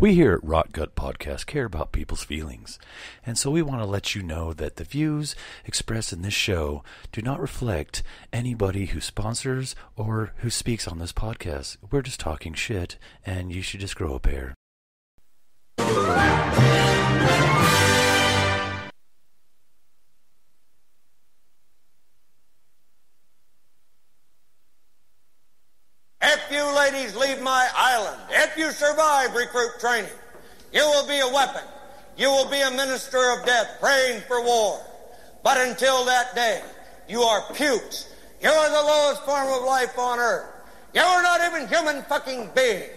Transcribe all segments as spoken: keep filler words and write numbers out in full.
We here at RotGut Podcast care about people's feelings, and so we want to let you know that the views expressed in this show do not reflect anybody who sponsors or who speaks on this podcast. We're just talking shit, and you should just grow a pair. If you ladies leave my island, if you survive recruit training, you will be a weapon. You will be a minister of death praying for war. But until that day, you are pukes. You are the lowest form of life on earth. You are not even human fucking beings.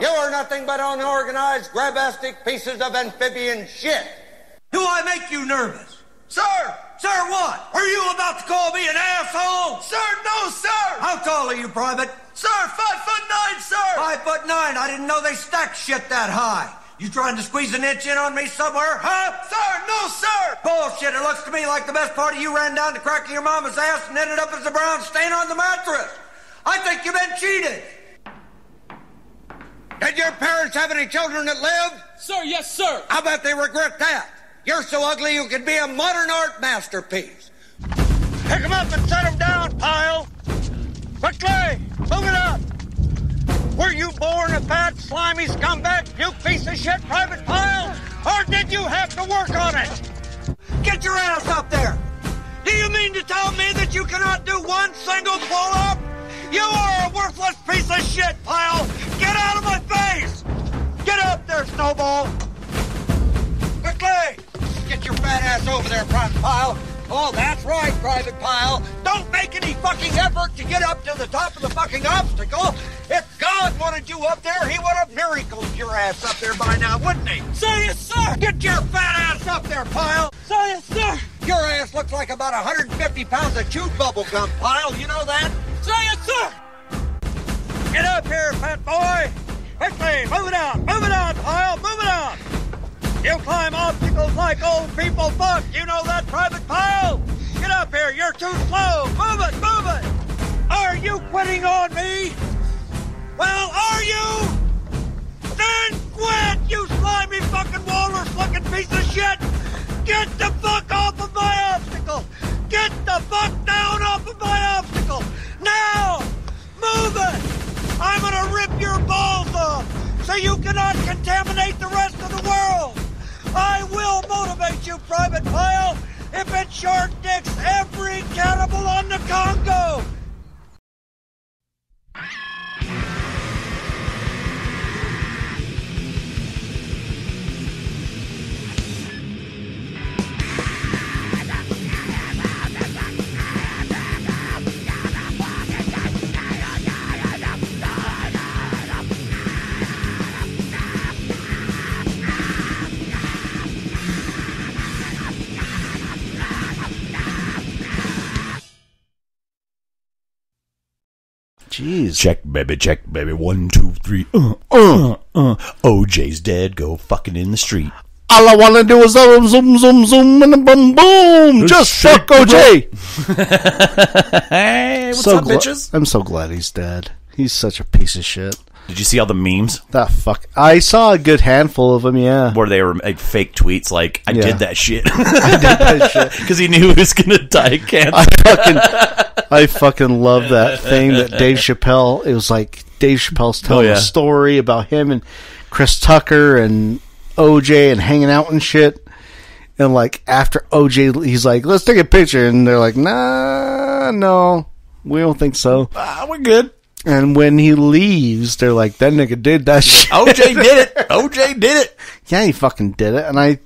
You are nothing but unorganized, grabastic pieces of amphibian shit. Do I make you nervous? Sir! Sir, what? Are you about to call me an asshole? Sir, no, sir! How tall are you, Private? Sir, five foot nine, sir! Five foot nine? I didn't know they stacked shit that high. You trying to squeeze an inch in on me somewhere, huh? Sir, no, sir! Bullshit, it looks to me like the best part of you ran down the crack of your mama's ass and ended up as a brown stain on the mattress. I think you've been cheated. Did your parents have any children that lived? Sir, yes, sir. I bet they regret that. You're so ugly you could be a modern art masterpiece. Pick them up and set them down, pile. Quickly, move it up. Were you born a fat, slimy scumbag, puke piece of shit, Private Pile? Or did you have to work on it? Get your ass up there. Do you mean to tell me that you cannot do one single pull-up? You are a worthless piece of shit, Pile! Get out of my face! Get up there, Snowball! Quickly! Get your fat ass over there, Private Pile! Oh, that's right, Private Pile! Don't make any fucking effort to get up to the top of the fucking obstacle! If God wanted you up there, he would have miracled your ass up there by now, wouldn't he? Say yes, sir! Get your fat ass up there, Pile! Say yes, sir! Your ass looks like about one hundred fifty pounds of chewed bubble gum, Pile, you know that? Say yes, sir! Get up here, fat boy! Quickly, move it out! Move it out, Pile! Move it out! You climb obstacles like old people fuck! You know that, Private Pile? Get up here! You're too slow! Move it! Move it! Are you quitting on me? Well, are you? Then quit, you slimy fucking walrus-looking piece of shit! Get the fuck off of my obstacle! Get the fuck down off of my obstacle! Now! Move it! I'm gonna rip your balls off so you cannot contaminate the rest of the world! I will motivate you, Private Pile, if it short dicks every cannibal on the Congo! Jeez. Check, baby, check, baby. One, two, three. Uh, uh, uh. O J's dead. Go fucking in the street. All I want to do is zoom, zoom, zoom, zoom, and boom, boom. Just fuck O J. Hey, what's so up, gl- bitches? I'm so glad he's dead. He's such a piece of shit. Did you see all the memes? That fuck. I saw a good handful of them, yeah. Where they were like, fake tweets like, I yeah. did that shit. I did that shit. Because he knew he was going to die of cancer. I fucking... I fucking love that thing that Dave Chappelle, it was like Dave Chappelle's telling oh, yeah. a story about him and Chris Tucker and O J and hanging out and shit. And like after O J, he's like, let's take a picture. And they're like, nah, no, we don't think so. Ah, we're good. And when he leaves, they're like, that nigga did that shit. O J did it. O J did it. Yeah, he fucking did it. And I,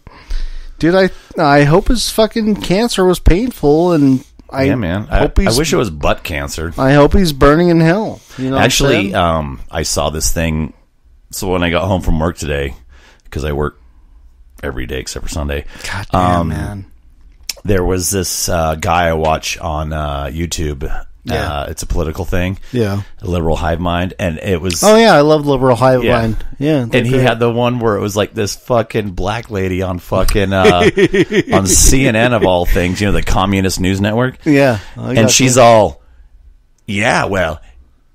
dude, I, I hope his fucking cancer was painful and... I yeah, man. Hope I, he's, I wish it was butt cancer. I hope he's burning in hell. You know Actually, um, I saw this thing. So when I got home from work today, because I work every day except for Sunday. God damn, um, man. There was this uh, guy I watch on uh, YouTube. Yeah. Uh, it's a political thing. Yeah. Liberal Hive Mind. And it was... Oh, yeah. I love Liberal Hive yeah. Mind. Yeah. And great. He had the one where it was like this fucking black lady on fucking... Uh, on C N N of all things. You know, the Communist News Network. Yeah. Oh, and she's you. all, yeah, well,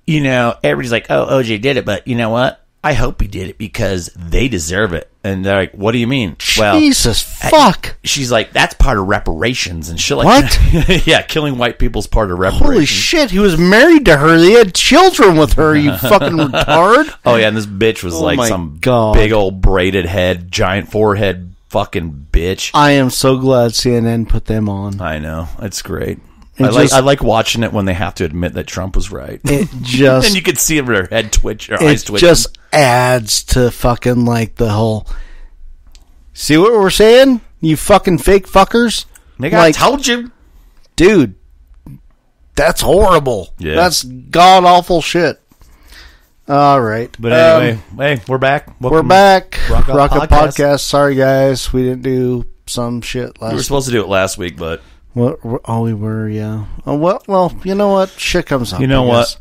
you know, everybody's like, oh, O J did it, but you know what? I hope he did it because they deserve it. And they're like, what do you mean? Well, Jesus fuck. I, she's like, that's part of reparations and shit like what? that. What? Yeah, killing white people's part of reparations. Holy shit, he was married to her. They had children with her, you fucking retard. Oh, yeah, and this bitch was oh like some God. big old braided head, giant forehead fucking bitch. I am so glad C N N put them on. I know. It's great. I, just, like, I like watching it when they have to admit that Trump was right. It just... And you can see their head twitch, or eyes twitch. It just adds to fucking, like, the whole... See what we're saying? You fucking fake fuckers? Nigga, like, I told you. Dude, that's horrible. Yeah. That's god-awful shit. All right. But anyway, um, hey, we're back. Welcome we're back. RotGut Podcast. Podcast. Sorry, guys. We didn't do some shit last week. We were supposed week. to do it last week, but... What? Oh, we were, yeah. Oh, well, well, you know what? Shit comes up. You know I what?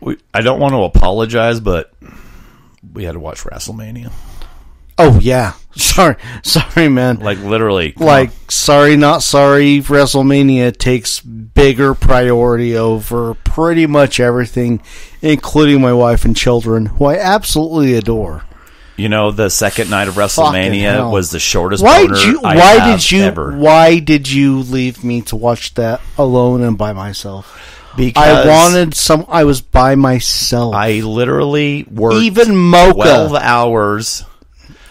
We, I don't want to apologize, but we had to watch WrestleMania. Oh, yeah. Sorry. Sorry, man. Like, literally. Like, on. sorry, not sorry. WrestleMania takes bigger priority over pretty much everything, including my wife and children, who I absolutely adore. You know, the second night of WrestleMania was the shortest why boner you, I why have did you, ever. Why did you leave me to watch that alone and by myself? Because I wanted some... I was by myself. I literally worked Even Mocha. twelve hours...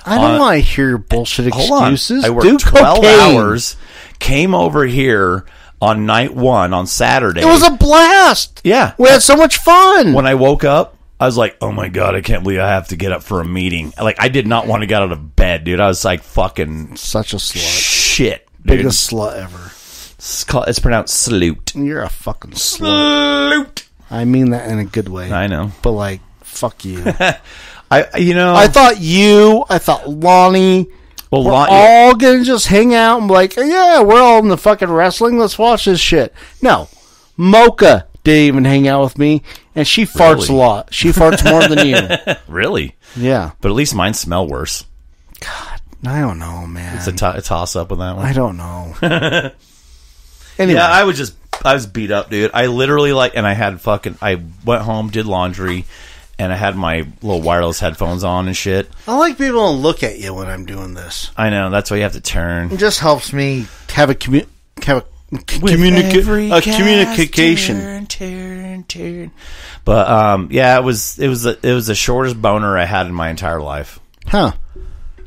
I don't on, want to hear your bullshit excuses. Hold on. I worked Do twelve cocaine. hours, came over here... on night one, on Saturday. It was a blast. Yeah. We had so much fun. When I woke up, I was like, oh, my God, I can't believe I have to get up for a meeting. Like, I did not want to get out of bed, dude. I was like, fucking... Such a slut. Shit, dude. Biggest slut ever. It's, called, it's pronounced salute. You're a fucking slut. Salute. I mean that in a good way. I know. But, like, fuck you. I, you know... I thought you, I thought Lonnie... Well, we're lot, all yeah. going to just hang out and be like, yeah, we're all in the fucking wrestling. Let's watch this shit. No. Mocha didn't even hang out with me, and she farts really? a lot. She farts more than you. Really? Yeah. But at least mine smell worse. God, I don't know, man. It's a, to- a toss-up with that one. I don't know. Anyway. Yeah, I was just, I was beat up, dude. I literally, like, and I had fucking, I went home, did laundry, and I had my little wireless headphones on and shit. I like people to look at you when I'm doing this. I know. That's why you have to turn. It just helps me have a, commu- have a, c- communica- a communication. Turn, turn, turn. But, um, yeah, it was it was, the, it was the shortest boner I had in my entire life. Huh.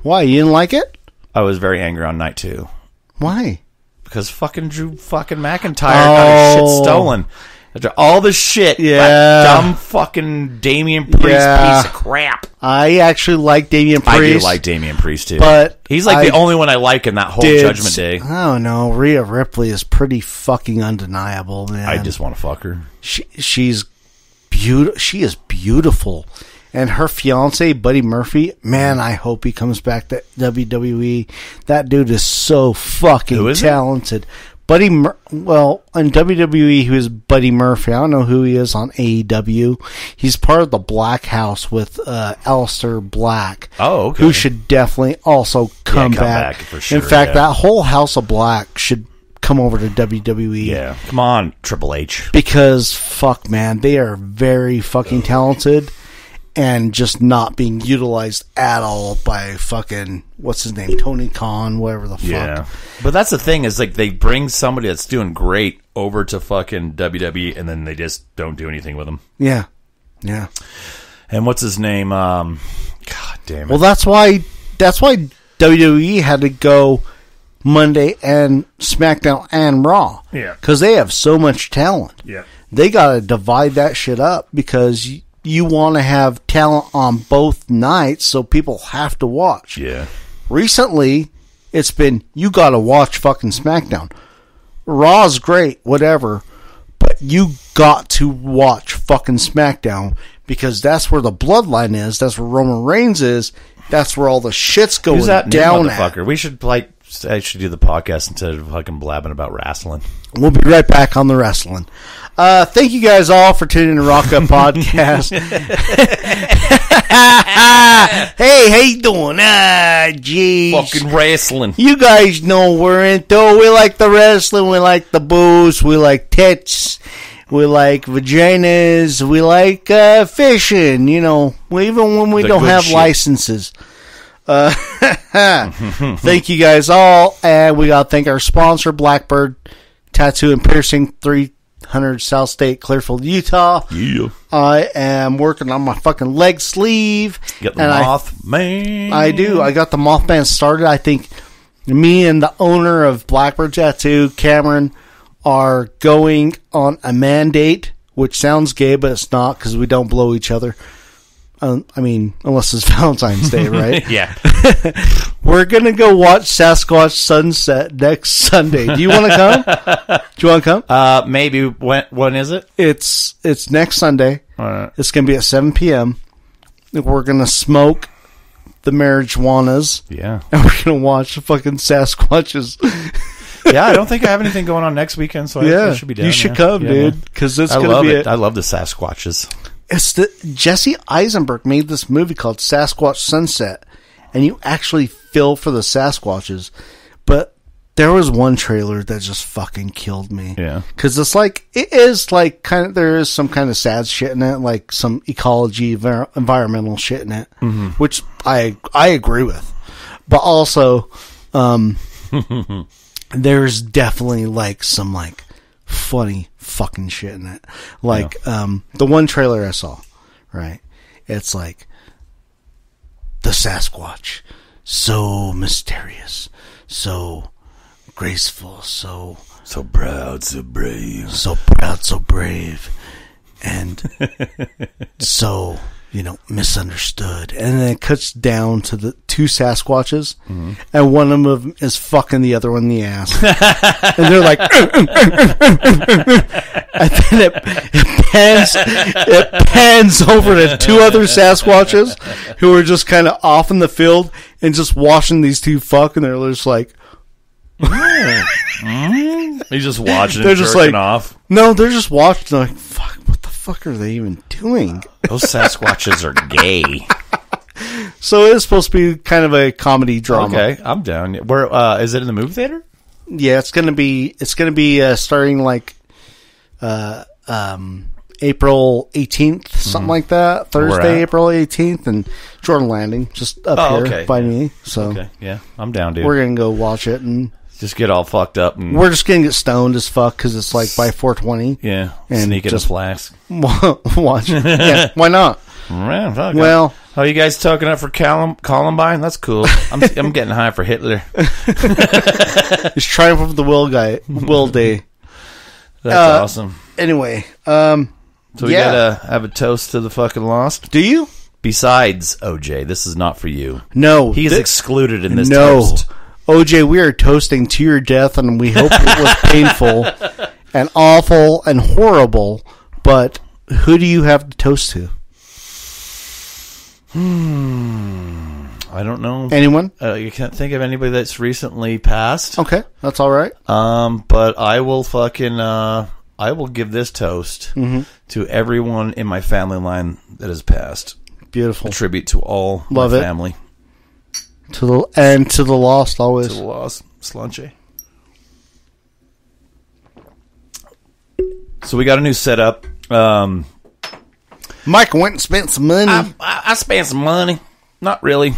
Why? You didn't like it? I was very angry on night two. Why? Because fucking Drew fucking McIntyre oh. got his shit stolen. After all the shit, yeah. that dumb fucking Damian Priest yeah. piece of crap. I actually like Damian Priest. I do like Damian Priest, too. But he's like I the only one I like in that whole did, Judgment Day. I don't know. Rhea Ripley is pretty fucking undeniable, man. I just want to fuck her. She, she's beautiful. She is beautiful. And her fiance, Buddy Murphy, man, I hope he comes back to W W E. That dude is so fucking Who is talented. It? Buddy, Mur- well, in W W E, who is Buddy Murphy? I don't know who he is on A E W. He's part of the Black House with uh, Alistair Black. Oh, okay. Who should definitely also come, yeah, come back. back for sure, in fact, yeah. that whole House of Black should come over to W W E. Yeah, come on, Triple H. Because, fuck, man, they are very fucking talented and just not being utilized at all by fucking, what's his name, Tony Khan, whatever the fuck. Yeah. But that's the thing, is like they bring somebody that's doing great over to fucking W W E, and then they just don't do anything with them. Yeah. Yeah. And what's his name? Um, God damn it. Well, that's why, that's why W W E had to go Monday and SmackDown and Raw. Yeah. Because they have so much talent. Yeah. They got to divide that shit up because... You, You want to have talent on both nights, so people have to watch. Yeah. Recently, it's been, you got to watch fucking SmackDown. Raw's great, whatever, but you got to watch fucking SmackDown because that's where the bloodline is. That's where Roman Reigns is. That's where all the shit's going Who's that down motherfucker? At. We should, like, actually do the podcast instead of fucking blabbing about wrestling. We'll be right back on the wrestling. Uh, thank you guys all for tuning in to RotGut Podcast. Hey, how you doing? Ah, jeez. Fucking wrestling. You guys know we're into. We like the wrestling. We like the booze. We like tits. We like vaginas. We like uh, fishing, you know, even when we the don't have shit. licenses. Uh, thank you guys all. And we got to thank our sponsor, Blackbird Tattoo and Piercing, three hundred South State, Clearfield, Utah. Yeah. I am working on my fucking leg sleeve. Get the Mothman. I, I do. I got the Mothman started. I think me and the owner of Blackbird Tattoo, Cameron, are going on a mandate, which sounds gay, but it's not because we don't blow each other. Um, I mean, unless it's Valentine's Day, right? Yeah. We're going to go watch Sasquatch Sunset next Sunday. Do you want to come? Do you want to come? Uh, maybe. When, when is it? It's it's next Sunday. All right. It's going to be at seven p.m. We're going to smoke the marijuanas. Yeah. And we're going to watch the fucking Sasquatches. Yeah, I don't think I have anything going on next weekend, so yeah. I, I should be down. You should yeah. come, yeah, dude, because it's going to be it. A- I love the Sasquatches. It's the Jesse Eisenberg made this movie called Sasquatch Sunset, and you actually feel for the Sasquatches. But there was one trailer that just fucking killed me. Yeah, because it's like it is like kind of there is some kind of sad shit in it, like some ecology, ver- environmental shit in it, mm-hmm. which I I agree with. But also, um, there's definitely like some like funny. Fucking shit in it, like yeah. um the one trailer I saw, right? It's like the Sasquatch, so mysterious, so graceful, so so proud, so brave, so proud, so brave, and so you know misunderstood. And then it cuts down to the two Sasquatches, mm-hmm. and one of them is fucking the other one in the ass, and they're like, and then it, it pans, it pans over to two other Sasquatches who are just kind of off in the field and just watching these two fuck, and they're just like, mm-hmm. he's just watching, they're and just jerking like, off. No, they're just watching, like, fuck, what the fuck are they even doing? Those Sasquatches are gay. So it's supposed to be kind of a comedy drama. Okay, I'm down. Where uh, is it in the movie theater? Yeah, it's gonna be. It's gonna be uh, starting like uh, um, April eighteenth, something mm-hmm. like that. Thursday, April eighteenth, and Jordan Landing just up oh, here okay. by me. So okay. yeah, I'm down, dude. We're gonna go watch it and just get all fucked up. And we're just gonna get stoned as fuck because it's like by four twenty. Yeah, and sneak in a flask. Watch it. Yeah, why not? Man, well. Oh, you guys talking up for Calum- Columbine? That's cool. I'm I'm getting high for Hitler. It's Triumph of the Will guy. Will Day. That's uh, awesome. Anyway, um, so we yeah. gotta have a toast to the fucking lost. Do you? Besides O J, this is not for you. No, he's this, excluded in this no. toast. O J, we are toasting to your death, and we hope it was painful and awful and horrible. But who do you have to toast to? Hmm. I don't know. Anyone? Uh, you can't think of anybody that's recently passed. Okay, that's all right. Um, but I will fucking uh, I will give this toast mm-hmm. to everyone in my family line that has passed. Beautiful. A tribute to all Love my it. family. To the and to the lost always. To the lost, Slanche. So we got a new setup. Um. Mike went and spent some money. I, I, I spent some money. Not really.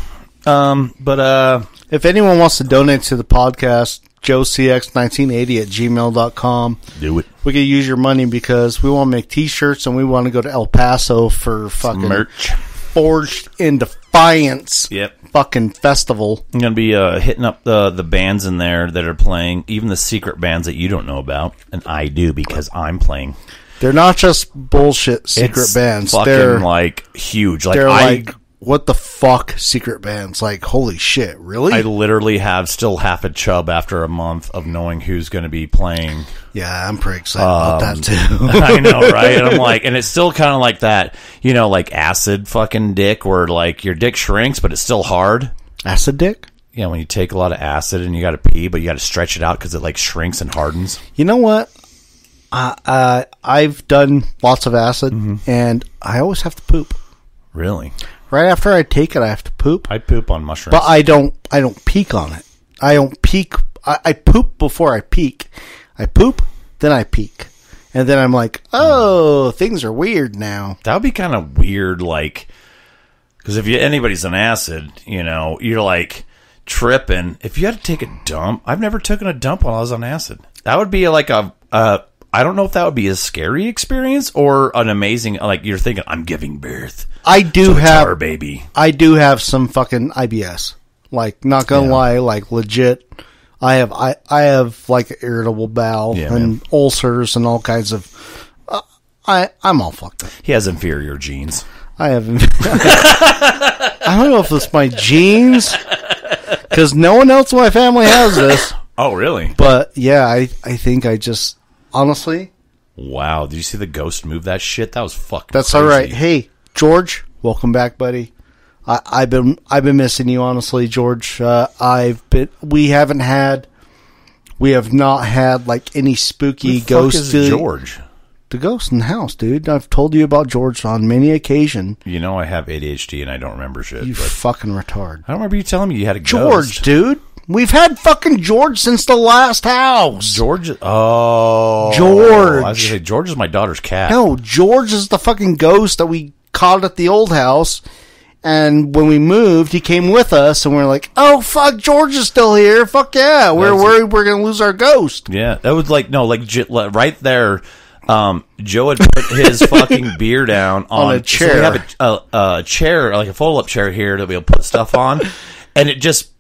Um, but uh, if anyone wants to donate to the podcast, joe c x nineteen eighty at gmail dot com. Do it. We can use your money because we want to make T-shirts and we want to go to El Paso for fucking some merch. Forged in Defiance yep. fucking festival. I'm going to be uh, hitting up the, the bands in there that are playing, even the secret bands that you don't know about. And I do because I'm playing. They're not just bullshit secret it's bands. Fucking they're like huge. Like they're I, like what the fuck secret bands? Like holy shit, really? I literally have still half a chub after a month of knowing who's going to be playing. Yeah, I'm pretty excited um, about that too. I know, right? And I'm like, and it's still kind of like that, you know, like acid fucking dick, where like your dick shrinks, but it's still hard. Acid dick. Yeah, when you take a lot of acid and you got to pee, but you got to stretch it out because it like shrinks and hardens. You know what? Uh, uh, I've done lots of acid, mm-hmm. and I always have to poop. Really? Right after I take it, I have to poop. I poop on mushrooms, but I don't. I don't peak on it. I don't peak. I, I poop before I peak. I poop, then I peak, And then I'm like, oh, things are weird now. That would be kind of weird, like, because if you, anybody's on acid, you know, you're like tripping. If you had to take a dump, I've never taken a dump while I was on acid. That would be like a, uh, I don't know if that would be a scary experience or an amazing, like you're thinking, I'm giving birth. I do to a have, tar baby. I do have some fucking I B S. Like, not gonna yeah. lie, like legit. I have I, I have like irritable bowel yeah, and man. ulcers and all kinds of. Uh, I I'm all fucked up. He has inferior genes. I have. I don't know if it's my genes, because no one else in my family has this. Oh really? But yeah, I I think I just honestly. Wow! Did you see the ghost move that shit? That was fucking. That's crazy. All right. Hey, George, welcome back, buddy. I, I've been I've been missing you, honestly, George. Uh, I've been we haven't had we have not had like any spooky ghosts. George, the ghost in the house, dude. I've told you about George on many occasions. You know I have A D H D and I don't remember shit. You fucking retard. I don't remember you telling me you had a George, ghost. dude. We've had fucking George since the last house. George, oh George. I was gonna say George is my daughter's cat. No, George is the fucking ghost that we caught at the old house. And when we moved, he came with us, and we we're like, "Oh fuck, George is still here! Fuck yeah, we're That's worried it. we're gonna lose our ghost." Yeah, that was like no, like right there, um, Joe had put his fucking beer down on, on a chair. So we have a, a, a chair, like a fold-up chair here that we'll put stuff on, and it just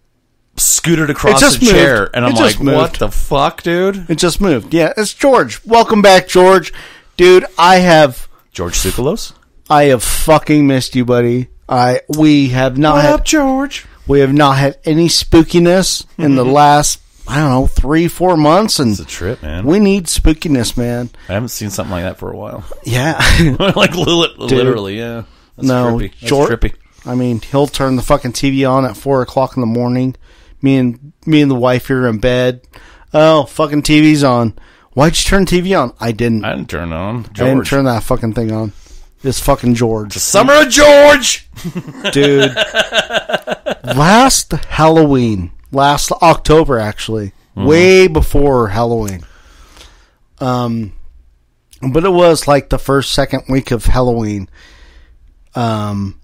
scooted across the moved. chair, and I'm like, moved. "What the fuck, dude?" It just moved. Yeah, it's George. Welcome back, George, dude. I have George Tsoukalos. I have fucking missed you, buddy. I we have not what had, up, George? We have not had any spookiness in the last I don't know three four months, and it's a trip, man. We need spookiness, man. I haven't seen something like that for a while. Yeah, like literally, literally yeah. That's no, trippy. That's George, trippy. I mean, he'll turn the fucking T V on at four o'clock in the morning. Me and me and the wife here in bed. Oh, fucking T V's on. Why'd you turn the T V on? I didn't. I didn't turn it on. George. I didn't turn that fucking thing on. This fucking George. The summer of George! Dude. Last Halloween. Last October, actually. Mm. Way before Halloween. Um, but it was like the first, second week of Halloween. Um,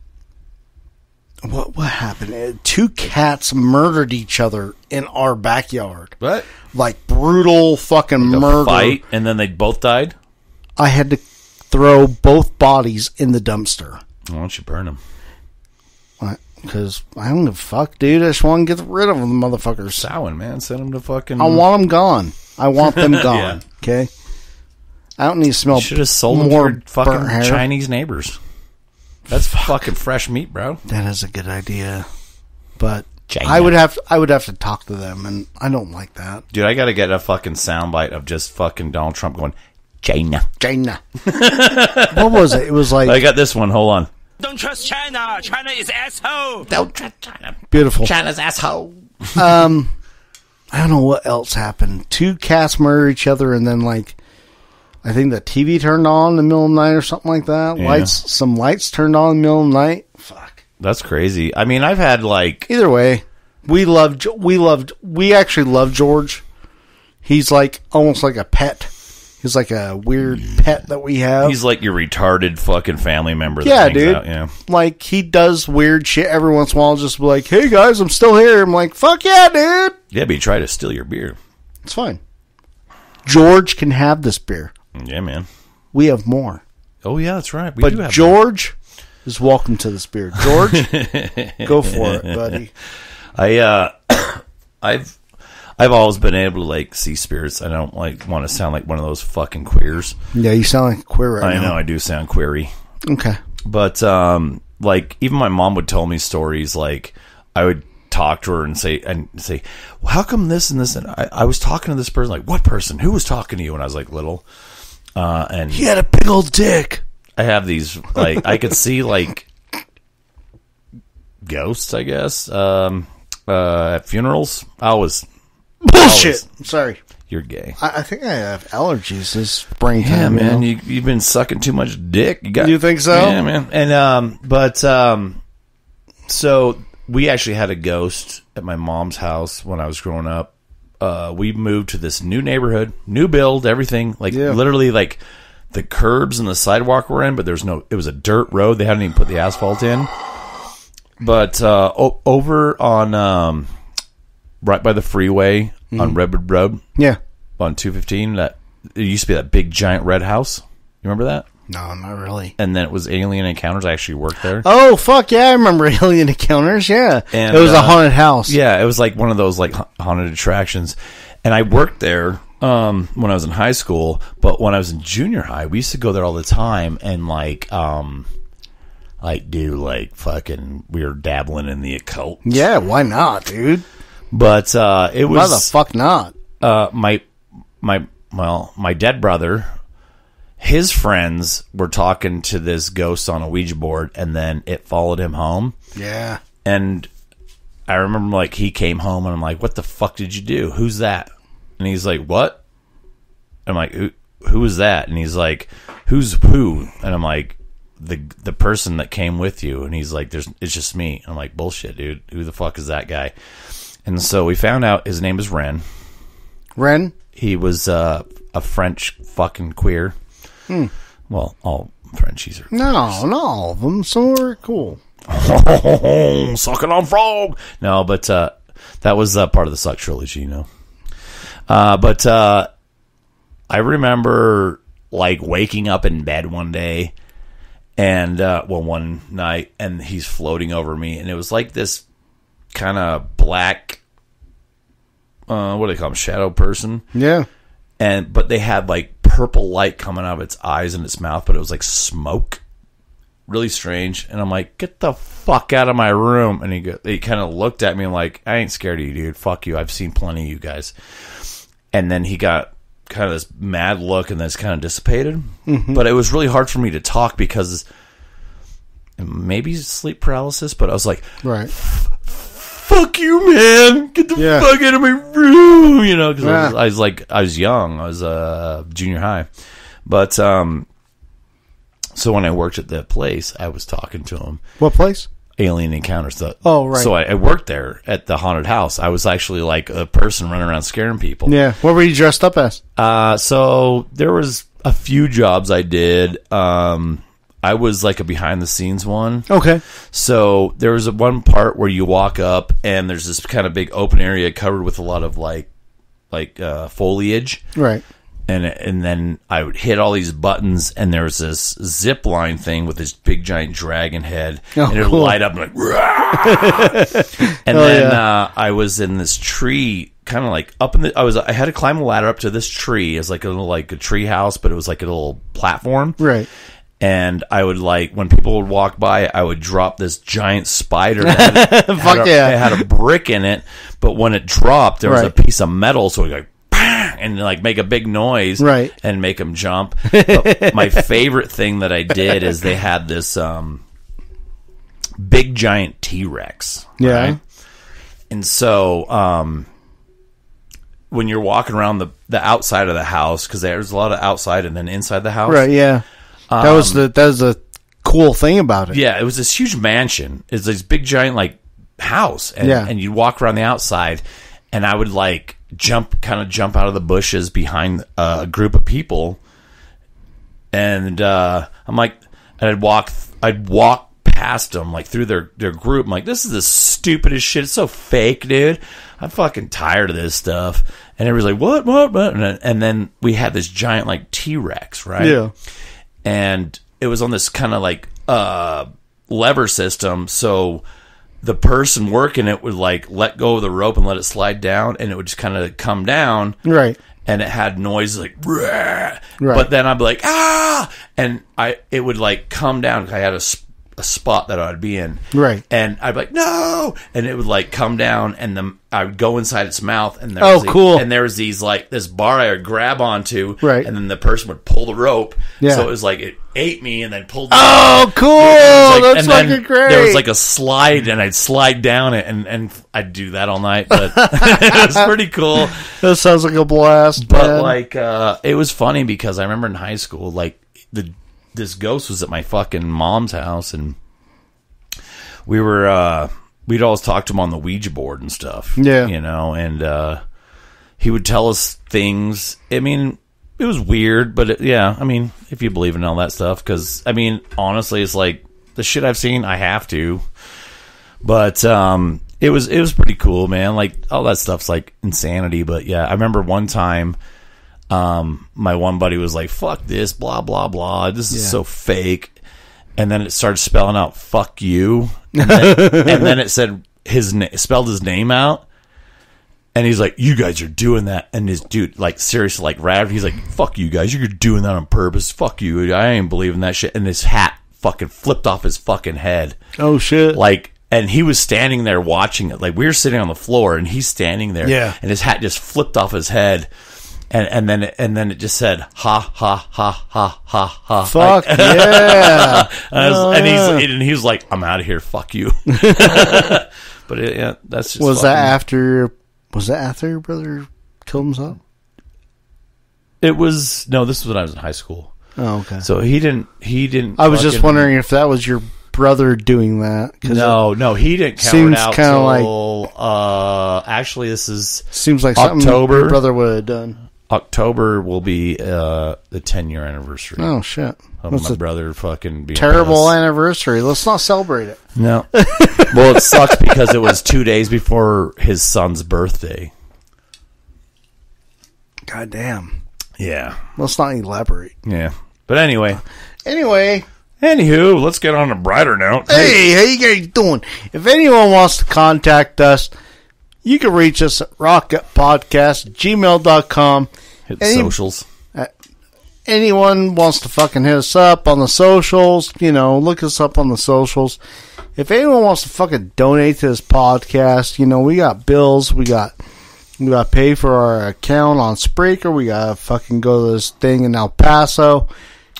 what what happened? Two cats murdered each other in our backyard. What? Like brutal fucking like murder. Fight, and then they both died? I had to throw both bodies in the dumpster. Why don't you burn them? Because I don't give a fuck, dude. I just want to get rid of them, motherfuckers. Sowing, man. Send them to fucking... I want them gone. I want them gone. Okay? I don't need to smell... You should have sold them to fucking Chinese neighbors. That's fuck. fucking fresh meat, bro. That is a good idea. But... China. I would have I would have to talk to them, and I don't like that. Dude, I gotta get a fucking soundbite of just fucking Donald Trump going... China. China. What was it? It was like... I got this one. Hold on. Don't trust China. China is asshole. Don't trust China. Beautiful. China's asshole. um, I don't know what else happened. Two cats murder each other, and then, like, I think the T V turned on in the middle of the night or something like that. Yeah. Lights, some lights turned on in the middle of the night. Fuck. That's crazy. I mean, I've had, like... Either way, we loved... We loved... We actually love George. He's, like, almost like a pet. He's like a weird pet that we have. He's like your retarded fucking family member. That yeah, dude. Out, yeah. Like, he does weird shit every once in a while. Just be like, hey, guys, I'm still here. I'm like, fuck yeah, dude. Yeah, but he tried to steal your beer. It's fine. George can have this beer. Yeah, man. We have more. Oh, yeah, that's right. We but do have George more. is welcome to this beer. George, go for it, buddy. I, uh, I've... I've always been able to, like, see spirits. I don't, like, want to sound like one of those fucking queers. Yeah, you sound like queer right I now. I know, I do sound queery. Okay. But, um, like, even my mom would tell me stories, like, I would talk to her and say, and say, well, how come this and this? And I, I was talking to this person, like, what person? Who was talking to you when I was, like, little? Uh, and he had a big old dick. I have these, like, I could see, like, ghosts, I guess, um, uh, at funerals. I was... Bullshit. I'm sorry. You're gay. I, I think I have allergies this springtime. Yeah, man. You know? you, you've been sucking too much dick. You got. You think so? Yeah, man. And um, but um, so we actually had a ghost at my mom's house when I was growing up. uh, we moved to this new neighborhood, new build, everything. Like yeah. literally, like the curbs and the sidewalk were in, but there's no. It was a dirt road. They hadn't even put the asphalt in. But uh, o- over on um, right by the freeway mm-hmm. on Redwood Road, yeah, on two fifteen, that it used to be that big giant red house. You remember that? No, not really. And then it was Alien Encounters. I actually worked there. Oh, fuck yeah. I remember Alien Encounters. Yeah. And, it was uh, a haunted house. Yeah. It was like one of those like haunted attractions. And I worked there um, when I was in high school. But when I was in junior high, we used to go there all the time and like, um, like do like fucking, we were dabbling in the occult. Yeah. Why not, dude? But uh, it was. Why the fuck not? Uh, my, my, well, my dead brother. His friends were talking to this ghost on a Ouija board, and then it followed him home. Yeah. And I remember, like, he came home, and I'm like, what the fuck did you do? Who's that? And he's like, what? I'm like, who, who is that? And he's like, who's who? And I'm like, the the person that came with you. And he's like, "There's it's just me." I'm like, bullshit, dude. Who the fuck is that guy? And so we found out his name is Ren. Ren? He was uh, a French fucking queer. Hmm. Well, all Frenchies are... No, queers. Not all of them. Some were cool. Sucking on frog! No, but uh, that was uh, part of the Suck trilogy, you know. Uh, but uh, I remember, like, waking up in bed one day, and, uh, well, one night, and he's floating over me, and it was like this kind of black, uh, what do they call him, shadow person? Yeah. And but they had, like, purple light coming out of its eyes and its mouth, but it was like smoke. Really strange. And I'm like, get the fuck out of my room. And he go, he kind of looked at me like, I ain't scared of you, dude. Fuck you. I've seen plenty of you guys. And then he got kind of this mad look and then it's kind of dissipated. Mm-hmm. But it was really hard for me to talk because maybe sleep paralysis, but I was like, right. Fuck you, man. Get the yeah. fuck out of my room. You know, because yeah. I, I was like, I was young. I was uh, junior high. But um, so when I worked at that place, I was talking to him. What place? Alien Encounters. The, oh, right. So I, I worked there at the haunted house. I was actually like a person running around scaring people. Yeah. What were you dressed up as? Uh, so there was a few jobs I did. Um I was like a behind-the-scenes one. Okay. So there was one part where you walk up, and there's this kind of big open area covered with a lot of like, like uh, foliage. Right. And and then I would hit all these buttons, and there was this zip line thing with this big giant dragon head, oh, and it would cool. light up and like, and oh, then yeah. uh, I was in this tree. Kind of like up in the, I was, I had to climb a ladder up to this tree. It was like a little like a tree house, but it was like a little platform. Right. And I would like, when people would walk by, I would drop this giant spider that had, Fuck had, a, yeah. had a brick in it, but when it dropped, there right. was a piece of metal, so it would go, bang, and like make a big noise right. and make them jump. But my favorite thing that I did is they had this um, big giant T-Rex. Yeah. Right? And so um, when you're walking around the, the outside of the house, because there's a lot of outside and then inside the house. Right, yeah. That was the that was the cool thing about it. Yeah, it was this huge mansion. It's this big giant like house, and, yeah. and you'd walk around the outside, and I would like jump, kind of jump out of the bushes behind a group of people, and uh, I'm like, and I'd walk, I'd walk past them like through their their group. I'm like, this is the stupidest shit. It's so fake, dude. I'm fucking tired of this stuff. And everybody's like, what, what, what? And, and then we had this giant like T-Rex, right? Yeah. And it was on this kind of like uh, lever system, so the person working it would like let go of the rope and let it slide down, and it would just kind of come down. Right. And it had noise like, right. But then I'd be like, ah, and I it would like come down. I had a, a spot that I'd be in. Right. And I'd be like, no, and it would like come down, and the I would go inside its mouth, and there was oh, these, cool. and there was these like this bar I would grab onto, right. and then the person would pull the rope. Yeah. So it was like it ate me and then pulled the Oh, rope. Cool! Like, that's and fucking then great. There was like a slide, and I'd slide down it, and, and I'd do that all night. But it was pretty cool. That sounds like a blast. But man. like, uh, it was funny because I remember in high school, like the this ghost was at my fucking mom's house, and we were. Uh, We'd always talk to him on the Ouija board and stuff. Yeah. You know, and uh, He would tell us things. I mean, it was weird, but it, yeah, I mean, if you believe in all that stuff, because, I mean, honestly, it's like the shit I've seen, I have to. But um, it was it was pretty cool, man. Like, all that stuff's like insanity. But yeah, I remember one time, um, my one buddy was like, "Fuck this, blah blah blah. This is yeah. so fake." And then it started spelling out "fuck you," and then, and then it said his na- spelled his name out. And he's like, "You guys are doing that." And this dude, like, seriously, like, ravaged. He's like, "Fuck you guys. You're doing that on purpose. Fuck you. I ain't believing that shit." And his hat fucking flipped off his fucking head. Oh, shit. Like, and he was standing there watching it. Like, we were sitting on the floor, and he's standing there. Yeah. And his hat just flipped off his head. And and then it, and then it just said, "Ha, ha, ha, ha, ha, ha." Fuck, like, yeah. and, was, and, he's, and he was like, "I'm out of here. Fuck you." But, it, yeah, that's just Was fucking, that after... Was that after your brother killed himself? It was no. This was when I was in high school. Oh, okay. So he didn't. He didn't. I was just wondering if that was your brother doing that. No, no, he didn't. Seems kind of like. Uh, actually, this is seems like October. Something your brother would have done. October will be uh, the ten year anniversary. Oh, shit. Of That's my brother fucking being terrible pissed. Anniversary. Let's not celebrate it. No. Well, it sucks because it was two days before his son's birthday. God damn. Yeah. Let's not elaborate. Yeah. But anyway. Uh, anyway. Anywho, let's get on a brighter note. Hey, hey, how you guys doing? If anyone wants to contact us, you can reach us at rock gut podcast at gmail dot com. Hit the Any, socials. Uh, anyone wants to fucking hit us up on the socials, you know, look us up on the socials. If anyone wants to fucking donate to this podcast, you know, we got bills, we got we got to pay for our account on Spreaker, we got to fucking go to this thing in El Paso.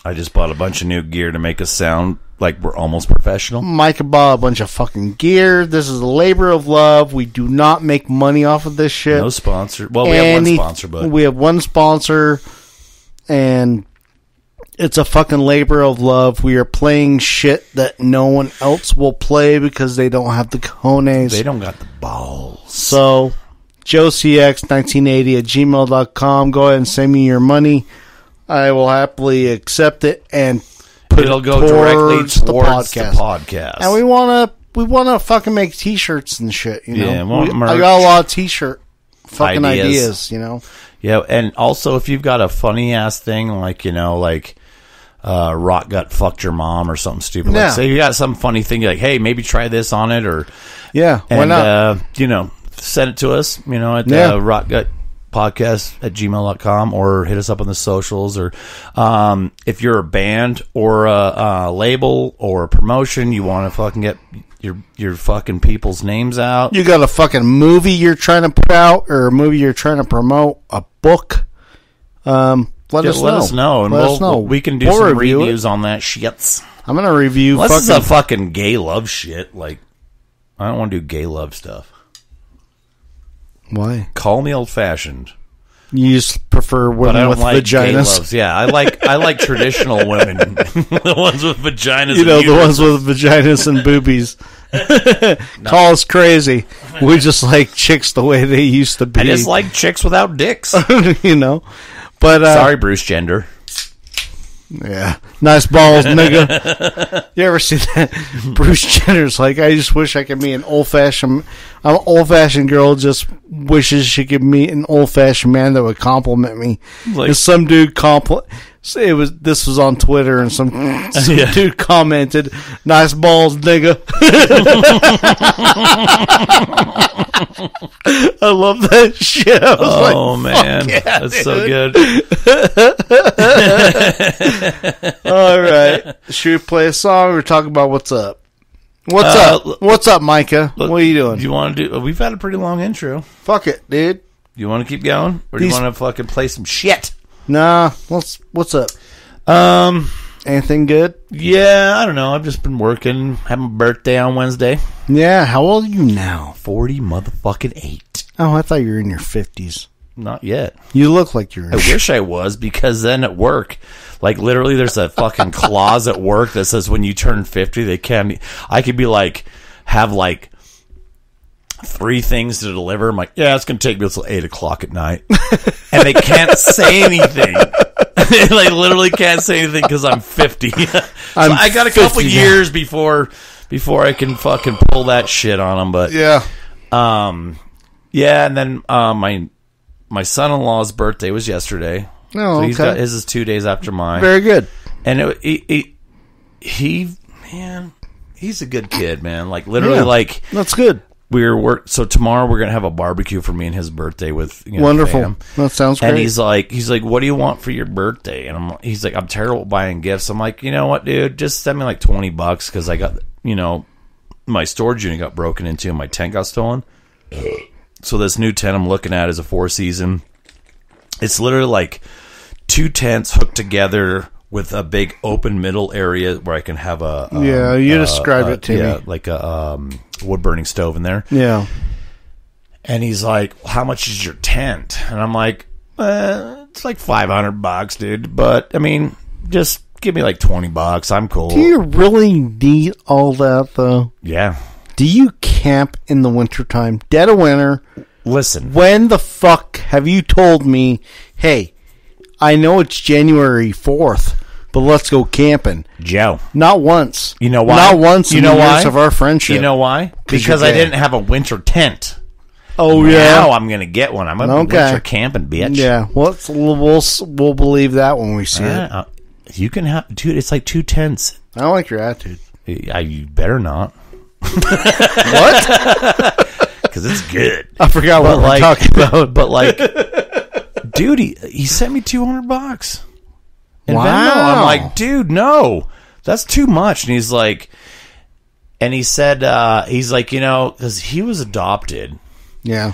I just bought a bunch of new gear to make us sound like we're almost professional. Micah bought a bunch of fucking gear. This is a labor of love. We do not make money off of this shit. No sponsor. Well, we and have one sponsor, but we have one sponsor, and it's a fucking labor of love. We are playing shit that no one else will play because they don't have the cojones. They don't got the balls. So, joe c x nineteen eighty at gmail dot com. Go ahead and send me your money. I will happily accept it and Put It'll it go directly towards the podcast. the podcast. And we want to we want to fucking make t-shirts and shit, you know. Yeah, we, I got a lot of t-shirt fucking ideas. ideas, you know. Yeah, and also if you've got a funny ass thing like, you know, like uh Rock Gut fucked your mom or something stupid. Yeah. Like say you got some funny thing like, "Hey, maybe try this on it," or yeah, and, why not? Uh, you know, send it to us, you know, at the yeah. uh, RotGut podcast at gmail dot com, or hit us up on the socials, or um if you're a band or a, a label or a promotion, you want to fucking get your your fucking people's names out, you got a fucking movie you're trying to put out or a movie you're trying to promote, a book, um let, yeah, us, let know. us know and let we'll, us know. we can do we'll some reviews it. on that shits. I'm gonna review well, fucking, this is a fucking gay love shit. Like, I don't want to do gay love stuff. Why? Call me old-fashioned. You just prefer women with like vaginas? Yeah, I like I like traditional women. The ones with vaginas. You know, and the ones with vaginas and boobies. No. Call us crazy. We just like chicks the way they used to be. I just like chicks without dicks. You know, but uh, sorry, Bruce Jenner. Yeah, nice balls, nigga. You ever see that? Bruce Jenner's like, "I just wish I could meet an old-fashioned... I'm an old-fashioned girl, just wishes she could meet an old-fashioned man that would compliment me." Like, and some dude compl- it was this was on Twitter, and some, some yeah. dude commented, "Nice balls, nigga." I love that shit. I was oh like, man, yeah, that's dude. so good. All right, should we play a song or talk about what's up? What's uh, up? L- what's up, Micah? L- what are you doing? Do you want to do? We've had a pretty long intro. Fuck it, dude. Do you want to keep going, or These... do you want to fucking play some shit? Nah. What's What's up? Um, anything good? Yeah, I don't know. I've just been working. Had my birthday on Wednesday. Yeah. How old are you now? Forty motherfucking eight. Oh, I thought you were in your fifties. Not yet. You look like you're in I shit. wish I was, because then at work, like, literally there's a fucking clause at work that says when you turn fifty, they can't... I could be like, have like three things to deliver. I'm like, yeah, it's going to take me until eight o'clock at night. And they can't say anything. They literally can't say anything because I'm fifty. So I'm I got a couple years before before I can fucking pull that shit on them. But yeah, um, yeah. And then uh, my my son-in-law's birthday was yesterday. Oh, so he's okay. Got, his is two days after mine. Very good. And it, it, it, he, man, he's a good kid, man. Like literally, yeah, like that's good. We're work. So tomorrow we're gonna have a barbecue for me and his birthday with you know, wonderful. Fam. That sounds great. And he's like, he's like, what do you want for your birthday? And I'm, he's like, I'm terrible at buying gifts. I'm like, you know what, dude? Just send me like twenty bucks because I got, you know, my storage unit got broken into and my tent got stolen. So this new tent I'm looking at is a four season. It's literally like two tents hooked together with a big open middle area where I can have a um, yeah. You describe it to yeah, me like a um, wood burning stove in there. Yeah. And he's like, "How much is your tent?" And I'm like, eh, "It's like five hundred bucks, dude." But I mean, just give me like twenty bucks. I'm cool. Do you really need all that though? Yeah. Do you camp in the wintertime, dead of winter? Listen. When the fuck have you told me, hey, I know it's January fourth, but let's go camping? Joe. Not once. You know why? Not once you in know the why? years of our friendship. You know why? Because I didn't have a winter tent. Oh, now yeah. Now I'm going to get one. I'm going to okay. winter camping, bitch. Yeah. Well, we'll, we'll, we'll believe that when we see uh, it. Uh, you can have, dude, it's like two tents. I don't like your attitude. I, you better not. What? Because it's good. I forgot what but we're like, talking about. But like, dude, he, he sent me two hundred bucks. And wow. Venmo, I'm like, dude, no. That's too much. And he's like, and he said, uh, he's like, you know, because he was adopted. Yeah.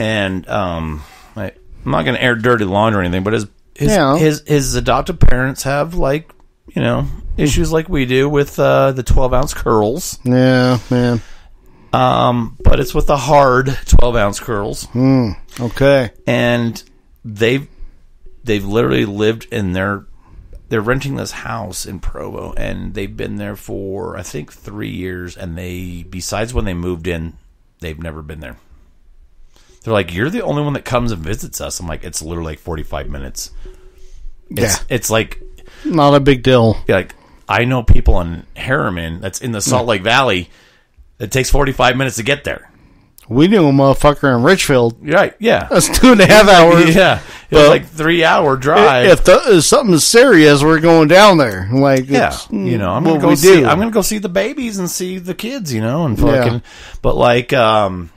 And um, I, I'm not going to air dirty laundry or anything, but his his, yeah. his his adopted parents have like, you know, issues like we do with uh, the twelve ounce curls. Yeah, man. Um, but it's with the hard twelve ounce curls. Mm, okay. And they've, they've literally lived in their, they're renting this house in Provo, and they've been there for, I think, three years. And they, besides when they moved in, they've never been there. They're like, you're the only one that comes and visits us. I'm like, it's literally like forty-five minutes. It's, yeah. It's like. Not a big deal. Like, I know people in Harriman that's in the Salt Lake Valley. It takes forty-five minutes to get there. We knew a motherfucker in Richfield. Right, yeah. That's two and a half hours. Yeah. It was like three-hour drive. If, the, if something is serious, we're going down there. Like, yeah. You know, I'm going to go see, I'm gonna go see the babies and see the kids, you know, and fucking. Yeah. But, like, um,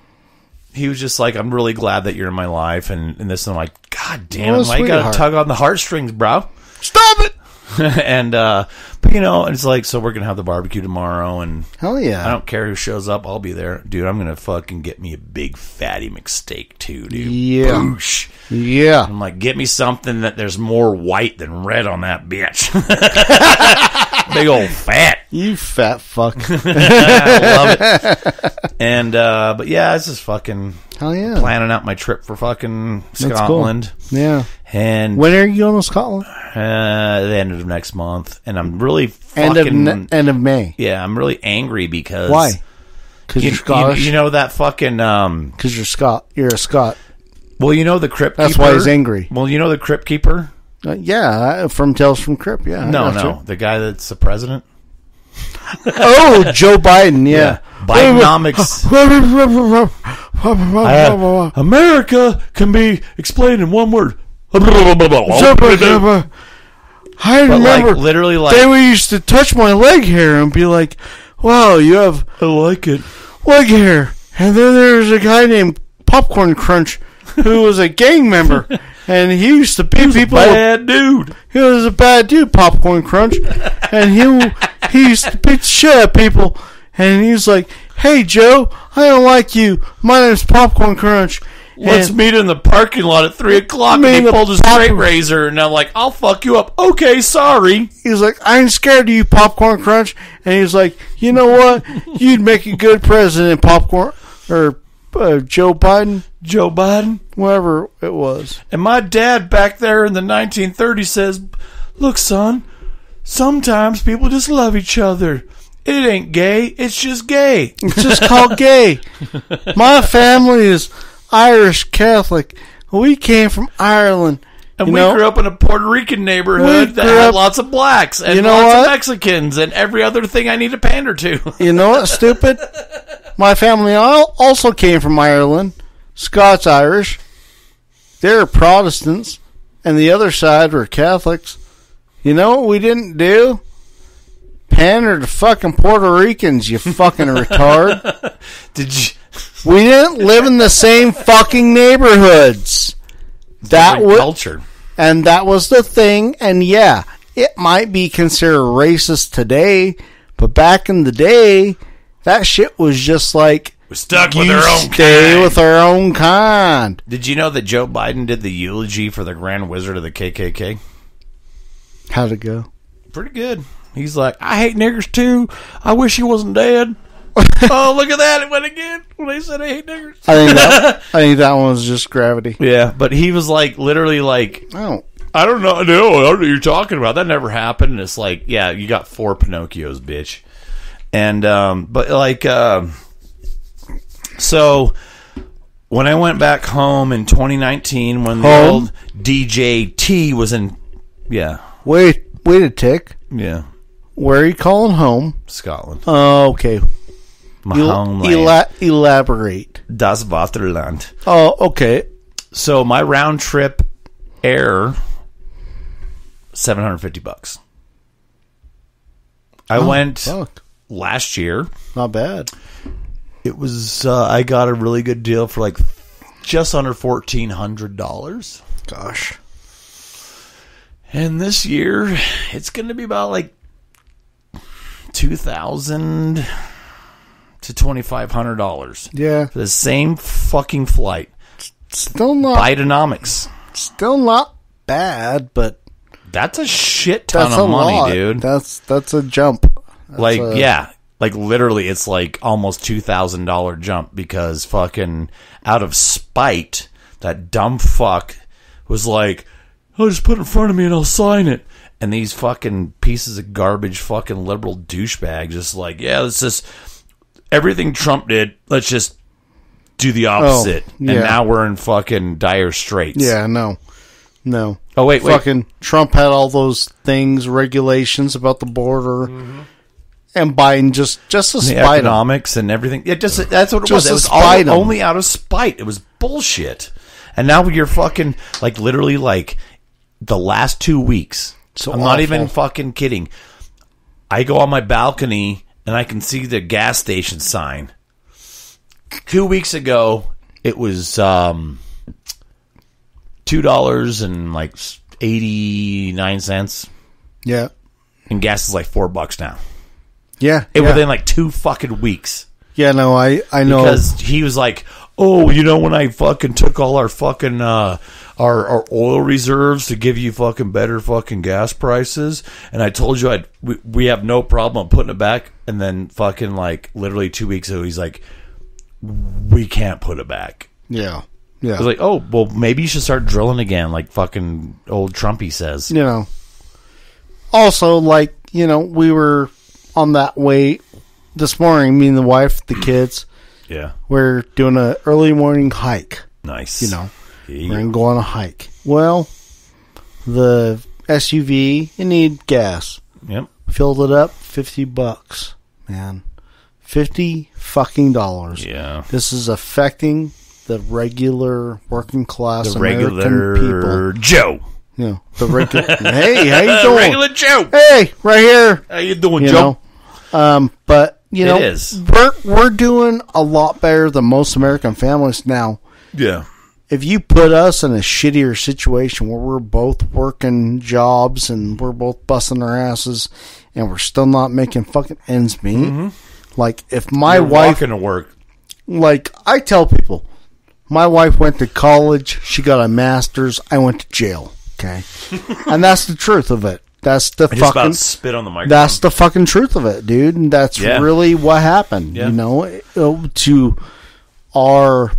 he was just like, I'm really glad that you're in my life and, and this. And I'm like, God damn it. I got to tug on the heartstrings, bro. Stop it. And uh but you know, it's like, so we're gonna have the barbecue tomorrow, and hell yeah, I don't care who shows up, I'll be there, dude. I'm gonna fucking get me a big fatty McSteak too, dude. Yeah. Boosh. Yeah. I'm like, get me something that there's more white than red on that bitch. Big old fat. You fat fuck. I love it. And uh but yeah, it's just fucking hell yeah, planning out my trip for fucking Scotland. Cool. Yeah. And when are you going to Scotland? Uh, the end of next month, and I'm really fucking end of, ne- end of May. Yeah, I'm really angry because why? Because you, you're Scottish. You, you know that fucking um. Because you're Scot. You're a Scot. Well, you know the crypt. That's keeper? Why he's angry. Well, you know the crypt keeper. Uh, yeah, from Tales from Crypt. Yeah. No, no, it. The guy that's the president. Oh, Joe Biden. Yeah, yeah. Bidenomics. I have, America can be explained in one word. I remember, like, literally, like, they used to touch my leg hair and be like, wow, you have, I like it, leg hair. And then there's a guy named Popcorn Crunch who was a gang member, and he used to beat people. He was a bad dude. He was a bad dude, Popcorn Crunch. And he, he used to beat the shit out of people. And he was like, hey, Joe, I don't like you. My name's Popcorn Crunch. Let's and meet in the parking lot at three o'clock. And he pulled his straight razor, and I'm like, I'll fuck you up. Okay, sorry. He was like, I ain't scared of you, Popcorn Crunch. And he was like, you know what? You'd make a good president, Popcorn, or uh, Joe Biden. Joe Biden? Whatever it was. And my dad back there in the nineteen thirties says, look, son, sometimes people just love each other. it ain't gay. It's just gay. It's just called gay. My family is Irish Catholic. We came from Ireland. And you we know? grew up in a Puerto Rican neighborhood that had up, lots of blacks and you know lots what? of Mexicans and every other thing I need to pander to. You know what, stupid? My family also came from Ireland, Scots-Irish. They're Protestants, and the other side were Catholics. You know what we didn't do? Pander to fucking Puerto Ricans, you fucking retard. Did you? We didn't live in the same fucking neighborhoods. That was culture, and that was the thing. And yeah, it might be considered racist today, but back in the day, that shit was just like we're stuck with our own. Stay kind. with our own kind. Did you know that Joe Biden did the eulogy for the Grand Wizard of the K K K? How'd it go? Pretty good. He's like, I hate niggers too. I wish he wasn't dead. Oh, look at that. It went again when I said I hate niggers. I think that, I think that one was just gravity. Yeah, but he was like, literally like, oh. I don't know. No, I don't know what you're talking about. That never happened. And it's like, yeah, you got four Pinocchios, bitch. And, um, but like, um, so when I went back home in twenty nineteen, when the home? old D J T was in, yeah. Wait, wait a tick. Yeah. Where are you calling home? Scotland. Oh, okay. My El- homeland. Ela- elaborate. Das Vaterland. Oh, okay. So my round trip air, seven hundred fifty bucks. I oh, went fuck. last year. Not bad. It was. Uh, I got a really good deal for like just under fourteen hundred dollars. Gosh. And this year, it's going to be about like two thousand. To twenty-five hundred dollars. Yeah. For the same fucking flight. Still not. Bidenomics. Still not bad, but. That's a shit ton of money, lot. dude. That's that's a jump. That's like, a, yeah. Like, literally, it's like almost two thousand dollars jump because fucking out of spite, that dumb fuck was like, I'll just put it in front of me and I'll sign it. And these fucking pieces of garbage fucking liberal douchebags just like, yeah, it's just. Everything Trump did, let's just do the opposite. Oh, yeah. And now we're in fucking dire straits. Yeah, no. No. Oh, wait, wait. Fucking Trump had all those things, regulations about the border. Mm-hmm. And Biden just, just a spite. Economics and everything. It just, that's what it just was. It was all, only out of spite. It was bullshit. And now you're fucking, like, literally, like, the last two weeks. So I'm awful. not even fucking kidding. I go on my balcony. And I can see the gas station sign. Two weeks ago, it was um, two dollars and like eighty nine cents. Yeah, and gas is like four bucks now. Yeah, it yeah. within like two fucking weeks. Yeah, no, I I know because he was like, oh, you know, when I fucking took all our fucking uh, our our oil reserves to give you fucking better fucking gas prices, and I told you I'd we, we have no problem putting it back, and then fucking like literally two weeks ago, he's like, we can't put it back. Yeah, yeah. I was like, oh, well, maybe you should start drilling again, like fucking old Trumpy says. You know. Also, like you know, we were on that way this morning. Me and the wife, the kids. Yeah, we're doing an early morning hike. Nice, you know, yeah. We're gonna go on a hike. Well, the S U V, you need gas. Yep, filled it up, fifty bucks, man, fifty fucking dollars. Yeah, this is affecting the regular working class, the American regular people. Joe. Yeah, the regular. Hey, how you doing, regular Joe? Hey, right here. How you doing, you Joe? Know? Um, but. You know, it is. We're, we're doing a lot better than most American families now. Yeah. If you put us in a shittier situation where we're both working jobs and we're both busting our asses and we're still not making fucking ends meet, mm-hmm. like if my You're wife... walking to work. Like, I tell people, my wife went to college, she got a master's, I went to jail, okay? And that's the truth of it. That's the I just fucking about spit on the microphone. That's the fucking truth of it, dude. And that's yeah. really what happened, yeah. you know, to our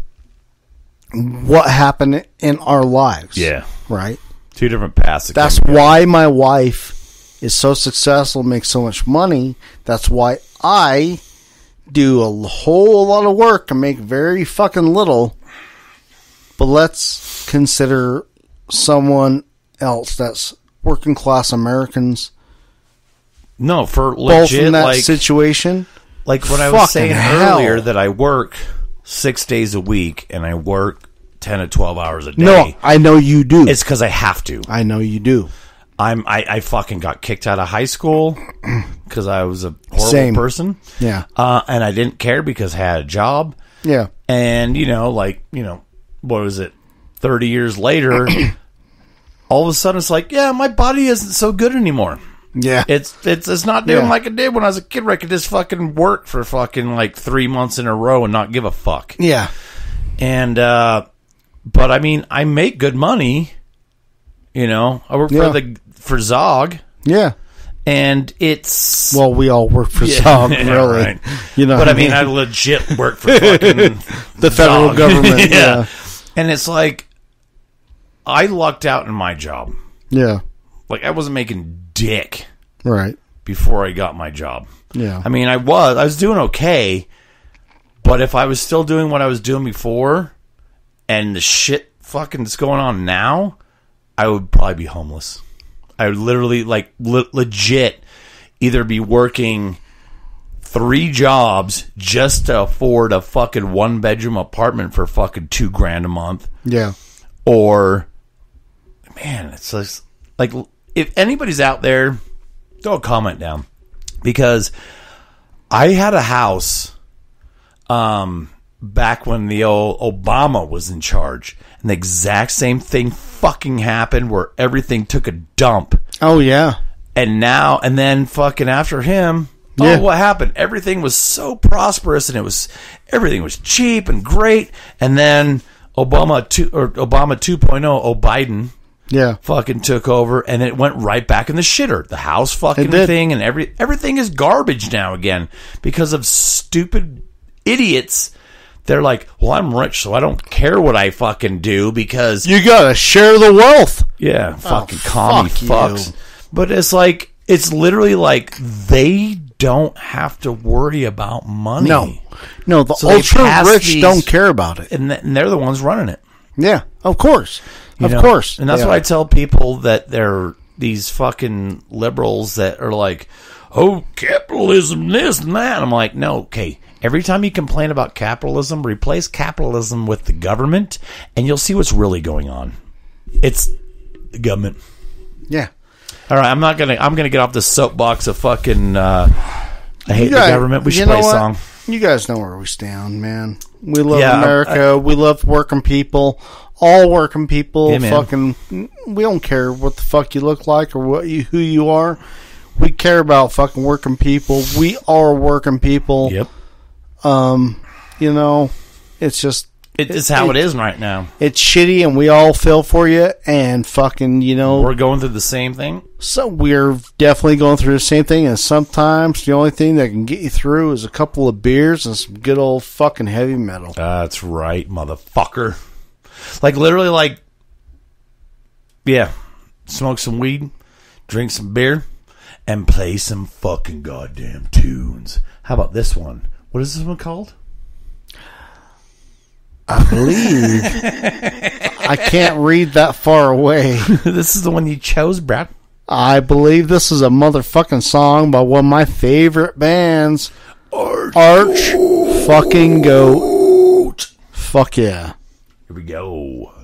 what happened in our lives. Yeah, right. Two different paths. That's why my wife is so successful, makes so much money. That's why I do a whole lot of work and make very fucking little. But let's consider someone else that's working class Americans. No, for legit, both in that like, situation. Like what I was saying hell. earlier, that I work six days a week and I work ten to twelve hours a day. No, I know you do. It's because I have to. I know you do. I'm. I, I fucking got kicked out of high school because I was a horrible Same. person. Yeah, uh, and I didn't care because I had a job. Yeah, and you know, like you know, what was it? Thirty years later, all of a sudden it's like, yeah, my body isn't so good anymore. Yeah, it's it's it's not doing yeah. like it did when I was a kid. Where I could just fucking work for fucking like three months in a row and not give a fuck. Yeah, and uh, but I mean, I make good money. You know, I work yeah. for the for Zog. Yeah, and it's well, we all work for yeah. Zog, really. Right. You know, but I mean, I legit work for fucking the federal Zog. government. yeah. yeah, and it's like I lucked out in my job. Yeah, like I wasn't making. Dick, right before I got my job. Yeah, I mean, I was I was doing okay, but if I was still doing what I was doing before, and the shit fucking that's going on now, I would probably be homeless. I would literally, like, le- legit, either be working three jobs just to afford a fucking one bedroom apartment for fucking two grand a month. Yeah, or man, it's just, like. If anybody's out there, throw a comment down, because I had a house um, back when the old Obama was in charge, and the exact same thing fucking happened where everything took a dump. Oh, yeah. And now, and then fucking after him, yeah. oh, what happened? Everything was so prosperous, and it was, everything was cheap and great, and then Obama two, or Obama two point oh, oh, Biden... Yeah, fucking took over, and it went right back in the shitter. The house fucking thing and every everything is garbage now again because of stupid idiots. They're like, well, I'm rich, so I don't care what I fucking do because you gotta share the wealth. Yeah, fucking oh, commie fuck fucks. You. But it's like it's literally like they don't have to worry about money. No, no, the so ultra rich these, don't care about it, and, th- and they're the ones running it. Yeah, of course. You of know? course. And that's yeah. what I tell people, that they're these fucking liberals that are like, oh, capitalism, this and that. And I'm like, no, okay. Every time you complain about capitalism, replace capitalism with the government, and you'll see what's really going on. It's the government. Yeah. All right, I'm not going to, I'm going to get off this soapbox of fucking, uh, I hate guys, the government. We should play a song. You guys know where we stand, man. We love yeah, America. I, I, we love working people. All working people, yeah, fucking, we don't care what the fuck you look like or what you, who you are. We care about fucking working people. We are working people. Yep. Um, you know, it's just... It, it's it, how it, it is right now. It's shitty, and we all feel for you, and fucking, you know... We're going through the same thing? So we're definitely going through the same thing, and sometimes the only thing that can get you through is a couple of beers and some good old fucking heavy metal. That's right, motherfucker. Like, literally, like, yeah, smoke some weed, drink some beer, and play some fucking goddamn tunes. How about this one? What is this one called? I believe. I can't read that far away. This is the one you chose, Brad. I believe this is a motherfucking song by one of my favorite bands, Arch, Arch fucking Goat. Fuck yeah. Here we go. Yeah.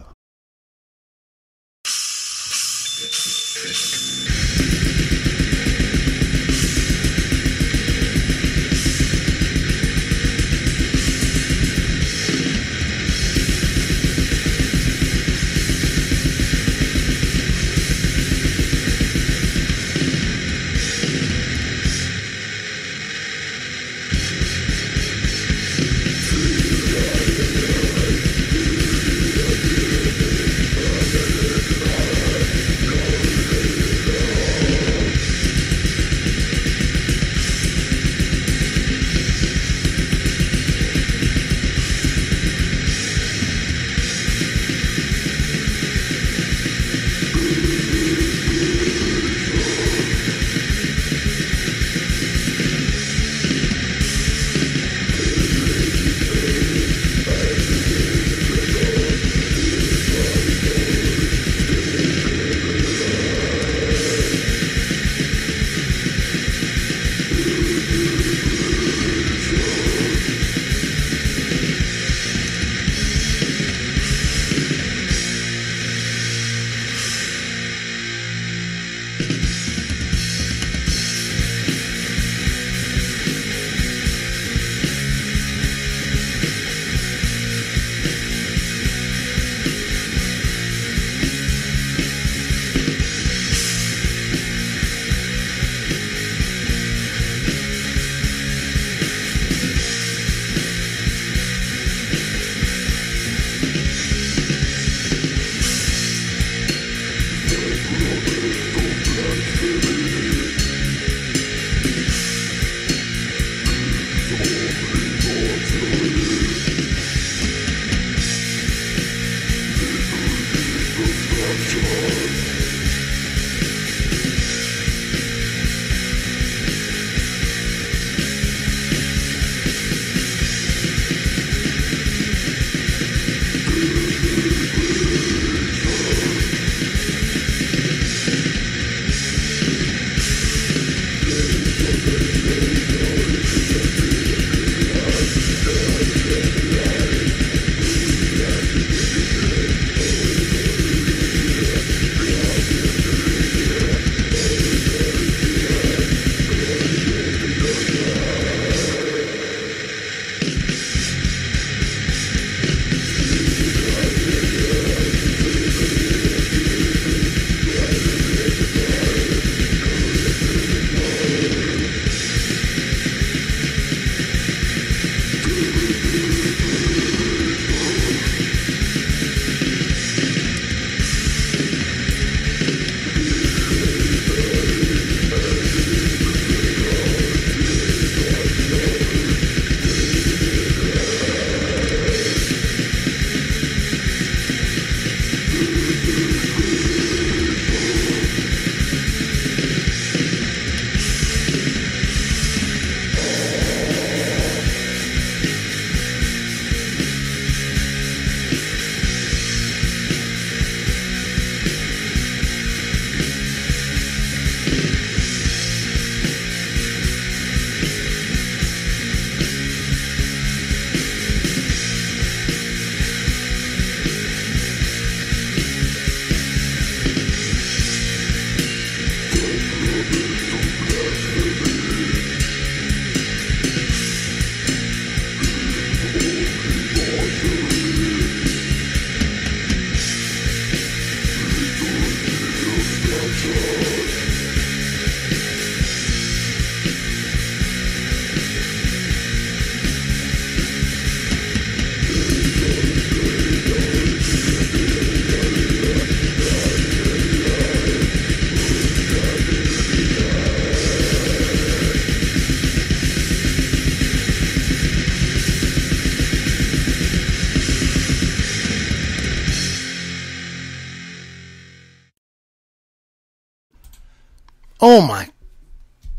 Oh my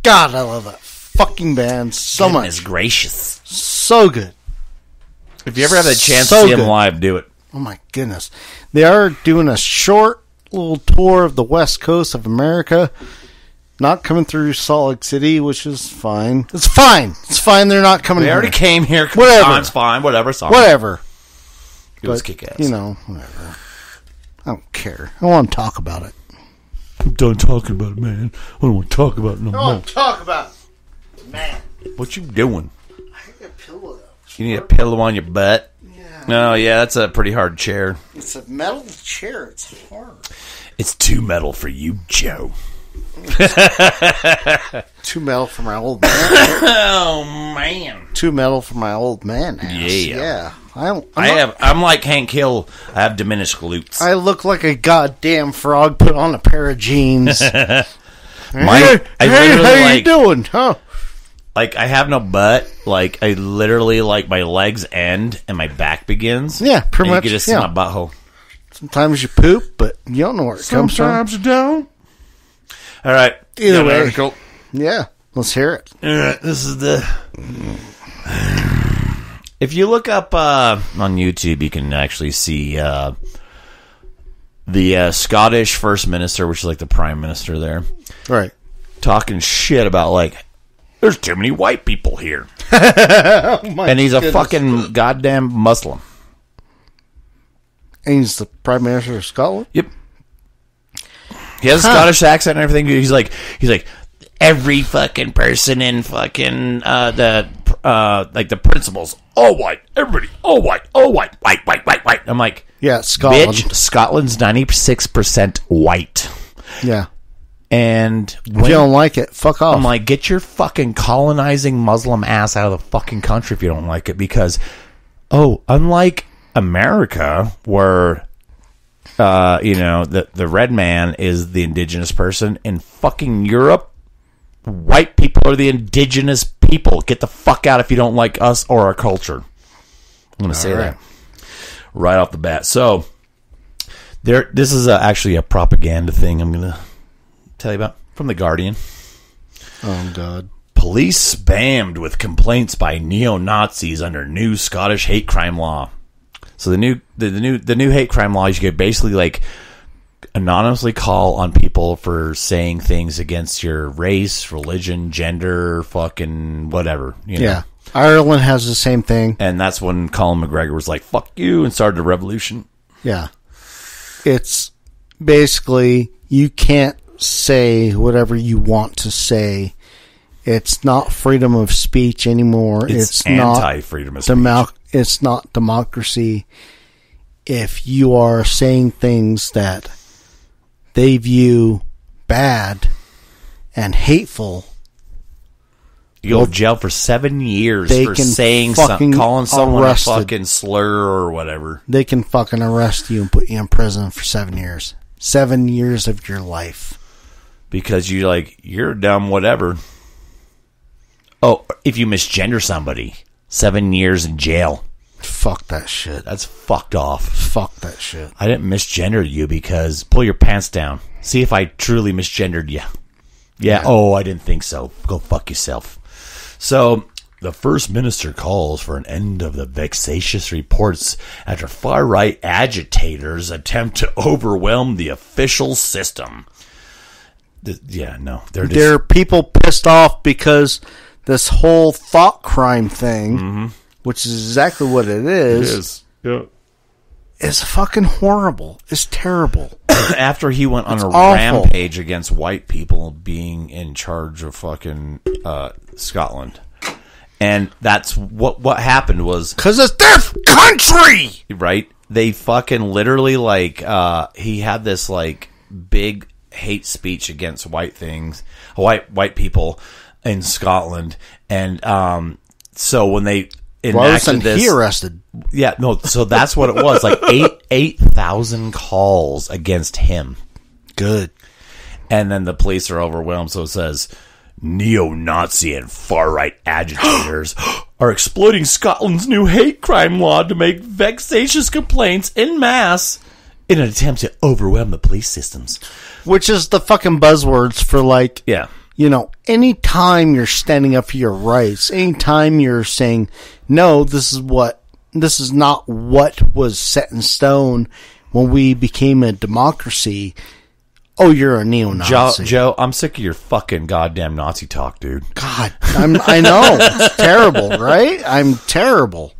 God, I love that fucking band so Goodness much. Goodness gracious. So good. If you ever have a chance so to see good. them live, do it. Oh my goodness. They are doing a short little tour of the West Coast of America. Not coming through Salt Lake City, which is fine. It's fine. It's fine they're not coming here. They already came here. Whatever. It's fine. Whatever. Sorry. Whatever. It was kick ass. You know, whatever. I don't care. I want to talk about it. I'm done talking about it, man. I don't want to talk about it no more. I don't want to talk about it. Man. What you doing? I need a pillow, though. You need a pillow on your butt? Yeah. No, yeah, that's a pretty hard chair. It's a metal chair. It's hard. It's too metal for you, Joe. Two metal for my old man. Oh man! Two metal for my old man. House. Yeah, yeah. I, I'm I not, have. I'm like Hank Hill. I have diminished glutes. I look like a goddamn frog put on a pair of jeans. my, hey, I hey, how like, you doing? Huh? Like I have no butt. Like I literally like my legs end and my back begins. Yeah, pretty and much. You can just yeah. see my butthole. Sometimes you poop, but you don't know where it Sometimes comes from. Sometimes you don't. All right. Either way. Article. Yeah. Let's hear it. All right. This is the... If you look up uh, on YouTube, you can actually see uh, the uh, Scottish First Minister, which is like the Prime Minister there. Right. Talking shit about like, there's too many white people here. Oh my and he's goodness. a fucking goddamn Muslim. And he's the Prime Minister of Scotland? Yep. He has a huh. Scottish accent and everything. He's like, he's like, every fucking person in fucking uh, the uh, like the principals, all white, everybody, all white, all white, white, white, white, white. I'm like, yeah, Scotland. Bitch, Scotland's ninety-six percent white. Yeah, and when, if you don't like it, fuck off. I'm like, get your fucking colonizing Muslim ass out of the fucking country if you don't like it, because oh, unlike America, where Uh, you know, the, the red man is the indigenous person. In fucking Europe, white people are the indigenous people. Get the fuck out if you don't like us or our culture. I'm going to say right. that right off the bat. So, there. this is a, actually a propaganda thing I'm going to tell you about from The Guardian. Oh, God. Police spammed with complaints by neo-Nazis under new Scottish hate crime law. So the new the, the new the new hate crime laws, you could basically like anonymously call on people for saying things against your race, religion, gender, fucking whatever. You know? Yeah, Ireland has the same thing, and that's when Colin McGregor was like "fuck you" and started a revolution. Yeah, it's basically you can't say whatever you want to say. It's not freedom of speech anymore. It's, it's anti-freedom of speech. Democ- it's not democracy. If you are saying things that they view bad and hateful, you go to jail for seven years they for can saying something, calling someone arrested. a fucking slur or whatever. They can fucking arrest you and put you in prison for seven years. Seven years of your life. Because you like, you're dumb, whatever. Oh, if you misgender somebody, seven years in jail. Fuck that shit. That's fucked off. Fuck that shit. I didn't misgender you because pull your pants down. See if I truly misgendered you. Yeah, yeah. Oh, I didn't think so. Go fuck yourself. So, the First Minister calls for an end of the vexatious reports after far-right agitators attempt to overwhelm the official system. The, yeah, no. They're, just, they're people pissed off because... this whole thought crime thing, mm-hmm. which is exactly what it is, it is. Yeah. is fucking horrible. It's terrible. After he went on it's a awful. rampage against white people being in charge of fucking uh, Scotland. And that's what what happened was... because it's their country! Right? They fucking literally, like, uh, he had this, like, big hate speech against white things, white white people... in Scotland, and um, so when they enacted well, this, he arrested. Yeah, no. So that's what it was. Like eight eight thousand calls against him. Good. And then the police are overwhelmed. So it says neo-Nazi and far-right agitators are exploiting Scotland's new hate crime law to make vexatious complaints en masse. in an attempt to overwhelm the police systems. Which is the fucking buzzwords for, like, yeah. you know, anytime you're standing up for your rights, anytime you're saying, no, this is what, this is not what was set in stone when we became a democracy. Oh, you're a neo-Nazi. Joe, Joe, I'm sick of your fucking goddamn Nazi talk, dude. God, I'm, I know. It's terrible, right? I'm terrible.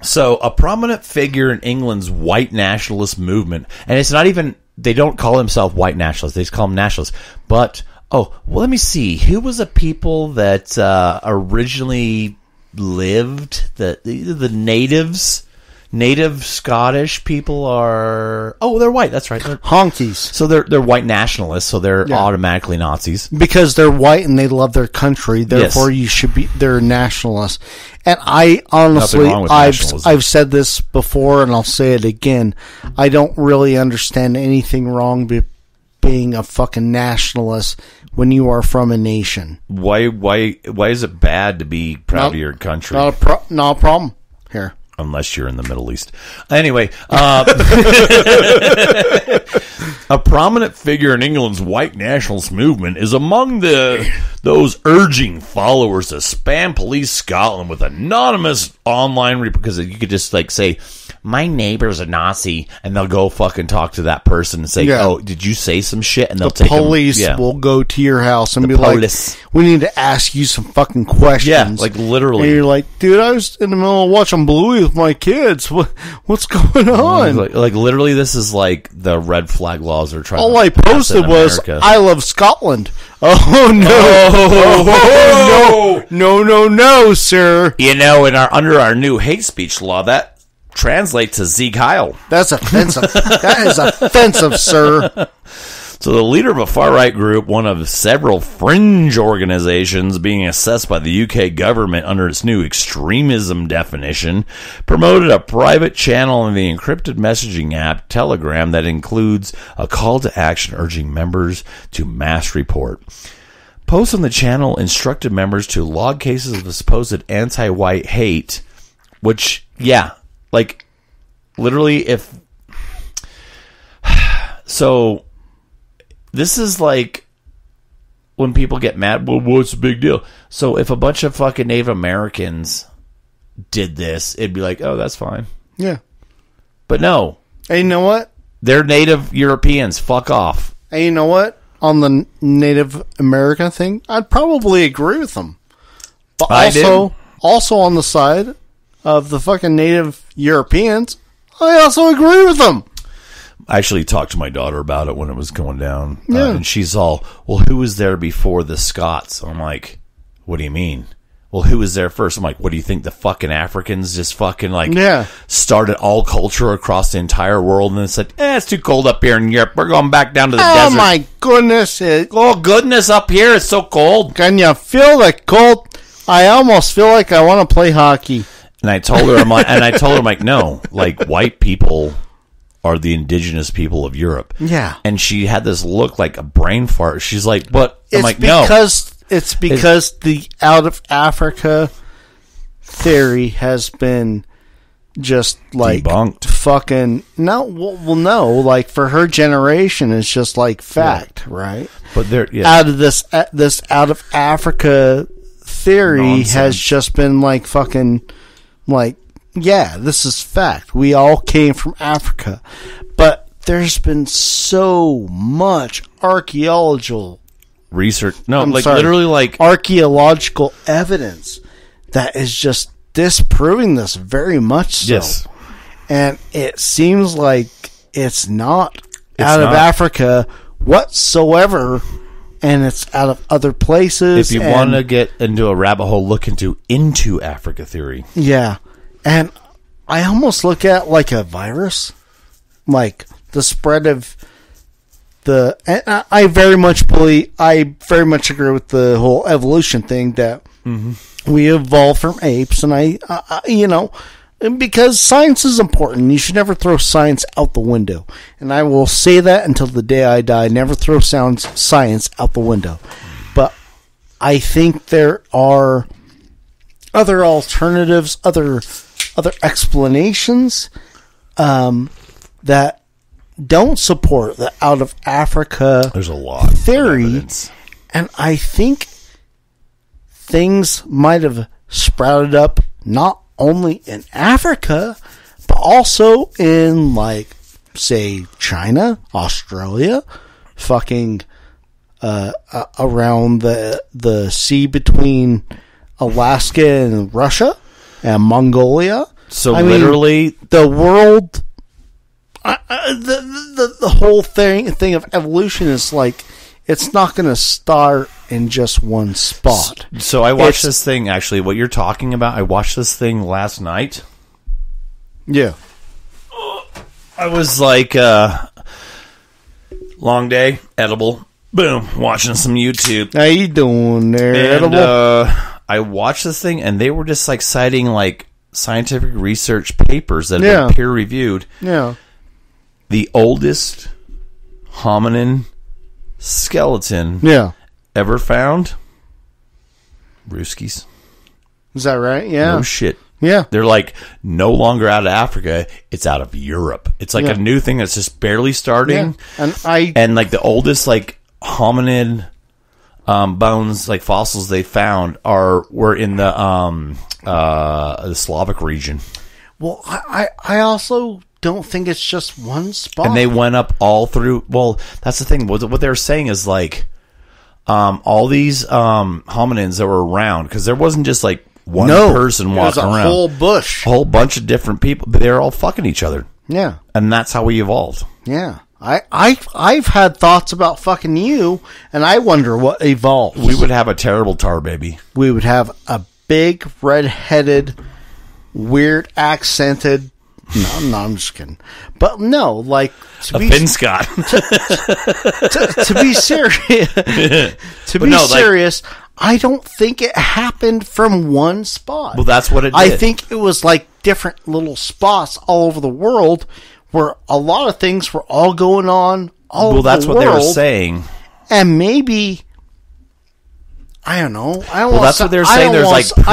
So, a prominent figure in England's white nationalist movement, and it's not even, they don't call themselves white nationalists, they just call them nationalists, but, oh, well, let me see, who was a people that uh, originally lived, the, the natives? Native Scottish people are... Oh, they're white. That's right. They're, Honkies. So they're they're white nationalists, so they're yeah. automatically Nazis. Because they're white and they love their country, therefore yes. you should be... They're nationalists. And I honestly... I've, I've said this before and I'll say it again. I don't really understand anything wrong with being a fucking nationalist when you are from a nation. Why, why, why is it bad to be proud not, of your country? Not a, pro not a problem here. Unless you're in the Middle East. Anyway, uh, a prominent figure in England's white nationalist movement is among the those urging followers to spam Police Scotland with anonymous online rep- because you could just like say, my neighbor's a Nazi, and they'll go fucking talk to that person and say, yeah. oh, did you say some shit? And they'll the take police them, yeah. will go to your house and the be police. like, we need to ask you some fucking questions. Yeah, like literally. And you're like, dude, I was in the middle of watching Bluey with my kids. What, what's going on? Like, like literally, this is like the red flag laws are trying All to All I posted was, I love Scotland. Oh, no. Oh, oh, no. No, no, no, sir. You know, in our under our new hate speech law, that... translate to Zeke Heil. That's offensive. That is offensive, sir. So the leader of a far-right group, one of several fringe organizations being assessed by the U K government under its new extremism definition, promoted a private channel in the encrypted messaging app Telegram that includes a call to action urging members to mass report. Posts on the channel instructed members to log cases of supposed anti-white hate, which, yeah, like, literally, if... So, this is like when people get mad, well, what's the big deal? So, if a bunch of fucking Native Americans did this, it'd be like, oh, that's fine. Yeah. But no. And you know what? They're Native Europeans. Fuck off. And you know what? On the Native America thing, I'd probably agree with them. But I also, didn't. also on the side... of the fucking Native Europeans, I also agree with them. I actually talked to my daughter about it when it was going down. Yeah. Uh, and she's all, well, who was there before the Scots? I'm like, what do you mean? Well, who was there first? I'm like, what do you think? The fucking Africans just fucking like yeah. started all culture across the entire world and then said, eh, it's too cold up here in Europe. We're going back down to the oh desert. Oh, my goodness. It, oh, goodness, up here. It's so cold. Can you feel the cold? I almost feel like I want to play hockey. And I told her, I'm like, and I told her, I'm like, no, like white people are the indigenous people of Europe. Yeah. And she had this look like a brain fart. She's like, but I'm it's like, because, no, it's because it's, the out of Africa theory has been just like debunked. Fucking no. Well, no, like for her generation, it's just like fact, yeah. right? But there, yeah. out of this, this out of Africa theory Nonsense. has just been like fucking. Like, yeah, this is fact. We all came from Africa. But there's been so much archaeological research. No, I'm like sorry, literally like archaeological evidence that is just disproving this very much so. Yes. And it seems like it's not it's out not. of Africa whatsoever. And it's out of other places. If you and, want to get into a rabbit hole, look into into Africa theory. Yeah. And I almost look at like a virus. Like the spread of the... And I, I very much believe... I very much agree with the whole evolution thing that mm-hmm. we evolved from apes. And I, I, you know... Because science is important. You should never throw science out the window. And I will say that until the day I die. Never throw sounds, science out the window. But I think there are other alternatives, other other explanations um, that don't support the out of Africa there's a lot theory, and I think things might have sprouted up not only in Africa, but also in, like, say, China, Australia, fucking uh, uh, around the the sea between Alaska and Russia and Mongolia. So I literally, mean, the world, I, I, the, the the whole thing thing of evolution is like, it's not going to start in just one spot. So I watched it's, this thing, actually, what you're talking about, I watched this thing last night. Yeah. I was like, uh, long day, edible, boom, watching some YouTube. How you doing there, and, edible? Uh, I watched this thing, and they were just, like, citing, like, scientific research papers that yeah. have been peer-reviewed. Yeah. The oldest hominin skeleton yeah. ever found. Ruskies. Is that right? Yeah. No shit. Yeah. They're like no longer out of Africa, it's out of Europe. It's like yeah. a new thing that's just barely starting. Yeah. And I and like the oldest like hominid um, bones, like fossils they found are were in the um uh the Slavic region. Well, I, I also don't think it's just one spot. And they went up all through. Well, that's the thing. What they're saying is like um, all these um, hominins that were around, because there wasn't just like one no, person walking around. It was a around, whole bush. A whole bunch of different people. But they're all fucking each other. Yeah. And that's how we evolved. Yeah. I, I, I've had thoughts about fucking you, and I wonder what evolved. We would have a terrible tar baby. We would have a big, red-headed, weird, accented... No, no, I'm just kidding. But no, like... To a be, Finn Scott. to, to, to be serious, to be no, serious, like, I don't think it happened from one spot. Well, that's what it did. I think it was like different little spots all over the world where a lot of things were all going on all well, over the world. Well, that's what they were saying. And maybe... I don't know. I don't well, that's sound, what they're saying. There's want, like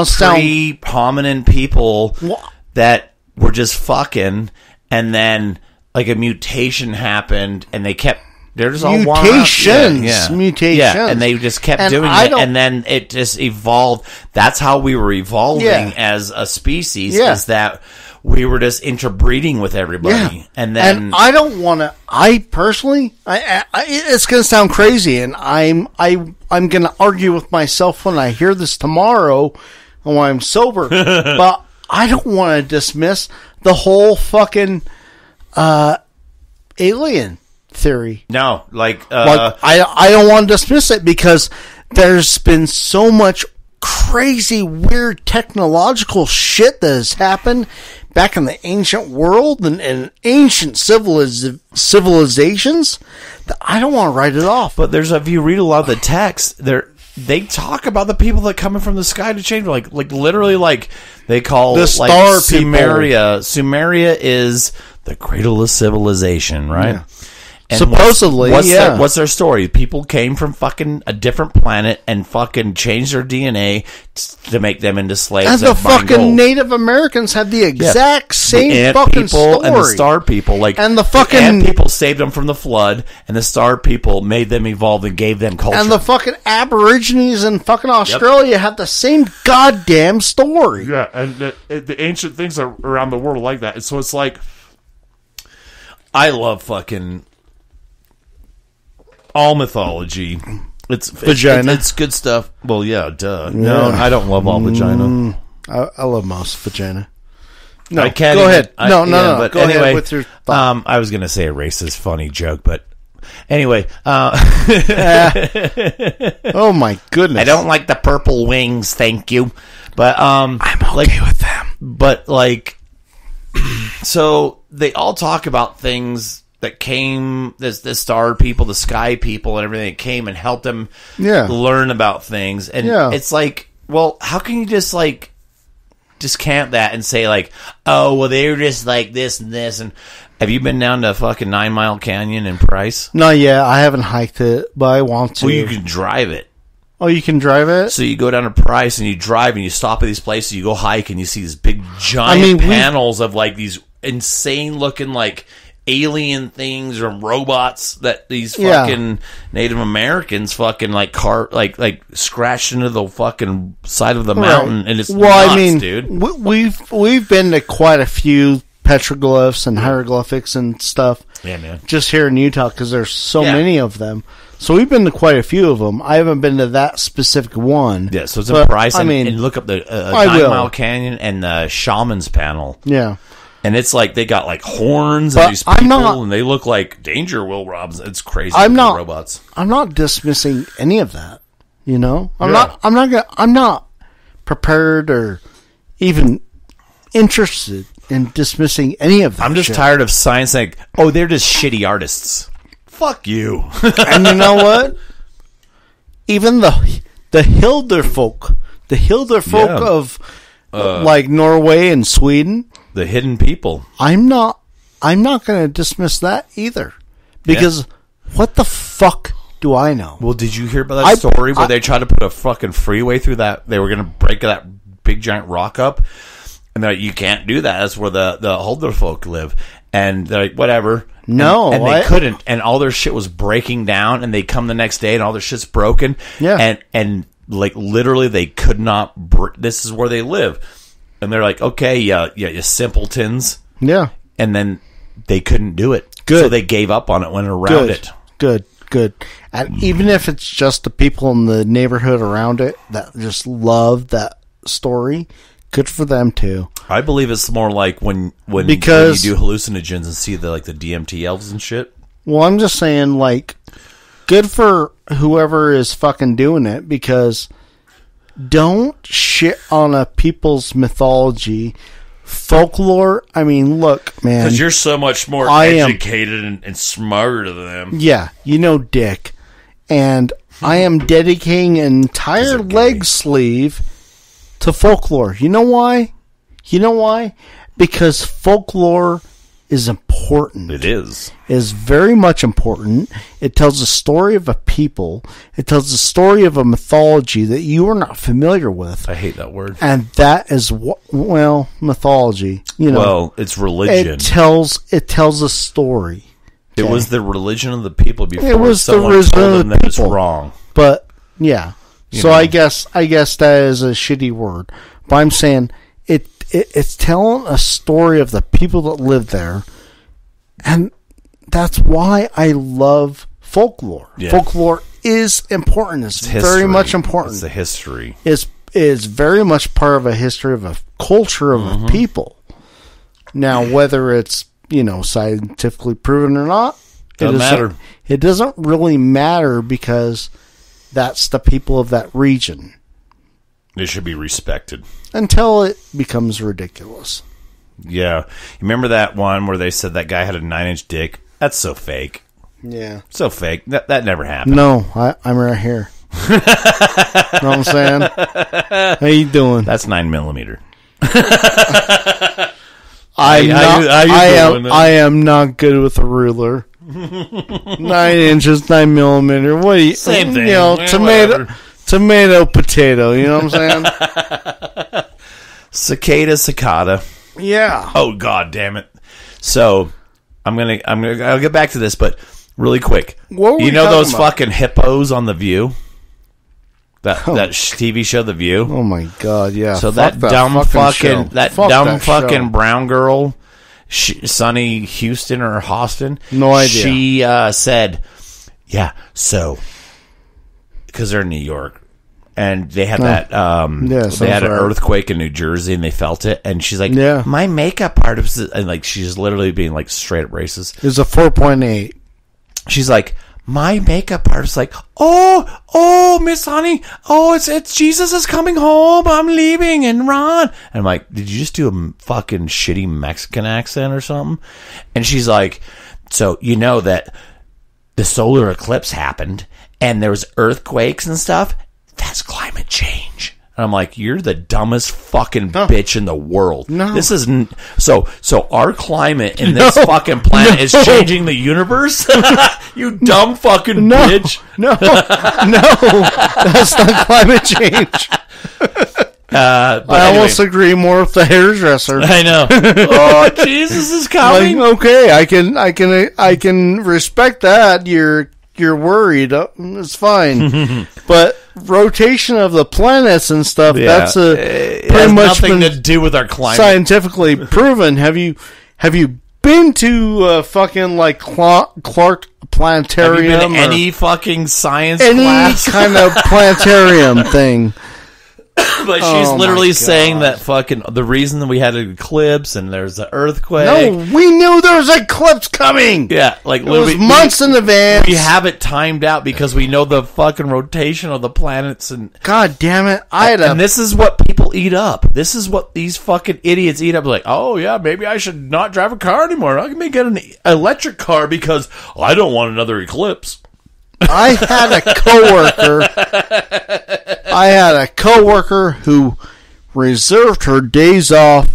pre, pre-hominin people well, that... We're just fucking, and then like a mutation happened, and they kept. They're just all mutations, yeah, yeah. mutations, yeah, and they just kept and doing I it, and then it just evolved. That's how we were evolving yeah. as a species. Yeah. Is that we were just interbreeding with everybody, yeah. and then and I don't want to. I personally, I, I it's going to sound crazy, and I'm I I'm going to argue with myself when I hear this tomorrow, when I'm sober, but. I don't want to dismiss the whole fucking uh, alien theory. No, like, uh, like I I don't want to dismiss it because there's been so much crazy, weird technological shit that has happened back in the ancient world and, and ancient civiliz- civilizations that I don't want to write it off. But there's, if you read a lot of the text, there. They talk about the people that coming from the sky to change, like, like literally, like they call the star like, Sumeria. People. Sumeria is the cradle of civilization, right? Yeah. And supposedly, what's, what's yeah. Their, what's their story? People came from fucking a different planet and fucking changed their D N A t- to make them into slaves. And the fucking gold. Native Americans had the exact yeah. same the ant fucking people story. And the star people, like, and the fucking the ant people saved them from the flood, and the star people made them evolve and gave them culture. And the fucking Aborigines in fucking Australia yep. had the same goddamn story. Yeah, and the, the ancient things are around the world like that. And so it's like, I love fucking. All mythology, it's vagina. It's, it's good stuff. Well, yeah, duh. No, yeah. I don't love all vagina. Mm, I, I love most vagina. No, I can't. Go even, ahead. I, no, no, yeah, no. But go anyway, ahead with your thought. Um, I was going to say a racist funny joke, but anyway. Uh, uh, oh my goodness! I don't like the purple wings. Thank you, but um, I'm okay like, with them. But like, so they all talk about things. That came, this the star people, the sky people, and everything that came and helped them yeah. learn about things. And yeah. it's like, well, how can you just like discount that and say like, oh, well, they were just like this and this? And have you been down to fucking Nine Mile Canyon in Price? No, yeah, I haven't hiked it, but I want to. Well, you can drive it. Oh, you can drive it? So you go down to Price and you drive and you stop at these places, you go hike and you see these big giant I mean, panels we- of like these insane looking like alien things or robots that these fucking yeah. Native Americans fucking like car like like scratched into the fucking side of the right. mountain, and it's well, nuts, I mean, dude. We, we've we've been to quite a few petroglyphs and hieroglyphics and stuff. Yeah, man. Just here in Utah, because there's so yeah. many of them. So we've been to quite a few of them. I haven't been to that specific one. Yeah, so it's but, a Price. I and, mean, and look up the uh, Nine will. Mile Canyon and the Shaman's Panel. Yeah. And it's like they got like horns but and these people, not, and they look like Danger Will Robinson. It's crazy. I'm not robots. I'm not dismissing any of that. You know, I'm yeah. not. I'm not. Gonna, I'm not prepared or even interested in dismissing any of that. I'm just shit. tired of science. Like, oh, they're just shitty artists. Fuck you. And you know what? Even the the Hilder folk, the Hilder folk yeah. of uh, like Norway and Sweden. The hidden people. I'm not I'm not going to dismiss that either. Because yeah. what the fuck do I know? Well, did you hear about that I, story I, where I, they tried to put a fucking freeway through that? They were going to break that big giant rock up. And they're like, you can't do that. That's where the, the Holder folk live. And they're like, whatever. No. And, and they I, couldn't. And all their shit was breaking down. And they come the next day and all their shit's broken. Yeah. And, and like, literally, they could not. Br- this is where they live. And they're like, okay, yeah, yeah, you simpletons. Yeah. And then they couldn't do it. Good. So they gave up on it, went around good. it. Good, good. And even if it's just the people in the neighborhood around it that just love that story, good for them too. I believe it's more like when when, because, when you do hallucinogens and see the like the D M T elves and shit. Well, I'm just saying, like, good for whoever is fucking doing it, because don't shit on a people's mythology, folklore. I mean, look, man. Because you're so much more I educated am, and, and smarter than them. Yeah, you know, dick. And I am dedicating an entire leg sleeve to folklore. You know why? You know why? Because folklore is important. It is. It is very much important. It tells the story of a people. It tells the story of a mythology that you are not familiar with. I hate that word. And that is what, well, mythology. You know, well, it's religion. It tells it tells a story. Okay? It was the religion of the people before it was someone the religion told them of the that people. It's wrong. But yeah, you so know. I guess I guess that is a shitty word. But I'm saying it. It's telling a story of the people that live there, and that's why I love folklore. Yeah. Folklore is important. It's, it's very much important. It's the history. It's, it's very much part of a history of a culture of mm-hmm. a people. Now, whether it's, you know, scientifically proven or not, doesn't it matter. It doesn't really matter, because that's the people of that region. It should be respected. Until it becomes ridiculous. Yeah. Remember that one where they said that guy had a nine-inch dick? That's so fake. Yeah. So fake. That that never happened. No, I, I'm right here. You know what I'm saying? How you doing? That's nine millimeter. I, I, not, I, I, am, I am not good with a ruler. Nine inches, nine millimeter. What do you... Same thing. You know, yeah, tomato... Whatever. Tomato, potato, you know what I'm saying? Cicada, cicada. Yeah. Oh, God damn it. So, I'm going to, I'm gonna, I'll get back to this, but really quick. What you know those about? fucking hippos on The View? That oh. that T V show, The View? Oh, my God, yeah. So, Fuck that, that dumb fucking, fucking that Fuck dumb that fucking show. brown girl, she, Sunny Houston or Hostin, no idea. She uh, said, yeah, so, because they're in New York. And they had that. Um, yeah, they had an right. earthquake in New Jersey, and they felt it. And she's like, yeah. "My makeup artist," and like she's literally being like straight up racist. It was a four point eight. She's like, "My makeup artist," like, "Oh, oh, Miss Honey, oh, it's it's Jesus is coming home. I'm leaving, and Ron." And I'm like, "Did you just do a fucking shitty Mexican accent or something?" And she's like, "So you know that the solar eclipse happened, and there was earthquakes and stuff." That's climate change. And I'm like, you're the dumbest fucking no. bitch in the world. No. This isn't... So, so our climate in this no. fucking planet no. is changing the universe? You dumb fucking no. bitch. No. No. That's not climate change. Uh, but I anyway. almost agree more with the hairdresser. I know. Oh, Jesus is coming. Like, okay, I can, I can, I can respect that. You're, you're worried. It's fine. But rotation of the planets and stuff. Yeah. That's a it pretty has much nothing been to do with our climate. Scientifically proven. Have you, have you been to uh, fucking like Clark Planetarium? Have you been to any fucking science any class? Any kind of planetarium thing. But she's oh literally saying that fucking the reason that we had an eclipse and there's an earthquake. No, we knew there was an eclipse coming. Yeah, like it was months we, in advance. We have it timed out because we know the fucking rotation of the planets and God damn it, I had a, and this is what people eat up. This is what these fucking idiots eat up. Like, oh yeah, maybe I should not drive a car anymore. I can get an electric car because I don't want another eclipse. I had a coworker. I had a coworker who reserved her days off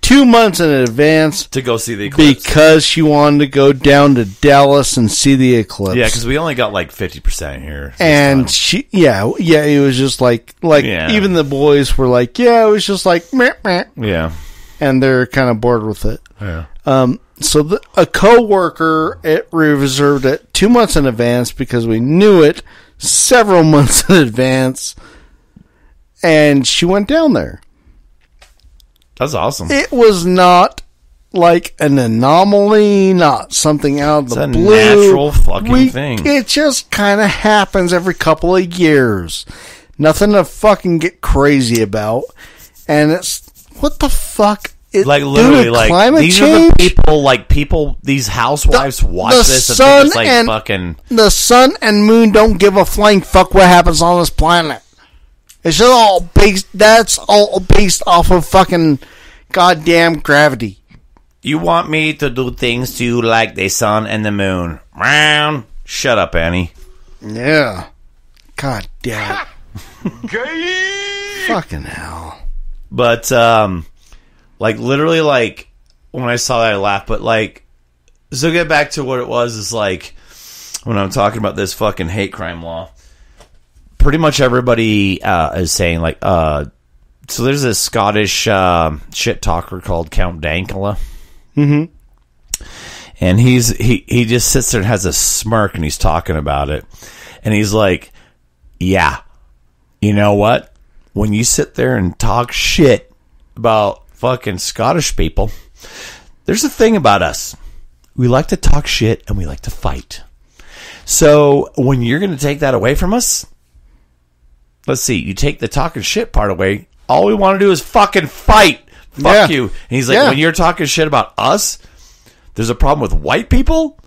two months in advance to go see the eclipse because she wanted to go down to Dallas and see the eclipse. Yeah, because we only got like fifty percent here. And time. she, yeah, yeah, it was just like, like yeah. even the boys were like, yeah, it was just like, meh, meh. Yeah, and they're kind of bored with it. Yeah. Um. So the, a coworker it reserved it two months in advance because we knew it several months in advance, and she went down there. That's awesome. It was not like an anomaly, not something out of it's the blue. It's a natural fucking we, thing. It just kind of happens every couple of years. Nothing to fucking get crazy about. And it's what the fuck. It, like literally, dude, like these change? are the people, like people, these housewives the, watch the this and sun think it's like and, fucking. The sun and moon don't give a flying fuck what happens on this planet. It's just all based. That's all based off of fucking goddamn gravity. You want me to do things to you like the sun and the moon? Round. Shut up, Annie. Yeah. God damn it. Fucking hell. But um. Like, literally, like, when I saw that, I laughed. But, like, so get back to what it was is, like, when I'm talking about this fucking hate crime law, pretty much everybody uh, is saying, like, uh, so there's this Scottish uh, shit talker called Count Dankula. Mm-hmm. And he's he, he just sits there and has a smirk, and he's talking about it. And he's like, yeah, you know what? When you sit there and talk shit about fucking Scottish people, there's a thing about us. We like to talk shit and we like to fight. So when you're going to take that away from us, let's see, you take the talking shit part away, all we want to do is fucking fight. Fuck yeah. you. And he's like, yeah. when you're talking shit about us, there's a problem with white people?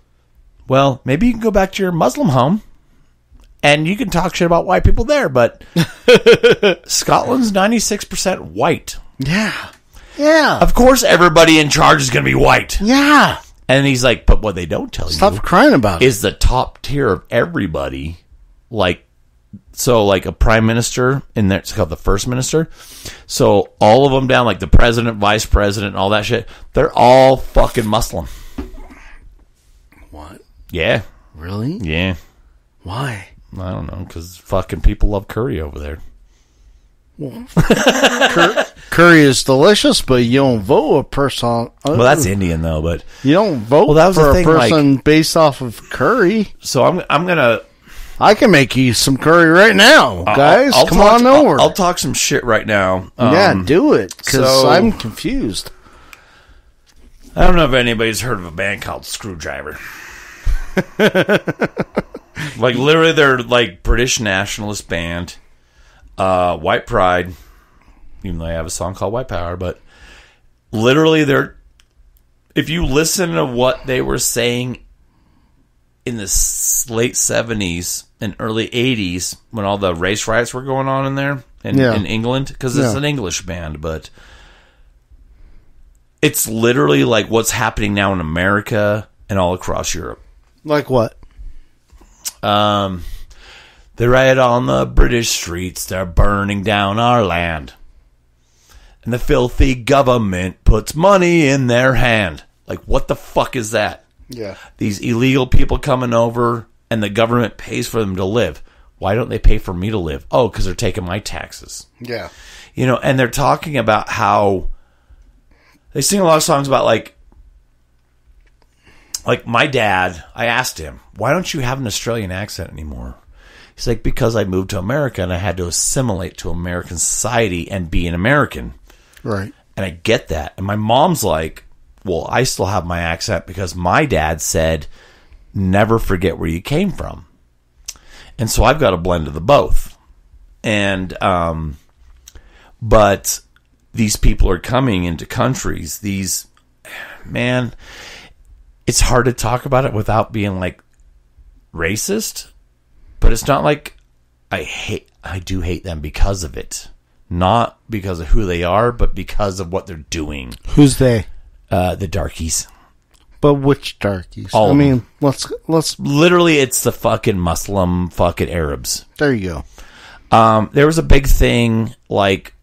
Well, maybe you can go back to your Muslim home and you can talk shit about white people there, but Scotland's ninety-six percent white. Yeah. Yeah. Of course everybody in charge is going to be white. Yeah. And he's like, but what they don't tell Stop you... Stop crying about is it. ...is the top tier of everybody. Like, so like a prime minister, and that's called the first minister. So all of them down, like the president, vice president, and all that shit, they're all fucking Muslim. What? Yeah. Really? Yeah. Why? I don't know, because fucking people love curry over there. Cur- curry is delicious, but you don't vote a person. Well, that's Indian though, but you don't vote well, that was for a thing, person like, based off of curry. So I'm I'm gonna I can make you some curry right now, guys. I'll, I'll Come talk, on over. I'll, I'll talk some shit right now. Um, yeah, do it because so, I'm confused. I don't know if anybody's heard of a band called Screwdriver. Like literally, they're like British nationalist band. Uh, White Pride, even though I have a song called White Power, but literally they're, if you listen to what they were saying in the late seventies and early eighties when all the race riots were going on in there in, yeah. in England, because it's yeah. an English band, but it's literally like what's happening now in America and all across Europe. Like what? Um... They riot on the British streets. They're burning down our land. And the filthy government puts money in their hand. Like, what the fuck is that? Yeah. These illegal people coming over, and the government pays for them to live. Why don't they pay for me to live? Oh, because they're taking my taxes. Yeah. You know, and they're talking about how they sing a lot of songs about, like, like my dad, I asked him, why don't you have an Australian accent anymore? He's like, because I moved to America and I had to assimilate to American society and be an American. Right. And I get that. And my mom's like, well, I still have my accent because my dad said, never forget where you came from. And so I've got a blend of the both. And, um, but these people are coming into countries. These, man, it's hard to talk about it without being like racist, but it's not like I hate, I do hate them because of it. Not because of who they are, but because of what they're doing. Who's they? Uh, the darkies. But which darkies? All I mean, them. let's let's literally, it's the fucking Muslim fucking Arabs. There you go. Um, there was a big thing like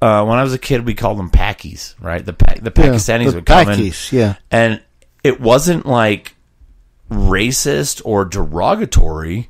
uh, when I was a kid, we called them Pakis, right? The pa- the Pakistanis yeah, the would come Pakis, in, yeah, and it wasn't like racist or derogatory.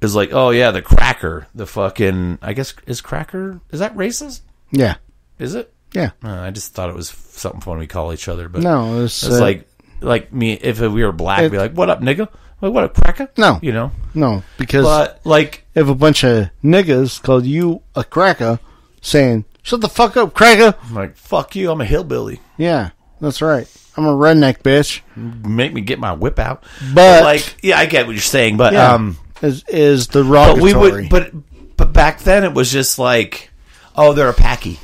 It was like, oh yeah, the cracker, the fucking. I guess is cracker. Is that racist? Yeah. Is it? Yeah, uh, I just thought it was something fun we call each other, but no, it was, it's uh, like like me if we were black, it, be like, "What up, nigga? Like, what up, cracker?" No, you know, no, because but, like if a bunch of niggas called you a cracker, saying "Shut the fuck up, cracker," I'm like, "Fuck you, I'm a hillbilly." Yeah, that's right. I'm a redneck bitch. Make me get my whip out, but, but like, yeah, I get what you're saying, but yeah, um, is is the wrong. But we would, but but back then it was just like, oh, they're a Paki.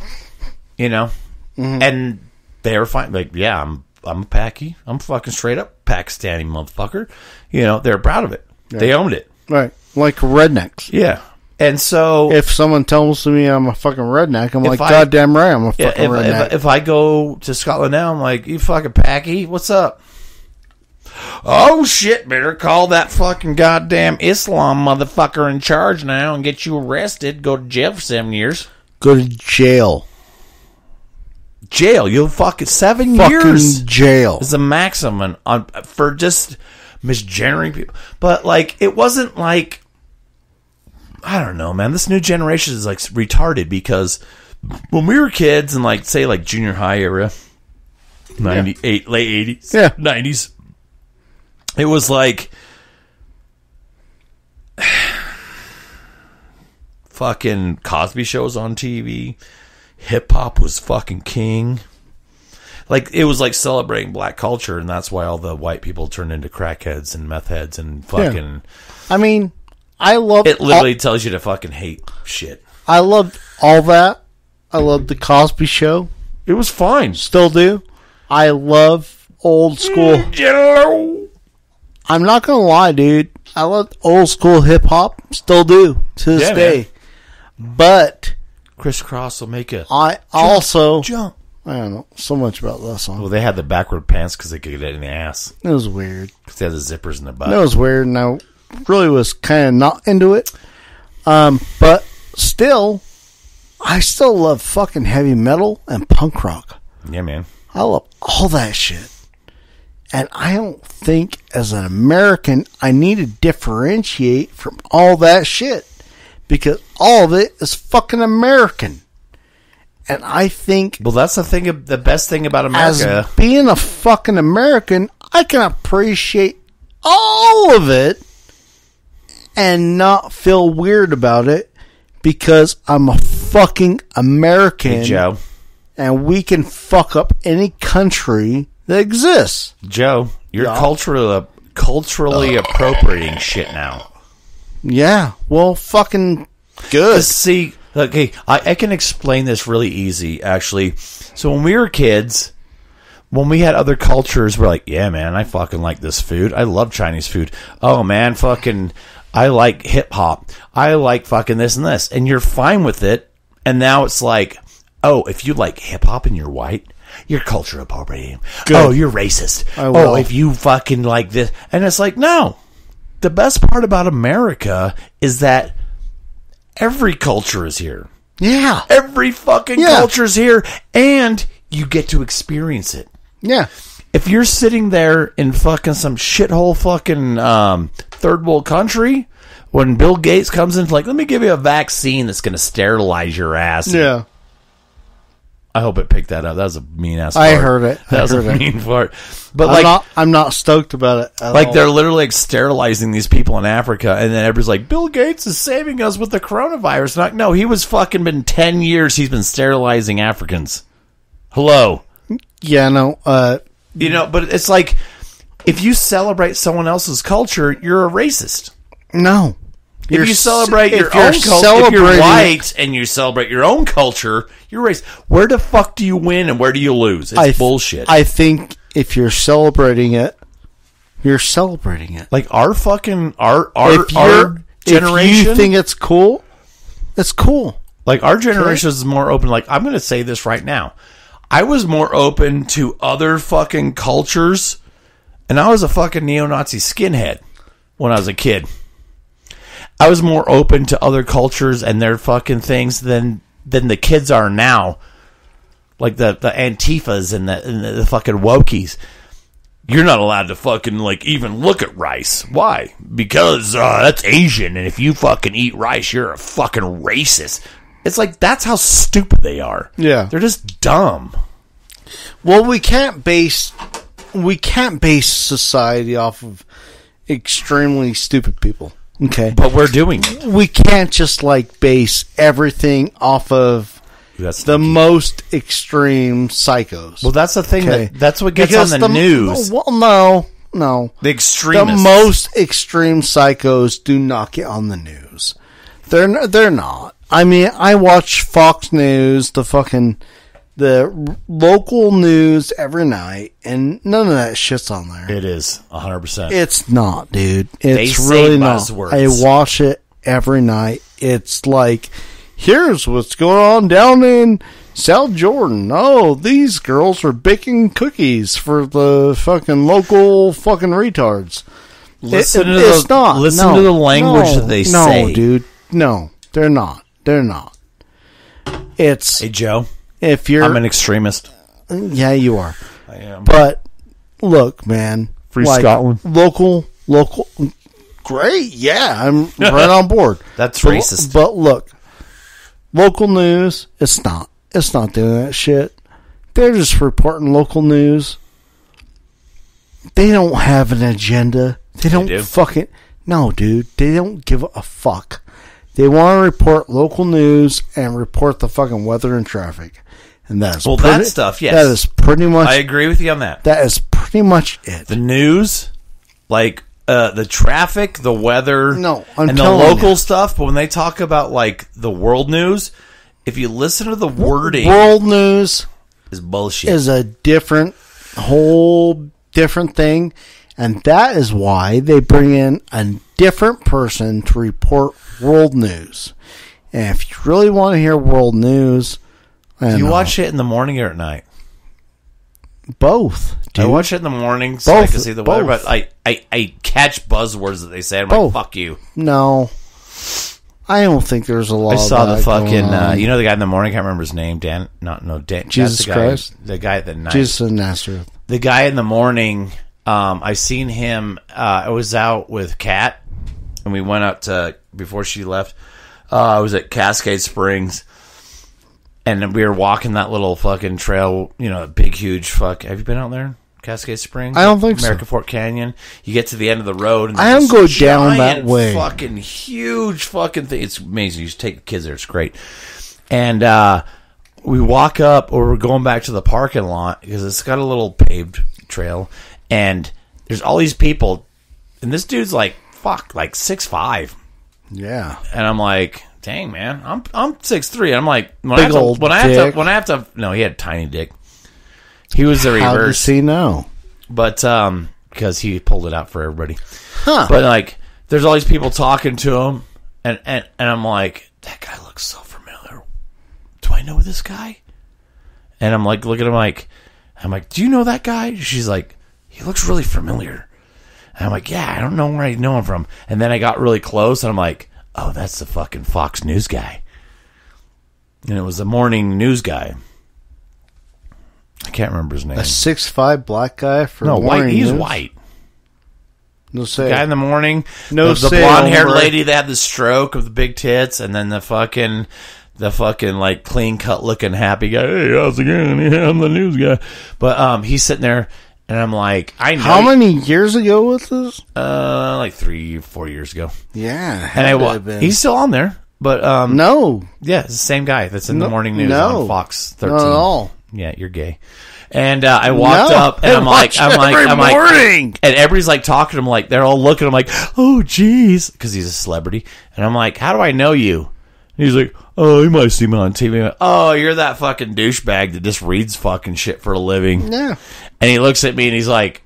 You know, mm-hmm. And they're fine. Like, yeah, I'm I'm a Paki. I'm fucking straight up Pakistani motherfucker. You know, they're proud of it. Yeah. They owned it. Right. Like rednecks. Yeah. And so. If someone tells me I'm a fucking redneck, I'm like, goddamn right, I'm a fucking yeah, if, redneck. If, if I go to Scotland now, I'm like, you fucking Paki, what's up? Oh, shit, better call that fucking goddamn Islam motherfucker in charge now and get you arrested. Go to jail for seven years. Go to jail. Jail, you'll fucking seven fucking years. Jail is the maximum on, on for just misgendering people. But like, it wasn't like I don't know, man. This new generation is like retarded because when we were kids and like say like junior high era, ninety eight, yeah. late eighties, yeah, nineties, it was like fucking Cosby shows on T V. Hip hop was fucking king. Like it was like celebrating black culture, and that's why all the white people turned into crackheads and meth heads and fucking. Yeah. I mean, I love it. Literally all, tells you to fucking hate shit. I loved all that. I loved the Cosby Show. It was fine. Still do. I love old school. Mm, I'm not gonna lie, dude. I love old school hip hop. Still do to this yeah, day. Man. But. Criss Cross will make a I jump, also jump. I don't know so much about that song. Well, they had the backward pants because they could get it in the ass. It was weird because they had the zippers in the butt. It was weird, and I really was kind of not into it. Um, but still, I still love fucking heavy metal and punk rock. Yeah, man, I love all that shit. And I don't think as an American I need to differentiate from all that shit. Because all of it is fucking American. And I think... Well, that's the thing. The best thing about America... As being a fucking American, I can appreciate all of it and not feel weird about it because I'm a fucking American. Hey, Joe. And we can fuck up any country that exists. Joe, you're yeah. cultural, culturally uh. appropriating shit now. Yeah, well, fucking good. See, okay, I, I can explain this really easy, actually. So when we were kids, when we had other cultures, we're like, yeah, man, I fucking like this food. I love Chinese food. Oh, man, fucking, I like hip-hop. I like fucking this and this. And you're fine with it. And now it's like, oh, if you like hip-hop and you're white, you're culture appropriating. Oh, you're racist. Oh, if you fucking like this. And it's like, no. The best part about America is that every culture is here. Yeah. Every fucking yeah. culture is here, and you get to experience it. Yeah. If you're sitting there in fucking some shithole fucking um, third world country when Bill Gates comes in, it's like, let me give you a vaccine that's going to sterilize your ass. Yeah. I hope it picked that up. That was a mean ass fart. I heard it. I that was a it. mean fart. But I'm like, not, I'm not stoked about it. At like all. They're literally like sterilizing these people in Africa, and then everybody's like, Bill Gates is saving us with the coronavirus. Like, no, he was fucking been ten years. He's been sterilizing Africans. Hello. Yeah, no. Uh, you know, but it's like if you celebrate someone else's culture, you're a racist. No. If you're, you celebrate your own culture, if you're white and you celebrate your own culture, you're racist. Where the fuck do you win and where do you lose? It's I th- bullshit. I think if you're celebrating it, you're celebrating it. Like our fucking, our, our, our generation. If you think it's cool, it's cool. Like our generation is more open. Like I'm going to say this right now. I was more open to other fucking cultures, and I was a fucking neo-Nazi skinhead when I was a kid. I was more open to other cultures and their fucking things than than the kids are now, like the, the Antifas and the, and the fucking wokies. You're not allowed to fucking like even look at rice. Why? Because uh, that's Asian, and if you fucking eat rice, you're a fucking racist. It's like that's how stupid they are. Yeah, they're just dumb. Well, we can't base we can't base society off of extremely stupid people. Okay. But we're doing it. We can't just like base everything off of that's the most extreme psychos. Well, that's the thing. Okay. That, that's what gets because on the, the news. Well, no. No. The extremists. The most extreme psychos do not get on the news. They're, they're not. I mean, I watch Fox News, the fucking, the local news every night, and none of that shit's on there. It is one hundred percent. It's not, dude. It's they really not. Words. I watch it every night. It's like, here's what's going on down in South Jordan. Oh, these girls are baking cookies for the fucking local fucking retards. Listen it, it, to it's the, not. Listen no, to the language no, that they no, say. No, dude. No, they're not. They're not. It's hey, Joe. If you're, I'm an extremist. Yeah, you are. I am. But look, man, free like, Scotland, local, local, great. Yeah, I'm right on board. That's but, racist. But look, local news. It's not. It's not doing that shit. They're just reporting local news. They don't have an agenda. They don't they do. fucking no, dude. They don't give a fuck. They want to report local news and report the fucking weather and traffic. And that's well, pretty, that stuff, yes. That is pretty much... I agree with you on that. That is pretty much it. The news, like uh, the traffic, the weather, no, and the local stuff. But when they talk about like the world news, if you listen to the wording... World news is bullshit. Is a different, whole different thing. And that is why they bring in a different person to report world news. And if you really want to hear world news, I do you know. watch it in the morning or at night? Both. Dude. I watch it in the morning so both, I can see the both. weather, but I, I, I catch buzzwords that they say. I'm both. like, fuck you. No. I don't think there's a lot. I saw of the fucking, uh, you know, the guy in the morning. I can't remember his name. Dan, not no Dan. Jesus the guy, Christ. The guy at the night. Jesus of Nazareth. The guy in the morning. Um, I seen him. Uh, I was out with Kat, and we went out to before she left. Uh, I was at Cascade Springs, and we were walking that little fucking trail. You know, big, huge fuck. Have you been out there, Cascade Springs? I don't think America so. America Fork Canyon. You get to the end of the road, and I don't go down that way. Fucking huge, fucking thing. It's amazing. You should take the kids there. It's great. And uh, we walk up, or we're going back to the parking lot because it's got a little paved trail. And there's all these people, and this dude's like, fuck, like six five. Yeah. And I'm like, dang, man, I'm I'm six three. And I'm like, when Big I have old to, when dick. I have to, when I have to, no, he had a tiny dick. He was the reverse. How does he know? But um, because he pulled it out for everybody. Huh. But like, there's all these people talking to him, and and and I'm like, that guy looks so familiar. Do I know this guy? And I'm like, look at him, like, I'm like, do you know that guy? She's like. He looks really familiar. And I'm like, yeah, I don't know where I know him from. And then I got really close, and I'm like, oh, that's the fucking Fox News guy. And it was the morning news guy. I can't remember his name. A six five black guy for no, morning white. He's news? White. No say. The guy in the morning. No the, say. The blonde-haired over. lady that had the stroke of the big tits, and then the fucking, the fucking like clean-cut looking happy guy. Hey, how's it going? Yeah, I'm the news guy. But um, he's sitting there, and I'm like, I know. How many years ago was this? Uh, like three, four years ago. Yeah. And I walked. He's still on there, but um, no. Yeah, it's the same guy that's in no, the morning news no. on Fox thirteen. Not at all. Yeah, you're gay. And uh, I walked no, up, and I'm like, I'm like, I'm like, morning. And everybody's like talking to him, like they're all looking at him, like, oh, jeez, because he's a celebrity. And I'm like, how do I know you? And he's like, oh, you might see me on T V. Like, oh, you're that fucking douchebag that just reads fucking shit for a living. Yeah. And he looks at me, and he's like,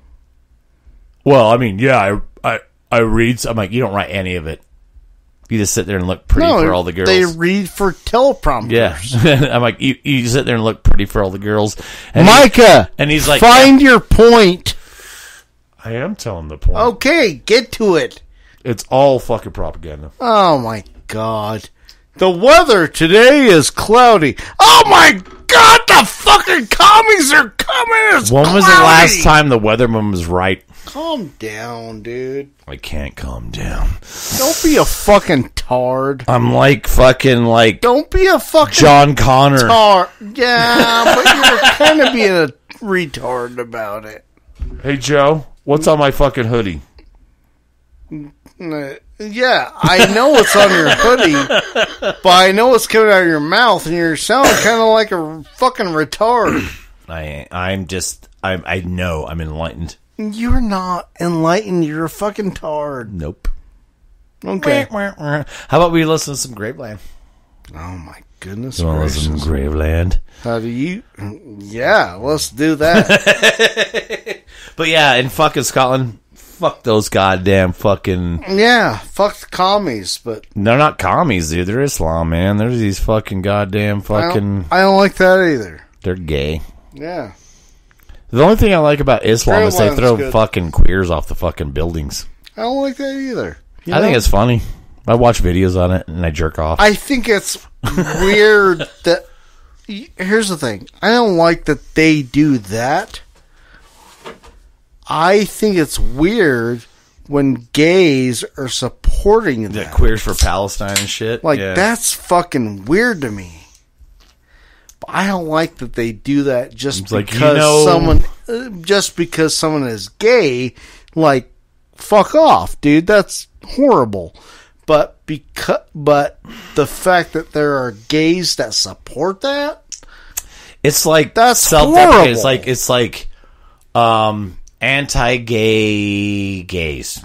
well, I mean, yeah, I, I, I read. So I'm like, you don't write any of it. You just sit there and look pretty no, for all the girls. They read for teleprompters. Yeah. I'm like, you, you sit there and look pretty for all the girls. And Micah! He, and he's like, find yeah. your point. I am telling the point. Okay, get to it. It's all fucking propaganda. Oh, my God. The weather today is cloudy. Oh, my God! The fucking commies are coming! It's When cloudy. was the last time the weatherman was right? Calm down, dude. I can't calm down. Don't be a fucking tard. I'm like fucking like... Don't be a fucking... John Connor. Tar- yeah, but you're kind of being a retard about it. Hey, Joe, what's on my fucking hoodie? Yeah, I know what's on your hoodie, but I know what's coming out of your mouth, and you're sounding kind of like a fucking retard. I, I'm just... I, I know I'm enlightened. You're not enlightened. You're a fucking tard. Nope. Okay. How about we listen to some Graveland? Oh, my goodness. You want to listen to some Graveland? How do you? Yeah, let's do that. But, yeah, in fucking Scotland, fuck those goddamn fucking... Yeah, fuck the commies, but... They're not commies, dude. They're Islam, man. There's these fucking goddamn fucking... I don't, I don't like that either. They're gay. Yeah. The only thing I like about Islam Fair is they throw good. fucking queers off the fucking buildings. I don't like that either. You I know? think it's funny. I watch videos on it and I jerk off. I think it's weird that... Here's the thing. I don't like that they do that. I think it's weird when gays are supporting that. The queers for Palestine and shit. Like, yeah. That's fucking weird to me. I don't like that they do that just it's because like, you know, someone, just because someone is gay. Like, fuck off, dude. That's horrible. But because, but the fact that there are gays that support that, it's like that's self-deprecating. It's like it's like um, anti-gay gays.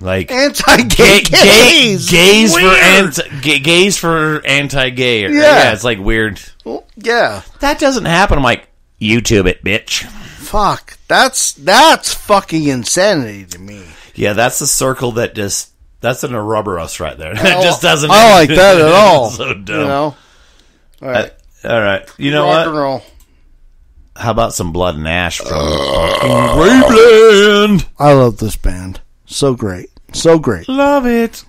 Like anti-gay gay, gays, for anti, gays for anti-gay. Yeah. yeah, it's like weird. Well, yeah, that doesn't happen. I'm like, YouTube it, bitch. Fuck, that's that's fucking insanity to me. Yeah, that's a circle that just that's in a rubber us right there. That just doesn't. I don't like that at all. So dumb. You know? All right, uh, all right. You know Rock what? And roll. How about some Blood and Ash from uh, Graveland? I love this band. So great. So great. Love it.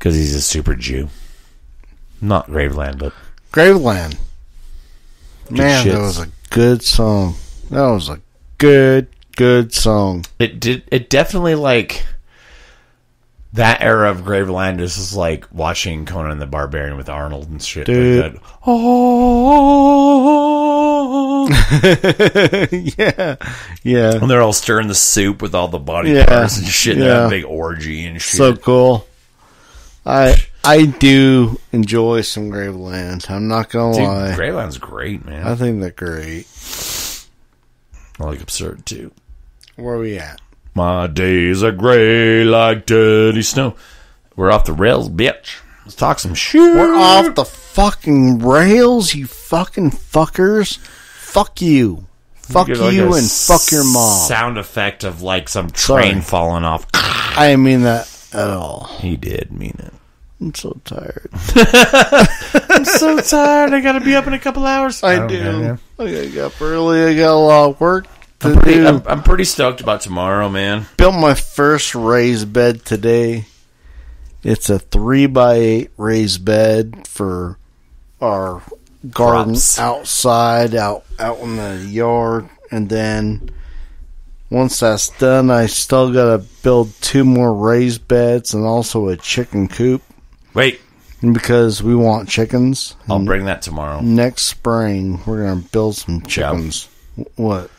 Because he's a super Jew. Not Graveland, but... Graveland. Man, that was a good song. That was a good, good song. It did. It definitely, like... That era of Graveland is just like watching Conan the Barbarian with Arnold and shit. Dude. Like that. Oh. Yeah. Yeah. And they're all stirring the soup with all the body yeah. parts and shit. Yeah. They have a big orgy and shit. So cool. I I do enjoy some Graveland. I'm not going to lie. Graveland's great, man. I think they're great. I like Absurd, too. Where are we at? My days are gray like dirty snow. We're off the rails, bitch. Let's talk some shit. We're off the fucking rails, you fucking fuckers. Fuck you. Fuck you, like you and fuck your mom. Sound effect of like some train Sorry. falling off. I didn't mean that at all. He did mean it. I'm so tired. I'm so tired. I gotta be up in a couple hours. I, I do. Know. I gotta get up early. I got a lot of work. I'm pretty, I'm, I'm pretty stoked about tomorrow, man. Built my first raised bed today. It's a three by eight raised bed for our garden Props. outside, out, out in the yard. And then once that's done, I still got to build two more raised beds and also a chicken coop. Wait. Because we want chickens. I'll and bring that tomorrow. Next spring, we're going to build some chickens. Joe. What?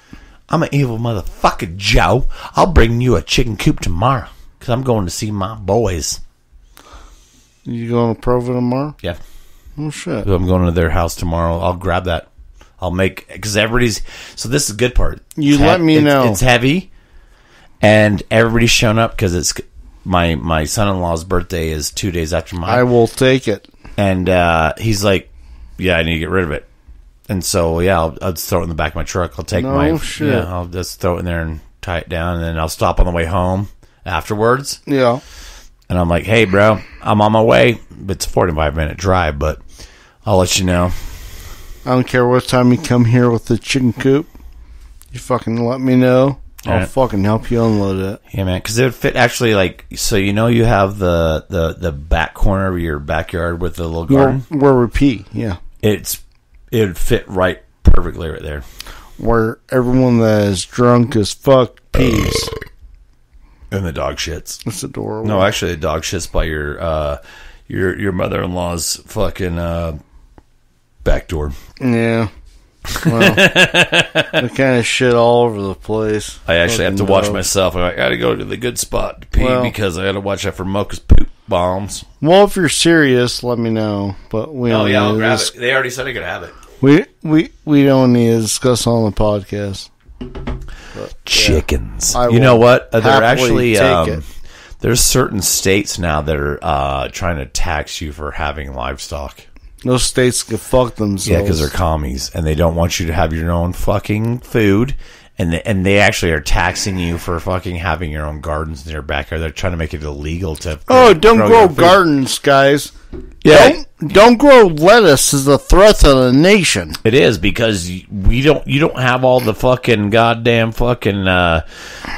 I'm an evil motherfucker, Joe. I'll bring you a chicken coop tomorrow because I'm going to see my boys. You going to Provo tomorrow? Yeah. Oh, shit. So I'm going to their house tomorrow. I'll grab that. I'll make... Because everybody's... So this is the good part. You it's let he- me it's, know. It's heavy, and everybody's shown up because it's... My, my son-in-law's birthday is two days after mine. I will take it. And uh, he's like, yeah, I need to get rid of it. And so, yeah, I'll, I'll just throw it in the back of my truck. I'll take no my... Shit. Yeah, I'll just throw it in there and tie it down, and then I'll stop on the way home afterwards. Yeah. And I'm like, hey, bro, I'm on my way. It's a forty-five minute drive, but I'll let you know. I don't care what time you come here with the chicken coop. You fucking let me know. All I'll right. fucking help you unload it. Yeah, man, because it would fit actually like... So, you know, you have the, the, the back corner of your backyard with the little garden? Where we pee, yeah. It's... It would fit right perfectly right there. Where everyone that is drunk as fuck pees. And the dog shits. That's adorable. No, actually, the dog shits by your uh, your your mother-in-law's fucking uh, back door. Yeah. Well, they kind of shit all over the place. I actually fucking have to watch dope. myself. I got to go to the good spot to pee well, because I got to watch out for Mocha's poop bombs. Well, if you're serious, let me know. But we oh, yeah, I'll grab it. They already said I could have it. We we we don't need to discuss on the podcast. But, Chickens. Yeah, you know what? They're actually um, there's certain states now that are uh, trying to tax you for having livestock. Those states can fuck themselves. Yeah, because they're commies and they don't want you to have your own fucking food. And they, and they actually are taxing you for fucking having your own gardens in your backyard. They're trying to make it illegal to. Oh, grow, don't grow, grow gardens, guys. Yeah. Don't, don't grow lettuce is the threat of the nation. It is because we don't. You don't have all the fucking goddamn fucking uh,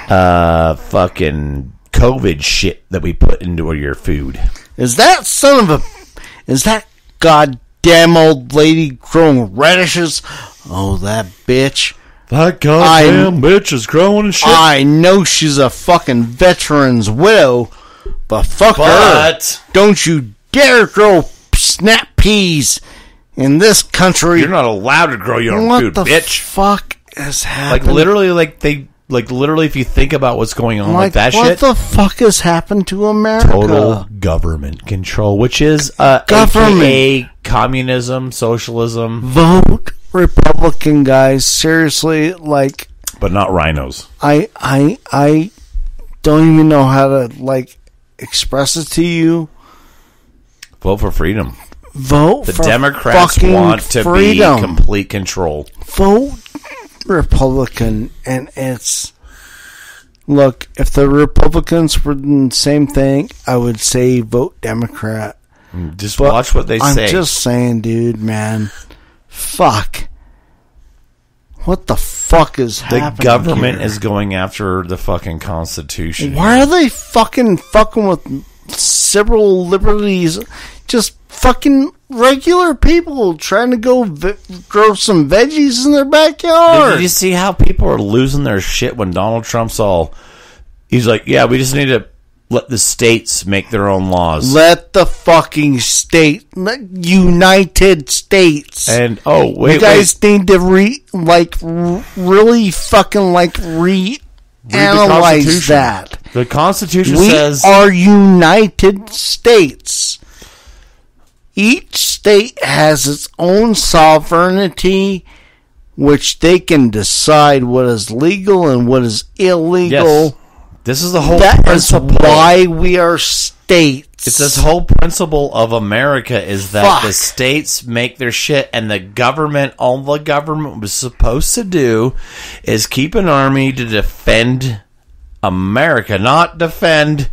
uh, fucking COVID shit that we put into your food. Is that son of a? Is that goddamn old lady growing radishes? Oh, that bitch. That goddamn I, bitch is growing and shit. I know she's a fucking veteran's widow, but fuck but, her. Don't you dare grow snap peas in this country. You're not allowed to grow your own food, bitch. What the fuck has happened? Like literally, like they, like literally, if you think about what's going on like, with that what shit, what the fuck has happened to America? Total government control, which is uh, government, A K A communism, socialism, vote. Republican guys, seriously, like, but not rhinos. I, I, I don't even know how to like express it to you. Vote for freedom. Vote. The for Democrats want to freedom. be complete control. Vote Republican, and it's look. If the Republicans were doing the same thing, I would say vote Democrat. Just but watch what they I'm say. I'm just saying, dude, man. Fuck. What the fuck is the happening The government here? Is going after the fucking Constitution. Why are they fucking fucking with civil liberties, just fucking regular people trying to go ve- grow some veggies in their backyard. Did, did you see how people are losing their shit when Donald Trump's all, he's like, yeah, we just need to let the states make their own laws. Let the fucking state, United States. And, oh, wait, You guys wait. need to, re, like, r- really fucking, like, re- analyze that. The Constitution we says... We are United States. Each state has its own sovereignty, which they can decide what is legal and what is illegal. Yes. This is the whole that principle. That is why we are states. It's this whole principle of America is that Fuck. the states make their shit, and the government, all the government was supposed to do is keep an army to defend America, not defend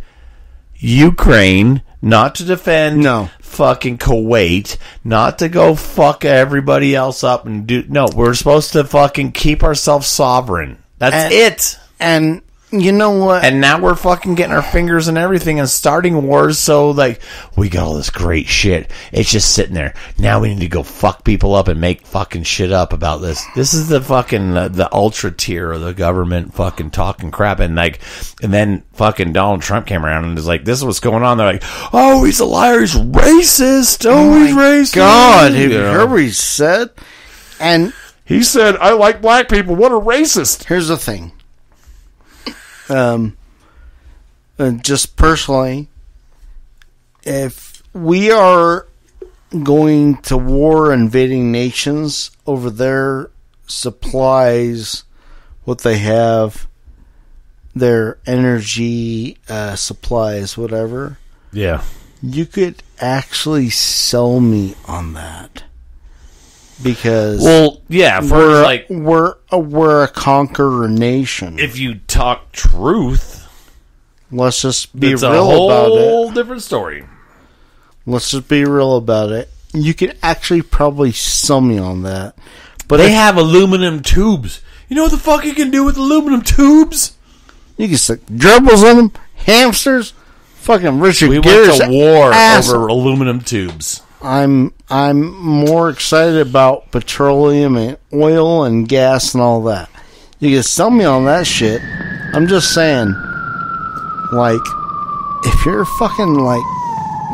Ukraine, not to defend no. fucking Kuwait, not to go fuck everybody else up and do... No, we're supposed to fucking keep ourselves sovereign. That's and, it. And... You know what? And now we're fucking getting our fingers in everything and starting wars. So, like, we got all this great shit. It's just sitting there. Now we need to go fuck people up and make fucking shit up about this. This is the fucking, uh, the ultra tier of the government fucking talking crap. And, like, and then fucking Donald Trump came around and was like, this is what's going on. They're like, oh, he's a liar. He's racist. Oh, oh he's racist. God, have you heard what he said? And he said, I like black people. What a racist. Here's the thing. Um, just personally, if we are going to war invading nations over their supplies, what they have, their energy uh, supplies, whatever, yeah, you could actually sell me on that. Because well, yeah, for we're like we're a, we're a conqueror nation. If you talk truth, let's just be real about it. It's a whole different story. Let's just be real about it. You could actually probably sell me on that, but they if, have aluminum tubes. You know what the fuck you can do with aluminum tubes? You can stick gerbils in them, hamsters, fucking Richard Gere. We Gere's went to war ass. over aluminum tubes. I'm I'm more excited about petroleum and oil and gas and all that. You can sell me on that shit. I'm just saying, like, if you're fucking, like,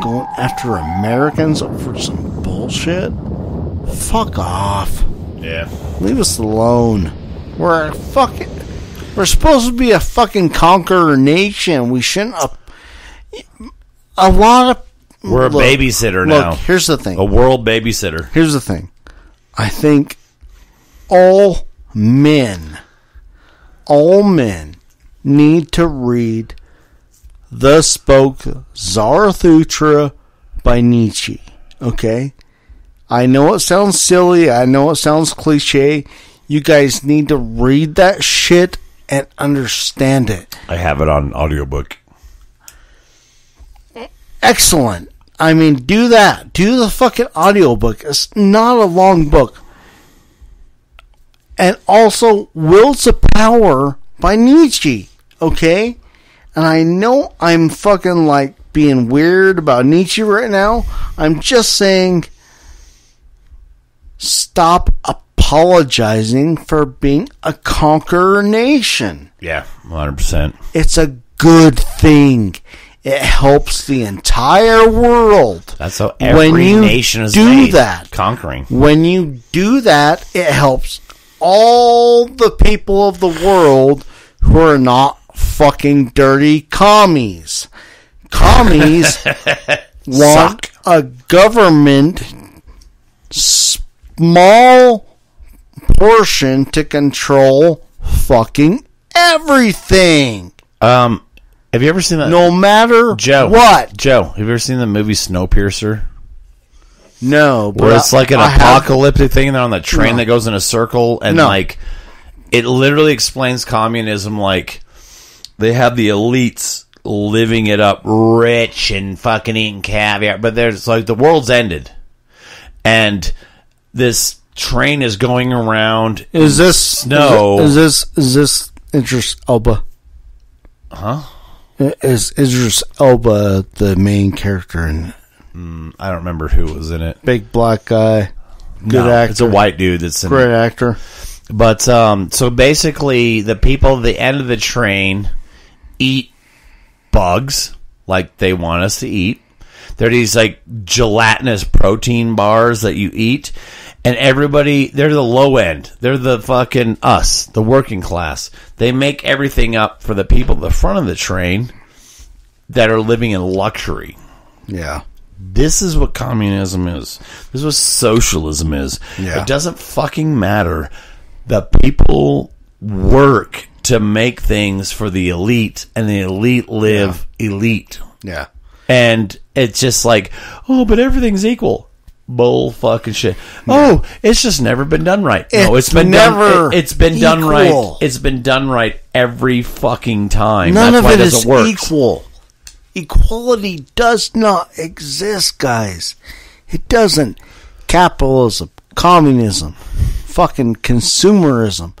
going after Americans over some bullshit, fuck off. Yeah. Leave us alone. We're fucking... We're supposed to be a fucking conqueror nation. We shouldn't... A, a lot of We're a look, babysitter now. Look, here's the thing. A world babysitter. Here's the thing. I think all men, all men need to read Thus Spoke Zarathustra by Nietzsche. Okay? I know it sounds silly. I know it sounds cliche. You guys need to read that shit and understand it. I have it on audiobook. Excellent. I mean, do that. Do the fucking audiobook. It's not a long book. And also, Will to Power by Nietzsche. Okay? And I know I'm fucking, like, being weird about Nietzsche right now. I'm just saying, stop apologizing for being a conqueror nation. Yeah, one hundred percent. It's a good thing. It helps the entire world. That's how every nation is made. Conquering. When you do that, it helps all the people of the world who are not fucking dirty commies. Commies want Suck. a government small portion to control fucking everything. Um... Have you ever seen that? No matter Joe, what. Joe, have you ever seen the movie Snowpiercer? No. But where it's like an I apocalyptic haven't. thing and they're on the train no. that goes in a circle and no. like it literally explains communism. Like they have the elites living it up rich and fucking eating caviar, but there's like the world's ended. And this train is going around. Is this snow? Is this is this, is this Idris Elba? Huh? Is Idris Elba the main character in it? Mm, I don't remember who was in it. Big black guy. Good no, actor. It's a white dude that's in Great it. actor. But um, so basically the people at the end of the train eat bugs like they want us to eat. They're these like gelatinous protein bars that you eat. And everybody, they're the low end. They're the fucking us, the working class. They make everything up for the people at the front of the train that are living in luxury. Yeah. This is what communism is. This is what socialism is. Yeah. It doesn't fucking matter. The people work to make things for the elite, and the elite live yeah. elite. Yeah. And it's just like, oh, but everything's equal. Bull fucking shit. Yeah. Oh, it's just never been done right. It's no, it's been never done, it, It's been equal. done right. It's been done right every fucking time. None That's of why it, it doesn't is work. equal. Equality does not exist, guys. It doesn't. Capitalism, communism, fucking consumerism.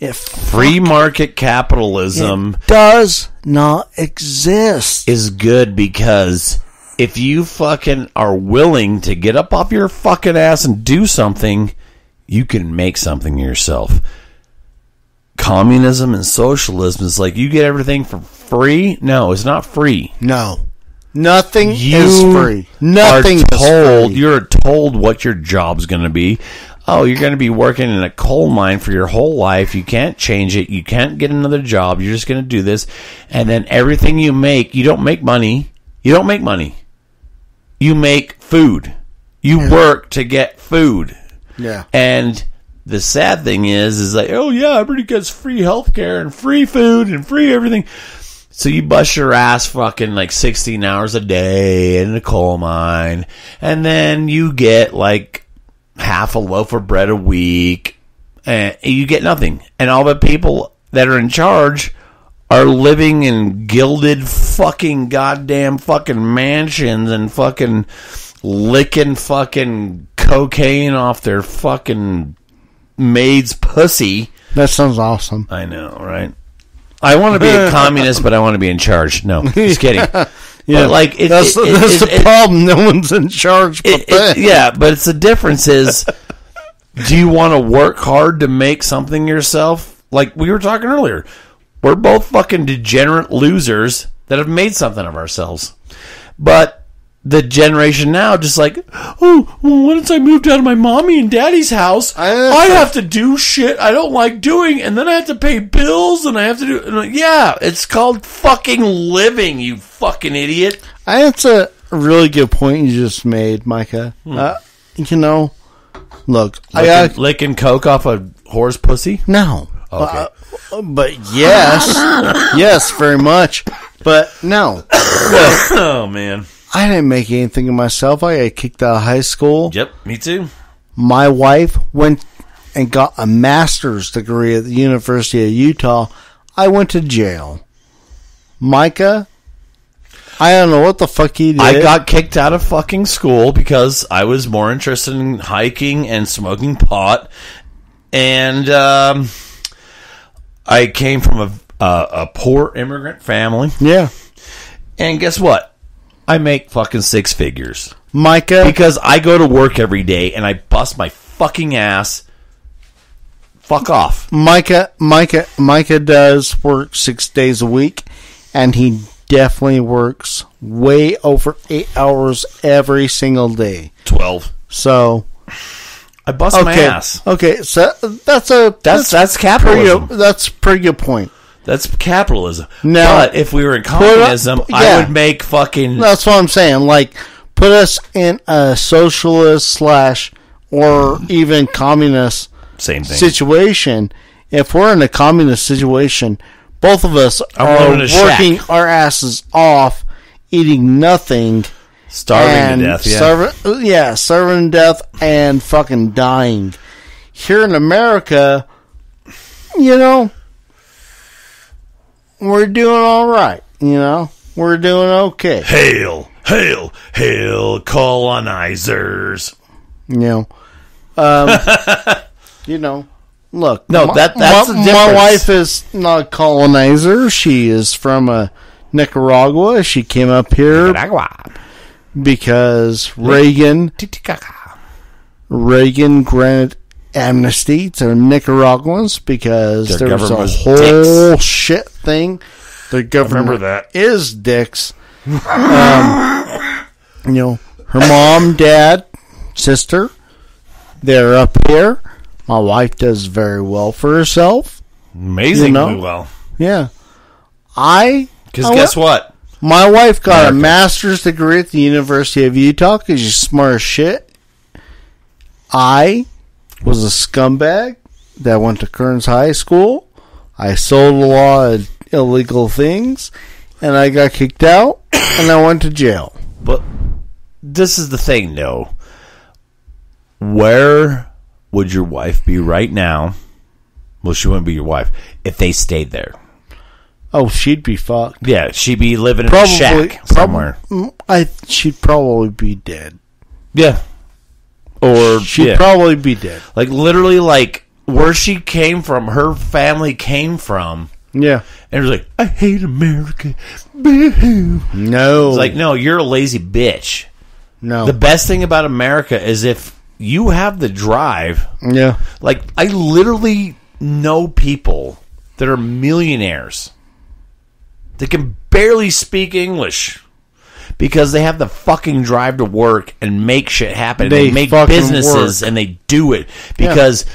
It Free fuck, market capitalism it does not exist. Is good because if you fucking are willing to get up off your fucking ass and do something, you can make something yourself. Communism and socialism is like you get everything for free. No, it's not free. No, nothing you is free. Nothing is told. Free. You're told what your job's going to be. Oh, you're going to be working in a coal mine for your whole life. You can't change it. You can't get another job. You're just going to do this, and then everything you make, you don't make money. You don't make money. You make food. You yeah. work to get food. Yeah, and. The sad thing is, is like, oh, yeah, everybody gets free healthcare and free food and free everything. So you bust your ass fucking like sixteen hours a day in a coal mine. And then you get like half a loaf of bread a week. And you get nothing. And all the people that are in charge are living in gilded fucking goddamn fucking mansions and fucking licking fucking cocaine off their fucking... maid's pussy. That sounds awesome. I know, right? I want to be a communist, but I want to be in charge. No, just kidding. yeah, but like it, that's, it, that's it, the it, problem. It, no one's in charge. But it, it, yeah, but it's the difference is, do you want to work hard to make something yourself? Like we were talking earlier, we're both fucking degenerate losers that have made something of ourselves, but. The generation now just like, oh, well, once I moved out of my mommy and daddy's house, I, I have to do shit I don't like doing, and then I have to pay bills, and I have to do... Like, yeah, it's called fucking living, you fucking idiot. That's a really good point you just made, Micah. Hmm. Uh, you know, look... Licking, I gotta, licking coke off a whore's pussy? No. Okay. Uh, but yes. yes, very much. But no. oh, man. I didn't make anything of myself. I got kicked out of high school. Yep, me too. My wife went and got a master's degree at the University of Utah. I went to jail. Micah, I don't know what the fuck he did. I got kicked out of fucking school because I was more interested in hiking and smoking pot. And um, I came from a, a, a poor immigrant family. Yeah. And guess what? I make fucking six figures. Micah. Because I go to work every day and I bust my fucking ass. Fuck off. Micah Micah Micah does work six days a week, and he definitely works way over eight hours every single day. Twelve. So I bust okay, my ass. Okay, so that's a that's that's, that's capitalism. Pretty, that's a pretty good point. That's capitalism. Now, but if we were in communism, up, yeah. I would make fucking... That's what I'm saying. Like, put us in a socialist slash or even communist Same thing. situation. If we're in a communist situation, both of us I'm are working shack. our asses off, eating nothing. Starving to death, yeah. Starving, yeah, starving to death and fucking dying. Here in America, you know... We're doing all right, you know? We're doing okay. Hail, hail, hail colonizers. You know, um, you know, look. No, my, that, that's my, the difference. My wife is not a colonizer. She is from a Nicaragua. She came up here Nicaragua. because Reagan Reagan granted amnesty to Nicaraguans because Their there was a whole dicks. shit thing. The government that. is dicks. Um, you know, her mom, dad, sister, they're up here. My wife does very well for herself. Amazingly you know? well. Yeah. I... Because guess went, what? My wife got America. a master's degree at the University of Utah because she's smart as shit. I was a scumbag that went to Kearns High School. I sold a lot of illegal things, and I got kicked out, and I went to jail. But this is the thing, though. Where would your wife be right now? Well, she wouldn't be your wife if they stayed there. Oh, she'd be fucked. Yeah, she'd be living in probably, a shack somewhere. Prob- I, she'd probably be dead. Yeah. Or she'd yeah. probably be dead. Like, literally, like, where she came from, her family came from. Yeah. And it was like, I hate America. Boo-hoo. No. It's like, no, you're a lazy bitch. No. The best thing about America is if you have the drive. Yeah. Like, I literally know people that are millionaires that can barely speak English. Because they have the fucking drive to work and make shit happen. They, they make businesses work. And they do it. Because yeah.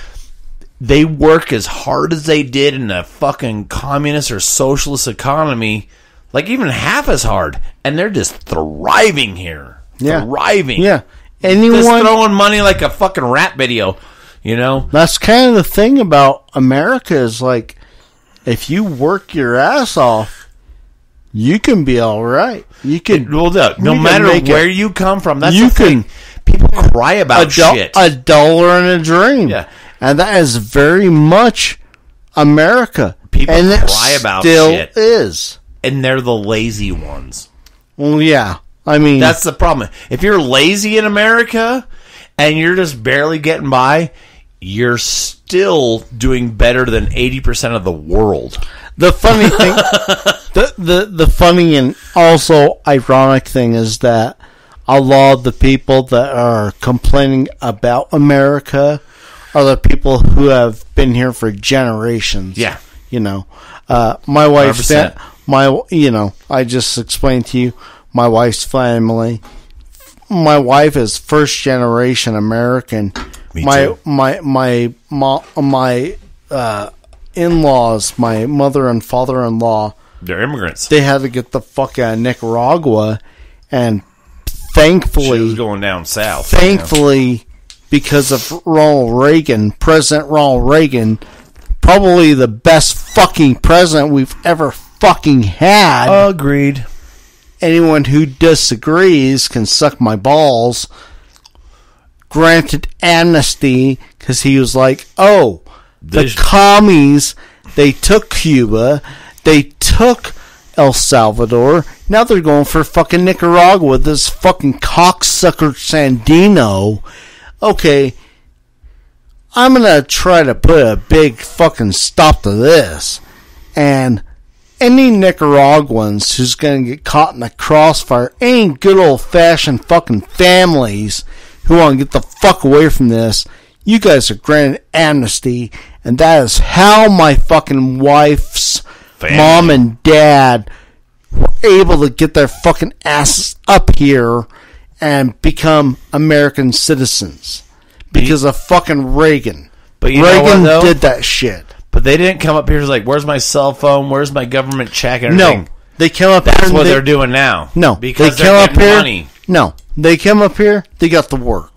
they work as hard as they did in a fucking communist or socialist economy. Like even half as hard. And they're just thriving here. Yeah. Thriving. Yeah. Anyone, just throwing money like a fucking rap video. You know? That's kind of the thing about America is like, if you work your ass off, you can be all right. You can. Well, no, no you matter can where it, you come from, that's you the can, thing. People cry about a do- shit. A dollar and a dream. Yeah. And that is very much America. People and cry about still shit. Still is. And they're the lazy ones. Well, yeah. I mean, that's the problem. If you're lazy in America and you're just barely getting by, you're still doing better than eighty percent of the world. The funny thing, the, the the funny and also ironic thing is that a lot of the people that are complaining about America are the people who have been here for generations. Yeah, you know, uh, my wife's one hundred percent my you know I just explained to you my wife's family. My wife is first generation American. Me my, too. my my my my uh. in-laws, my mother and father-in-law, they're immigrants. They had to get the fuck out of Nicaragua, and thankfully, she was going down south. Thankfully, you know. because of Ronald Reagan, President Ronald Reagan, probably the best fucking president we've ever fucking had. Agreed. Anyone who disagrees can suck my balls. Granted amnesty because he was like, oh. The commies, they took Cuba, they took El Salvador, now they're going for fucking Nicaragua, this fucking cocksucker Sandino. Okay, I'm going to try to put a big fucking stop to this. And any Nicaraguans who's going to get caught in the crossfire, any good old-fashioned fucking families who want to get the fuck away from this, you guys are granted amnesty, and that is how my fucking wife's Family. mom and dad were able to get their fucking asses up here and become American citizens because of fucking Reagan. But you Reagan know what, did that shit. But they didn't come up here and like, where's my cell phone? Where's my government check? And everything. No, they came up. That's here what they, they're doing now. No, because they they're getting here, money. No, they came up here. They got the work.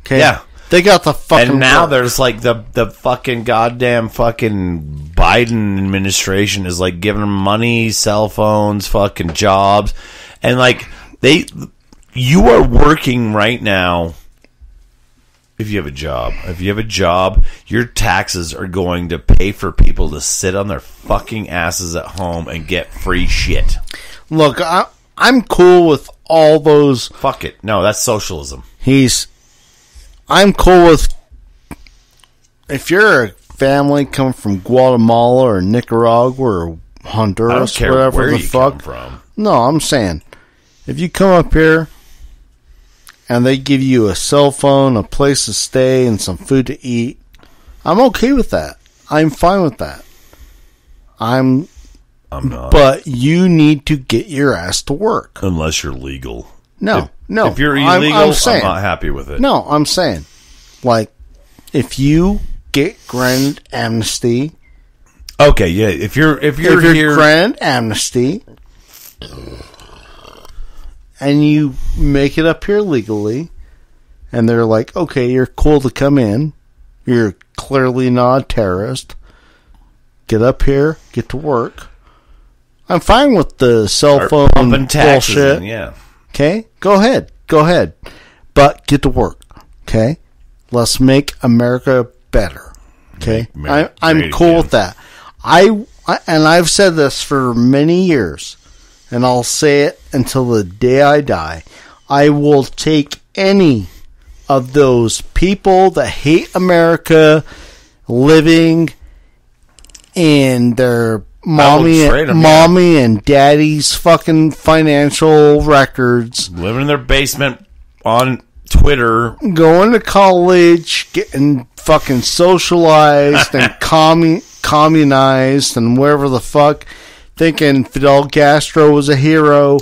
Okay. Yeah. They got the fucking And now work. There's like the, the fucking goddamn fucking Biden administration is like giving them money, cell phones, fucking jobs. And like they, you are working right now if you have a job. If you have a job, your taxes are going to pay for people to sit on their fucking asses at home and get free shit. Look, I, I'm cool with all those. Fuck it. No, that's socialism. He's. I'm cool with, if you're a family coming from Guatemala or Nicaragua or Honduras, whatever the fuck. From. No, I'm saying, if you come up here and they give you a cell phone, a place to stay, and some food to eat, I'm okay with that. I'm fine with that. I'm. I'm not. But you need to get your ass to work. Unless you're legal. No, if, no. If you're illegal, I'm, I'm, saying, I'm not happy with it. No, I'm saying, like, if you get granted amnesty. Okay, yeah. If you're if you're, if you're here, granted amnesty, and you make it up here legally, and they're like, okay, you're cool to come in. You're clearly not a terrorist. Get up here. Get to work. I'm fine with the cell phone bullshit. In, yeah. Okay? Go ahead. Go ahead. But get to work. Okay? Let's make America better. Okay? Make, I, I'm cool again. with that. I, I And I've said this for many years, and I'll say it until the day I die. I will take any of those people that hate America living in their mommy and, mommy you. and daddy's fucking financial records. Living in their basement on Twitter. Going to college, getting fucking socialized and commun- communized and wherever the fuck. Thinking Fidel Castro was a hero.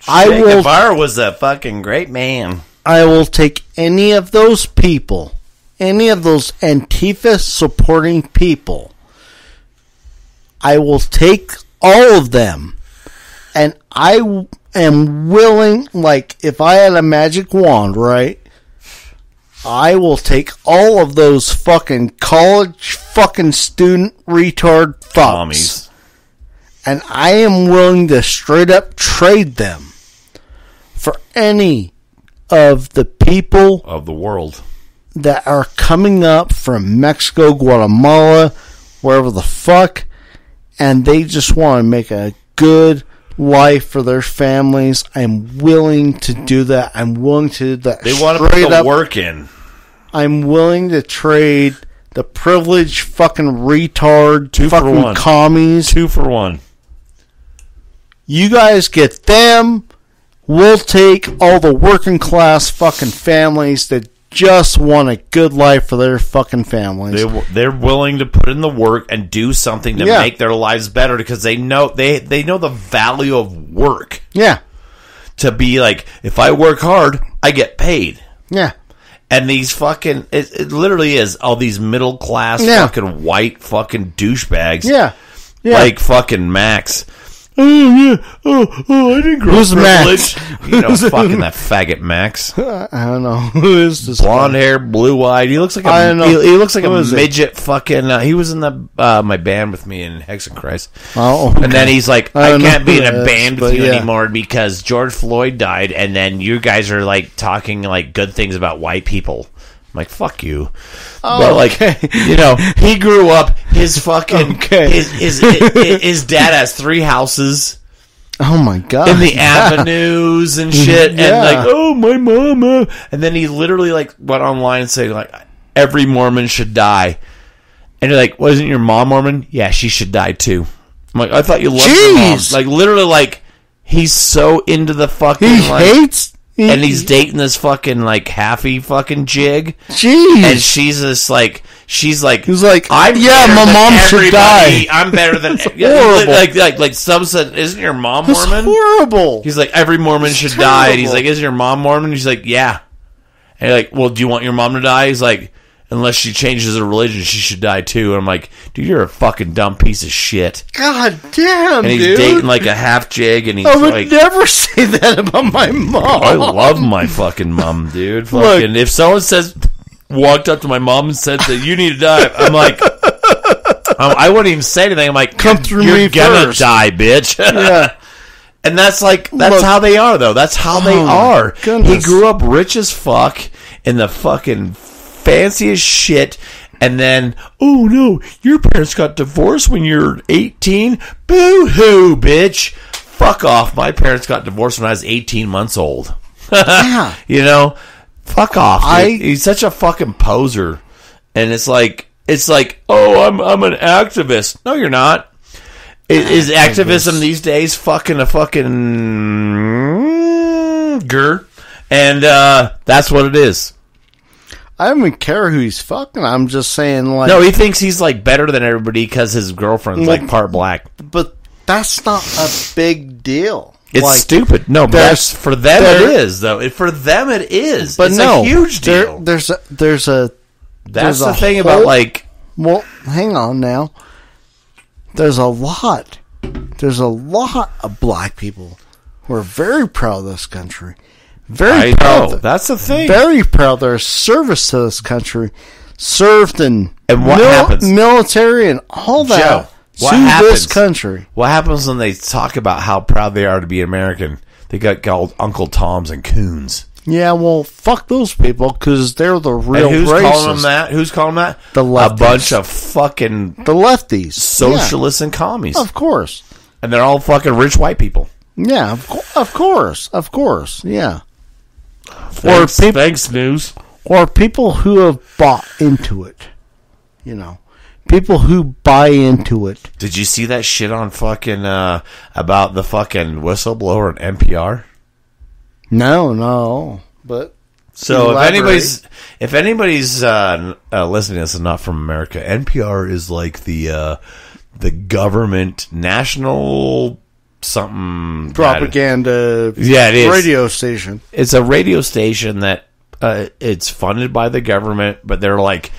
Che Guevara was a fucking great man. I will take any of those people, any of those Antifa supporting people. I will take all of them, and I am willing, like, if I had a magic wand, right, I will take all of those fucking college fucking student retard fucks, and I am willing to straight up trade them for any of the people of the world that are coming up from Mexico, Guatemala, wherever the fuck, and they just want to make a good life for their families. I'm willing to do that. I'm willing to do that. They want to put the work in. I'm willing to trade the privileged fucking retard two fucking commies. Two for one. You guys get them. We'll take all the working class fucking families that just want a good life for their fucking families. They, they're willing to put in the work and do something to yeah. make their lives better because they know they they know the value of work. Yeah. To be like, if I work hard, I get paid. Yeah. And these fucking, it, it literally is all these middle class yeah. fucking white fucking douchebags. Yeah. yeah. Like fucking Max. Oh, yeah. Oh, oh, I didn't grow Who's privilege. Max? You know, fucking that faggot Max. I don't know. Who is this? Blonde guy? Hair, blue eyed. He looks like a, he, he looks like a midget it? fucking. Uh, he was in the uh, my band with me in Hex and Christ. Oh, okay. And then he's like, I, I can't be in a is, band with you yeah. anymore because George Floyd died, and then you guys are like talking like good things about white people. I'm like, fuck you. Oh, but like, okay. You know, he grew up, his fucking, okay. his, his, his, his dad has three houses. Oh, my God. In the yeah. avenues and shit. Yeah. And like, oh, my mama. And then he literally, like, went online and said, like, every Mormon should die. And you're like, wasn't your mom Mormon? Yeah, she should die, too. I'm like, I thought you loved your mom. Like, literally, like, he's so into the fucking, he like, hates and he's dating this fucking, like, halfy fucking jig. Jeez. And she's just, like, she's, like, he's like, I'm yeah, my mom should die. I'm better than... horrible. Like, like, like, some said, isn't your mom Mormon? That's horrible. He's like, every Mormon should die. And he's like, isn't your mom Mormon? And she's like, yeah. And you're like, well, do you want your mom to die? He's like, unless she changes her religion, she should die, too. And I'm like, dude, you're a fucking dumb piece of shit. God damn, dude. And he's dude. dating, like, a half jig, and he's like... I would like, never say that about my mom. I love my fucking mom, dude. Fucking, look, if someone says... walked up to my mom and said that you need to die, I'm like... I'm, I wouldn't even say anything. I'm like, come through me first. You're gonna die, bitch. Yeah. And that's, like, that's look, how they are, though. That's how oh they are. Goodness. He grew up rich as fuck in the fucking... fancy as shit, and then, oh no, your parents got divorced when you're eighteen? Boo-hoo, bitch. Fuck off. My parents got divorced when I was eighteen months old. Yeah. You know? Fuck off. I, He's such a fucking poser. And it's like, it's like, oh, I'm I'm an activist. No, you're not. Is, is activism these days fucking a fucking ger? And uh, that's what it is. I don't even care who he's fucking. I'm just saying, like... No, he thinks he's, like, better than everybody because his girlfriend's, like, like, part black. But that's not a big deal. It's like, stupid. No, but for them it is, though. For them it is. But it's no, a huge deal. There, there's a... There's a that's there's the a thing whole, about, like... Well, hang on now. There's a lot. There's a lot of black people who are very proud of this country. Very I proud. Know. That's the thing. Very proud. Their service to this country, served in and what mil- happens? military and all that Joe, to happens? this country. What happens when they talk about how proud they are to be American? They got called Uncle Toms and Coons. Yeah, well, fuck those people because they're the real. And who's racists. calling them that? Who's calling them that? The lefties. A bunch of fucking the lefties, socialists, yeah. and commies, of course. And they're all fucking rich white people. Yeah, of, co- of course, of course, yeah. Thanks, or people, thanks, news. Or people who have bought into it. You know. People who buy into it. Did you see that shit on fucking, uh, about the fucking whistleblower and N P R? No, no. But so elaborate. if anybody's, if anybody's uh, uh, listening to this and not from America, N P R is like the, uh, the government national... Something propaganda, that, yeah, it radio is. station. It's a radio station that uh, it's funded by the government, but they're like,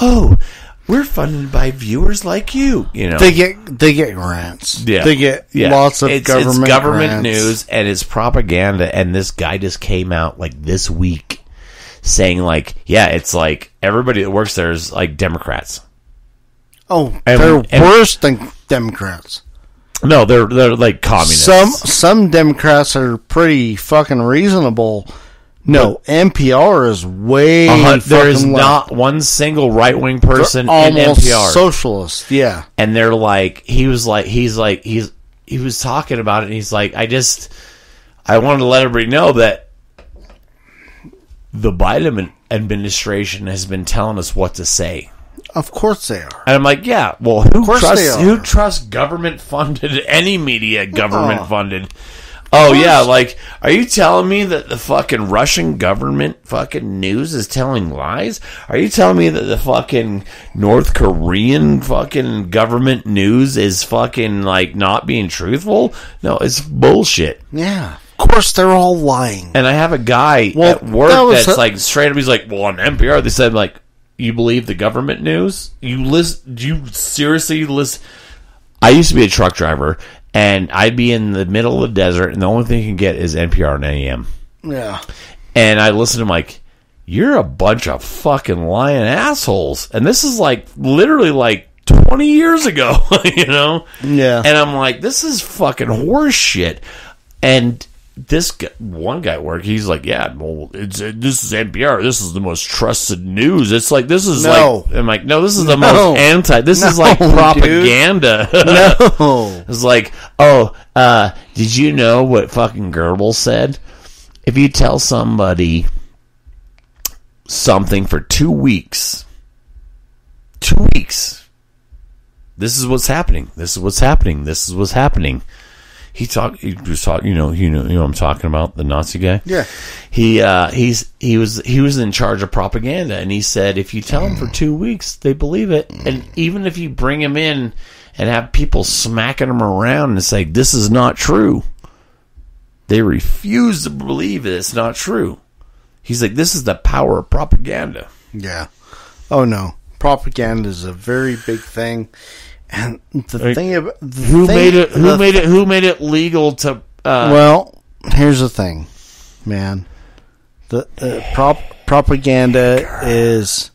"Oh, we're funded by viewers like you." You know, they get they get grants. Yeah, they get yeah. lots of it's, government it's government grants. news and it's propaganda. And this guy just came out like this week saying, "Like, yeah, it's like everybody that works there is like Democrats." Oh, and, they're and, worse than Democrats. No, they're they're like communists. Some some Democrats are pretty fucking reasonable. No, but N P R is way. Uh-huh, there is left. not one single right wing person they're in N P R. Socialist, yeah. And they're like, he was like, he's like, he's he was talking about it, and he's like, I just, I wanted to let everybody know that the Biden administration has been telling us what to say. Of course they are. And I'm like, yeah, well, who trusts who trusts government-funded, any media government-funded? Oh, yeah, like, are you telling me that the fucking Russian government fucking news is telling lies? Are you telling me that the fucking North Korean fucking government news is fucking, like, not being truthful? No, it's bullshit. Yeah. Of course, they're all lying. And I have a guy well, at work that that's, a- like, straight up, he's like, well, on N P R, they said, like, you believe the government news? You list? Do you seriously list? I used to be a truck driver, and I'd be in the middle of the desert, and the only thing you can get is N P R and A M. Yeah. And I listened to him like, you're a bunch of fucking lying assholes. And this is like literally like twenty years ago, you know? Yeah. And I'm like, this is fucking horse shit. And... This guy, one guy at work, he's like, yeah, well, it's, it, this is N P R. This is the most trusted news. It's like, this is no. like, I'm like, no, this is the no. most anti, this no, is like propaganda. no. It's like, oh, uh, did you know what fucking Goebbels said? If you tell somebody something for two weeks, two weeks, this is what's happening. This is what's happening. This is what's happening. He talked. He was talking. You know. You know. You know. What I'm talking about the Nazi guy. Yeah. He. Uh, he's. He was. He was in charge of propaganda, and he said, if you tell them for two weeks, they believe it, and even if you bring them in and have people smacking them around and say this is not true, they refuse to believe it. It's not true. He's like, this is the power of propaganda. Yeah. Oh no, propaganda is a very big thing. And the like, thing about the who thing, made it who the, made it who made it legal to uh, well, here's the thing, man. The uh, prop, propaganda girl. is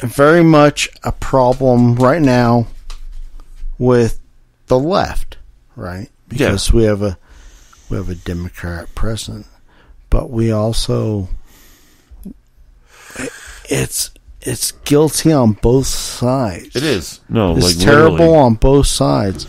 very much a problem right now with the left, right? Because yeah. we have a we have a Democrat president, but we also it, it's. It's guilty on both sides. It is. No, it's like terrible literally. on both sides.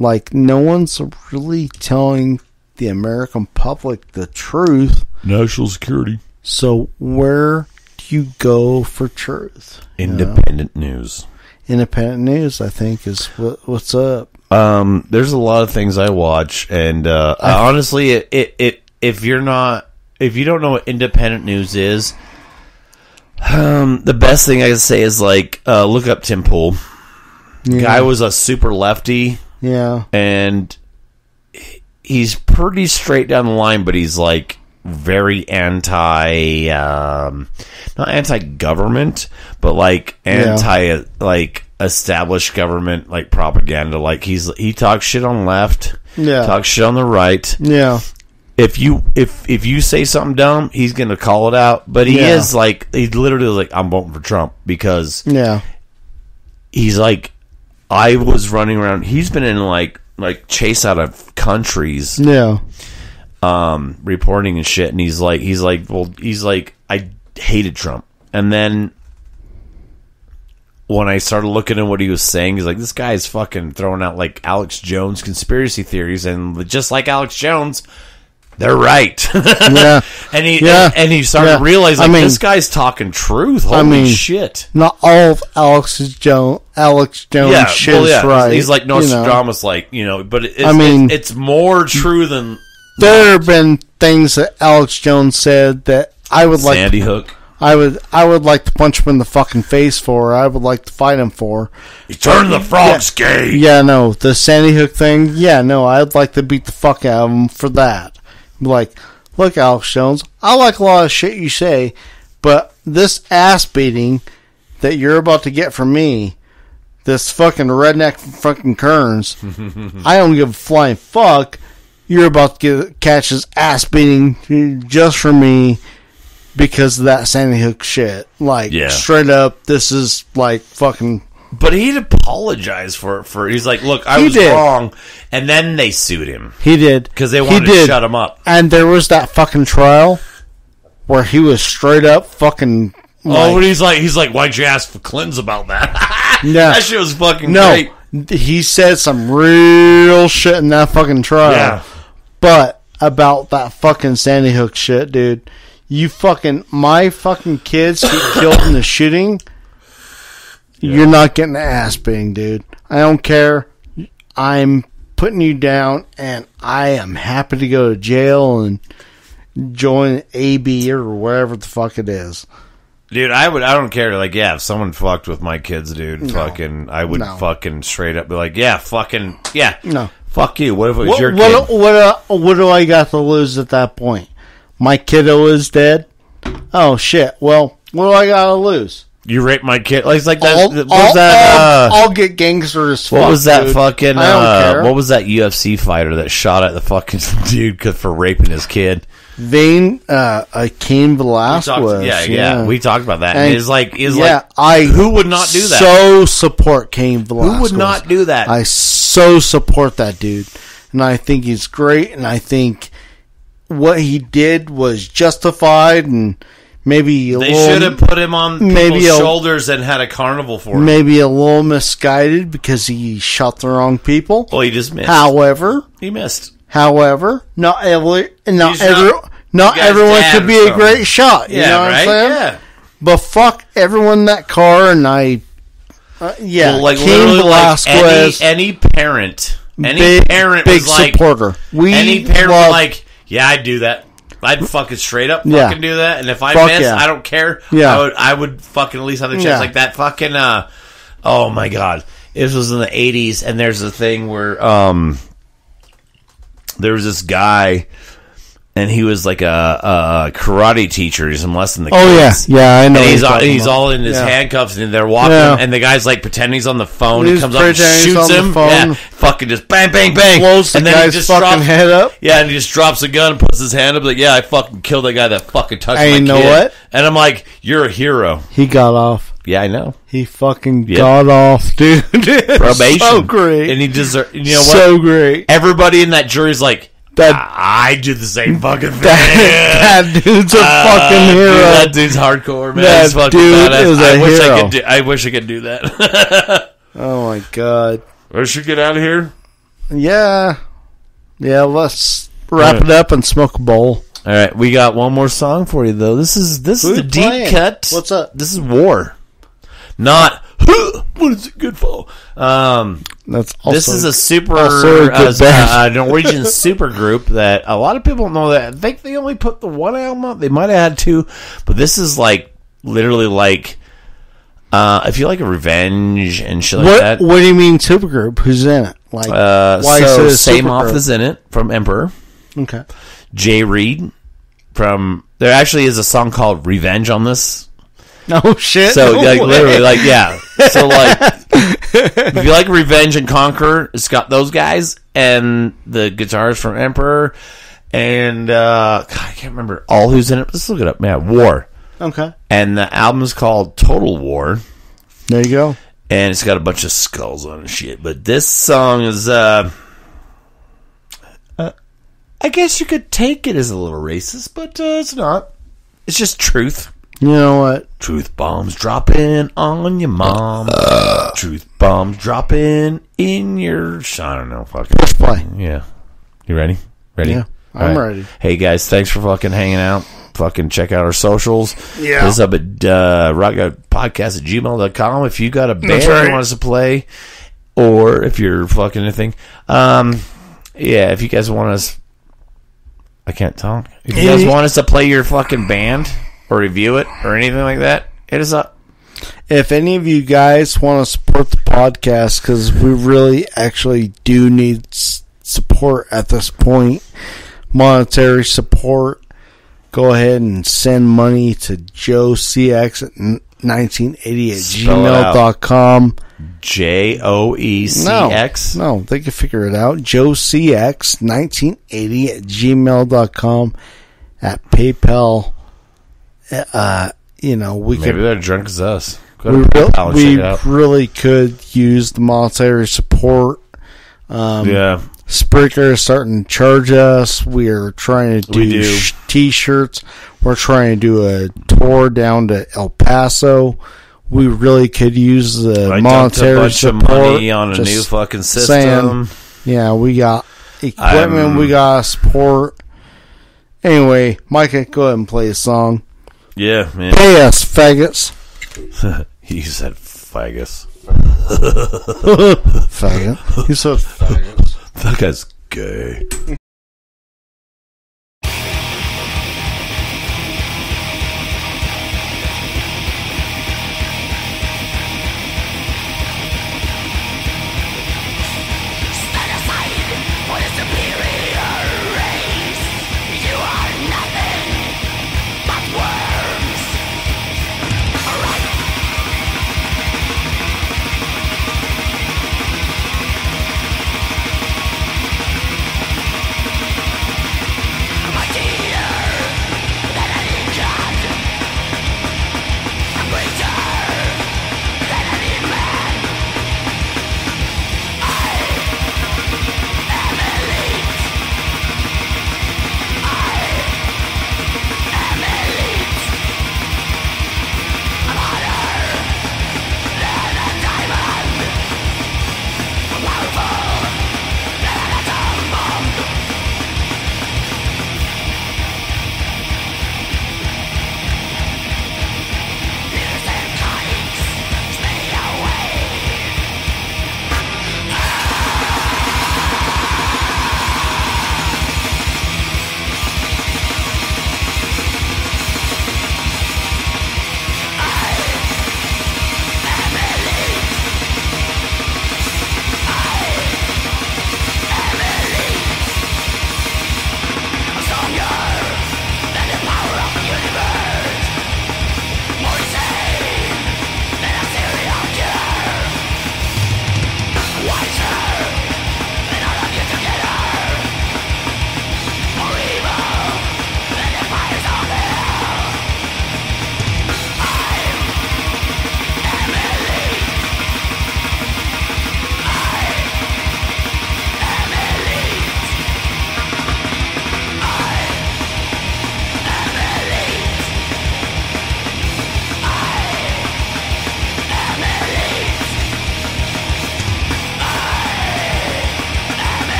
Like, no one's really telling the American public the truth. National security. So where do you go for truth? Independent you know? news. independent news, I think, is what, what's up. Um, there's a lot of things I watch, and uh, I, honestly, it, it, it if you're not if you don't know what independent news is, um, the best thing I can say is like uh, look up Tim Pool. Yeah. Guy was a super lefty, yeah, and he's pretty straight down the line, but he's like very anti, um, not anti-government, but like anti, yeah. like. established government, like propaganda. Like he's he talks shit on the left, yeah. talks shit on the right, yeah. If you if if you say something dumb, he's gonna call it out. But he yeah. is like he literally is like I'm voting for Trump because yeah. he's like I was running around. He's been in like like chase out of countries, yeah, um, reporting and shit. And he's like he's like well he's like I hated Trump, and then. When I started looking at what he was saying, he's like, this guy is fucking throwing out like Alex Jones conspiracy theories, and just like Alex Jones, they're right. yeah. And he yeah. and, and he started yeah. realizing like, I mean, this guy's talking truth. Holy I mean, shit. Not all of Alex's jo- Alex Jones yeah, shit well, yeah. is right. He's like Nostradamus, you know? like, you know, but it's, I mean, it's, it's more true than there not. Have been things that Alex Jones said that I would like Sandy Hook. I would I would like to punch him in the fucking face for. I would like to fight him for. He turned the frogs yeah, gay. Yeah, no. The Sandy Hook thing, yeah, no. I'd like to beat the fuck out of him for that. Like, look, Alex Jones, I like a lot of shit you say, but this ass beating that you're about to get from me, this fucking redneck from fucking Kearns, I don't give a flying fuck. You're about to get, catch this ass beating just for me. Because of that Sandy Hook shit. Like, yeah. straight up, this is, like, fucking... But he'd apologize for for He's like, look, I he was did. wrong. And then they sued him. He did. Because they wanted to shut him up. And there was that fucking trial where he was straight up fucking... Like, oh, but he's like, he's like, why'd you ask for Clinton's about that? yeah. That shit was fucking no, great. He said some real shit in that fucking trial. Yeah. But about that fucking Sandy Hook shit, dude... You fucking, my fucking kids get killed in the shooting. Yeah. You're not getting the ass beating, dude. I don't care. I'm putting you down, and I am happy to go to jail and join A B or wherever the fuck it is. Dude, I would, I don't care. Like, yeah, if someone fucked with my kids, dude, no. fucking, I would no. fucking straight up be like, yeah, fucking, yeah. No. Fuck you. What if it was what, your what, kid? What, uh, what do I got to lose at that point? My kiddo is dead. Oh shit! Well, what do I gotta lose? You raped my kid. Like, like that. I'll, what was I'll, that? I'll, uh, I'll get gangster as fuck. What was that dude. fucking? I don't uh, care. What was that U F C fighter that shot at the fucking dude for raping his kid? Vane, uh, Cain Velasquez. Yeah, yeah, yeah. We talked about that. And it's like, it's yeah, like, I who would not do that? So support Cain Velasquez. Who would not do that? I so support that dude, and I think he's great, and I think. What he did was justified, and maybe a they little, should have put him on people's a, shoulders and had a carnival for him. Maybe a little misguided because he shot the wrong people. Well, he just missed. However, he missed. However, not every, not every, not, not everyone could be a great shot. You yeah, know what right? I'm saying? Yeah. But fuck everyone in that car, and I, uh, yeah, well, like Cain Velasquez. Like any, any parent, any big, parent, big was like, supporter. We any parent love, like. Yeah, I'd do that. I'd fucking straight up fucking yeah. do that. And if I Fuck miss, yeah. I don't care. Yeah. I would, I would fucking at least have a chance yeah. like that. Fucking, uh, oh my God. This was in the eighties, and there's a thing where um, there was this guy, and he was like a, a karate teacher. He's in less than the kids. Oh, yeah. Yeah, I know. And he's, all, he's all in his yeah. handcuffs, and they're walking, yeah. and the guy's like pretending he's on the phone. He comes up and shoots him. Yeah, fucking just bang, bang, bang. Blows the and then guy's he just fucking drops, head up. Yeah, and he just drops a gun and puts his hand up. Like, yeah, I fucking killed that guy that fucking touched I my kid. And you know what? And I'm like, you're a hero. He got off. Yeah, I know. He fucking yeah. got off, dude. Probation. So great. And he deserved, you know what? So great. Everybody in that jury's like, That, I do the same fucking thing. That, that dude's a uh, fucking hero. Dude, that dude's hardcore, man. That He's fucking dude badass. Is a I wish hero. I could do, I wish I could do that. Oh my God. We should get out of here. Yeah. Yeah, let's wrap right. it up and smoke a bowl. All right, we got one more song for you though. This is this Who's is the playing? Deep cut. What's up? This is War. Not What is it good for? Um, That's also, this is a super also a uh, uh, Norwegian super group that a lot of people know that. I think they only put the one album up. They might have had two, but this is like literally like uh, if you like a Revenge and shit like what, that. What do you mean super group? Who's in it? Like uh, why so is it a Samoff is in it from Emperor. Okay, Jay Reed from there actually is a song called Revenge on this. Oh shit! So no like way. literally like yeah. So like if you like Revenge and Conqueror, it's got those guys and the guitars from Emperor and uh, God, I can't remember all who's in it. Let's look it up. Yeah, War. Okay. And the album is called Total War. There you go. And it's got a bunch of skulls on it and shit. But this song is uh, uh, I guess you could take it as a little racist, but uh, it's not. It's just truth. You know what? Truth bombs dropping on your mom. Uh, Truth bombs dropping in your... I don't know. Fuck. Let's play. Yeah. You ready? Ready? Yeah. I'm right. ready. Hey, guys. Thanks for fucking hanging out. Fucking check out our socials. Yeah. Hit us up at uh, rock gut podcast at gmail dot com if you got a band right. you want us to play or if you're fucking anything. Um, yeah, if you guys want us... I can't talk. If you guys want us to play your fucking band... or review it or anything like that, hit us up. If any of you guys want to support the podcast, because we really actually do need s- support at this point, monetary support, go ahead and send money to joe c x nineteen eighty at gmail dot com. J O E C X? No, no, they can figure it out. joe c x nineteen eighty at gmail dot com at PayPal. Uh, you know, we maybe could, they're drunk as us. We, real, we really could use the monetary support. Um, yeah, Spreaker is starting to charge us. We are trying to do, do. Sh- t-shirts. We're trying to do a tour down to El Paso. We really could use the I monetary a bunch support. Of money on a Just new fucking system. Saying, yeah, we got equipment. I'm, we got support. Anyway, Micah, go ahead and play a song. Yeah, man. Pay us, faggots. He said faggots. Faggot. He said faggots. That guy's gay.